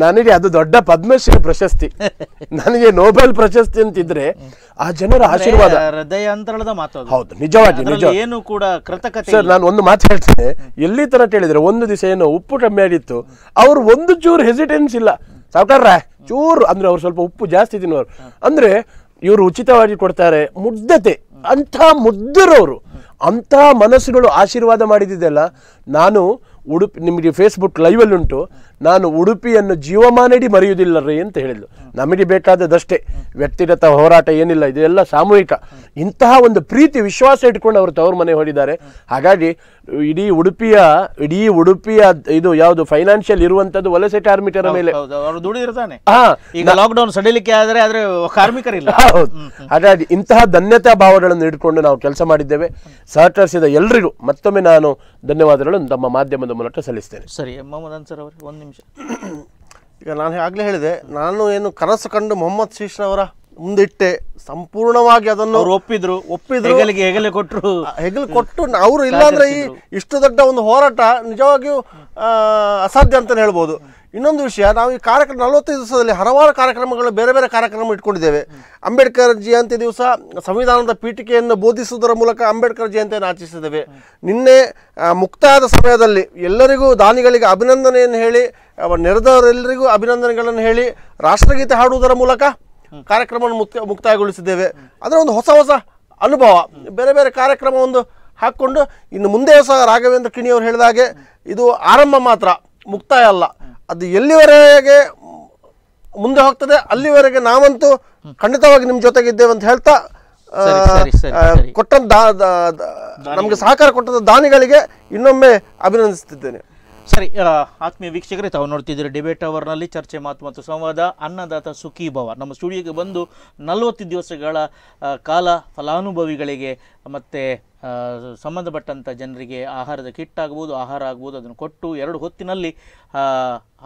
ನನಗೆ ಅದು ದೊಡ್ಡ ಪದ್ಮಶ್ರೀ ಪ್ರಶಸ್ತಿ ನನಗೆ ನೊಬೆಲ್ ಪ್ರಶಸ್ತಿ ಅಂತಿದ್ರೆ ಆ ಜನರ ಆಶೀರ್ವಾದ ಹೃದಯ ಅಂತರದ ಮಾತು ಹೌದು ನಿಜವಾಗಿ ನಿಜ ಏನು ಕೂಡ ಕೃತಕತೆ ಸರ್ ನಾನು ಒಂದು ಮಾತು ಹೇಳ್ತೇನೆ ಎಲ್ಲಿ ತರ ಹೇಳಿದ್ರೆ ಒಂದು ದಿವಸ ಏನೋ ಉಪ್ಪು ಕಮ್ಮಿ ಆಗಿತ್ತು ಅವರು ಒಂದು ಚೂರು ಹೆಸಿಟೆನ್ಸ್ ಇಲ್ಲ ಸಾವುಕಾರ ಚೂರು ಅಂದ್ರೆ ಅವ್ರು ಸ್ವಲ್ಪ ಉಪ್ಪು ಜಾಸ್ತಿ ತಿನ್ನೋರು ಅಂದ್ರೆ ಇವರು ಉಚಿತವಾಗಿ ಕೊಡ್ತಾರೆ ಮುಗ್ಧತೆ ಅಂಥ ಮುಗ್ಧರವರು ಅಂಥ ಮನಸ್ಸುಗಳು ಆಶೀರ್ವಾದ ಮಾಡಿದ್ದೆಲ್ಲ ನಾನು ಉಡುಪಿ ನಿಮಗೆ ಫೇಸ್ಬುಕ್ ಲೈವಲ್ಲಿ ಉಂಟು ನಾನು ಉಡುಪಿಯನ್ನು ಜೀವಮಾನಡಿ ಮರೆಯುವುದಿಲ್ಲ ರೀ ಅಂತ ಹೇಳಿದ್ಲು ನಮಗೆ ಬೇಕಾದದಷ್ಟೇ ವ್ಯಕ್ತಿಗತ ಹೋರಾಟ ಏನಿಲ್ಲ ಇದೆಲ್ಲ ಸಾಮೂಹಿಕ ಇಂತಹ ಒಂದು ಪ್ರೀತಿ ವಿಶ್ವಾಸ ಇಟ್ಕೊಂಡು ಅವರು ತವರು ಮನೆ ಹೊಡಿದ್ದಾರೆ ಹಾಗಾಗಿ ಇಡೀ ಉಡುಪಿಯ ಇದು ಯಾವುದು ಫೈನಾನ್ಷಿಯಲ್ ಇರುವಂತದ್ದು ವಲಸೆ ಕಾರ್ಮಿಕರ ಮೇಲೆ ಅವರು ದುಡಿದಿರ್ತಾನೆ ಈಗ ಲಾಕ್ಡೌನ್ ಸಡಿಲಿಕೆ ಆದರೆ ಕಾರ್ಮಿಕರಿಲ್ಲ ಹಾಗಾಗಿ ಇಂತಹ ಧನ್ಯತಾ ಭಾವಗಳನ್ನು ಇಟ್ಕೊಂಡು ನಾವು ಕೆಲಸ ಮಾಡಿದ್ದೇವೆ ಸಹಕರಿಸಿದ ಎಲ್ಲರಿಗೂ ಮತ್ತೊಮ್ಮೆ ನಾನು ಧನ್ಯವಾದಗಳನ್ನು ನಮ್ಮ ಮಾಧ್ಯಮದ ಮೂಲಕ ಸಲ್ಲಿಸ್ತೇನೆ ಸರಿ ಮೊಹಮ್ಮದ್ ಅನ್ಸರ್ ಅವರೇ ಒಂದು ನಿಮಿಷ ಈಗ ನಾನು ಆಗಲೇ ಹೇಳಿದೆ ನಾನು ಏನು ಕನಸು ಕಂಡು ಮೊಹಮ್ಮದ್ ಶೀಶ್ರವರ ಮುಂದಿಟ್ಟೆ ಸಂಪೂರ್ಣವಾಗಿ ಅದನ್ನು ಒಪ್ಪಿದ್ರು ಹೆಗಲು ಕೊಟ್ಟು ಅವರು ಇಲ್ಲಾಂದ್ರೆ ಈ ಇಷ್ಟು ದೊಡ್ಡ ಒಂದು ಹೋರಾಟ ನಿಜವಾಗಿಯೂ ಅಸಾಧ್ಯ ಅಂತಾನೆ ಹೇಳ್ಬೋದು ಇನ್ನೊಂದು ವಿಷಯ ನಾವು ಈ ಕಾರ್ಯಕ್ರಮ 45 ದಿವಸದಲ್ಲಿ ಹಲವಾರು ಕಾರ್ಯಕ್ರಮಗಳು ಬೇರೆ ಕಾರ್ಯಕ್ರಮ ಇಟ್ಕೊಂಡಿದ್ದೇವೆ ಅಂಬೇಡ್ಕರ್ ಜಯಂತಿ ದಿವಸ ಸಂವಿಧಾನದ ಪೀಠಿಕೆಯನ್ನು ಬೋಧಿಸುವುದರ ಮೂಲಕ ಅಂಬೇಡ್ಕರ್ ಜಯಂತಿಯನ್ನು ಆಚರಿಸಿದ್ದೇವೆ ನಿನ್ನೆ ಮುಕ್ತಾಯದ ಸಮಯದಲ್ಲಿ ಎಲ್ಲರಿಗೂ ದಾನಿಗಳಿಗೆ ಅಭಿನಂದನೆಯನ್ನು ಹೇಳಿ ನೆರೆದವರೆಲ್ಲರಿಗೂ ಅಭಿನಂದನೆಗಳನ್ನು ಹೇಳಿ ರಾಷ್ಟ್ರಗೀತೆ ಹಾಡುವುದರ ಮೂಲಕ ಕಾರ್ಯಕ್ರಮವನ್ನು ಮುಕ್ತಾಯಗೊಳಿಸಿದ್ದೇವೆ ಅದರ ಒಂದು ಹೊಸ ಅನುಭವ ಬೇರೆ ಕಾರ್ಯಕ್ರಮ ಒಂದು ಹಾಕ್ಕೊಂಡು ಇನ್ನು ಮುಂದೆಯೂ ಸಹ ರಾಘವೇಂದ್ರ ಕಿಣಿಯವರು ಹೇಳಿದಾಗೆ ಇದು ಆರಂಭ ಮಾತ್ರ ಮುಕ್ತಾಯ ಅಲ್ಲ ಅದು ಎಲ್ಲಿವರೆಗೆ ಮುಂದೆ ಹೋಗ್ತದೆ ಅಲ್ಲಿವರೆಗೆ ನಾವಂತೂ ಖಂಡಿತವಾಗಿ ನಿಮ್ಮ ಜೊತೆಗಿದ್ದೇವೆ ಅಂತ ಹೇಳ್ತಾ ಕೊಟ್ಟ ನಮಗೆ ಸಹಕಾರ ಕೊಟ್ಟದ ದಾನಿಗಳಿಗೆ ಇನ್ನೊಮ್ಮೆ ಅಭಿನಂದಿಸುತ್ತಿದ್ದೇನೆ ಸರಿ ಆತ್ಮೀಯ ವೀಕ್ಷಕರೇ ತಾವು ನೋಡ್ತಿದ್ದೀರಿ ಡಿಬೇಟ್ ಅವರ್ನಲ್ಲಿ ಚರ್ಚೆ ಮಾತು ಮತ್ತು ಸಂವಾದ ಅನ್ನದಾತ ಸುಖಿ ಭವ ನಮ್ಮ ಸ್ಟುಡಿಯೋಗೆ ಬಂದು 40 ದಿವಸಗಳ ಕಾಲ ಫಲಾನುಭವಿಗಳಿಗೆ ಮತ್ತು ಸಂಬಂಧಪಟ್ಟಂಥ ಜನರಿಗೆ ಆಹಾರದ ಕಿಟ್ ಆಗ್ಬೋದು ಆಹಾರ ಆಗ್ಬೋದು ಅದನ್ನು ಕೊಟ್ಟು 2 ಹೊತ್ತಿನಲ್ಲಿ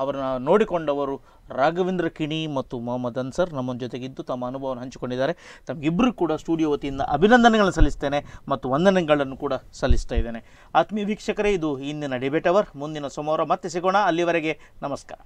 ಅವರನ್ನು ನೋಡಿಕೊಂಡವರು ರಾಘವೇಂದ್ರ ಕಿಣಿ ಮತ್ತು ಮೊಹಮ್ಮದ್ ಅನ್ಸರ್ ನಮ್ಮ ಜೊತೆಗಿದ್ದು ತಮ್ಮ ಅನುಭವವನ್ನು ಹಂಚಿಕೊಂಡಿದ್ದಾರೆ ತಮಗಿಬ್ಬರು ಕೂಡ ಸ್ಟುಡಿಯೋ ವತಿಯಿಂದ ಅಭಿನಂದನೆಗಳನ್ನು ಸಲ್ಲಿಸ್ತೇನೆ ಮತ್ತು ವಂದನೆಗಳನ್ನು ಕೂಡ ಸಲ್ಲಿಸ್ತಾ ಇದ್ದೇನೆ ಆತ್ಮೀಯ ವೀಕ್ಷಕರೇ ಇದು ಇಂದಿನ ಡಿಬೇಟ್ ಅವರ್ ಮುಂದಿನ ಸೋಮವಾರ ಮತ್ತೆ ಸಿಗೋಣ ಅಲ್ಲಿವರೆಗೆ ನಮಸ್ಕಾರ.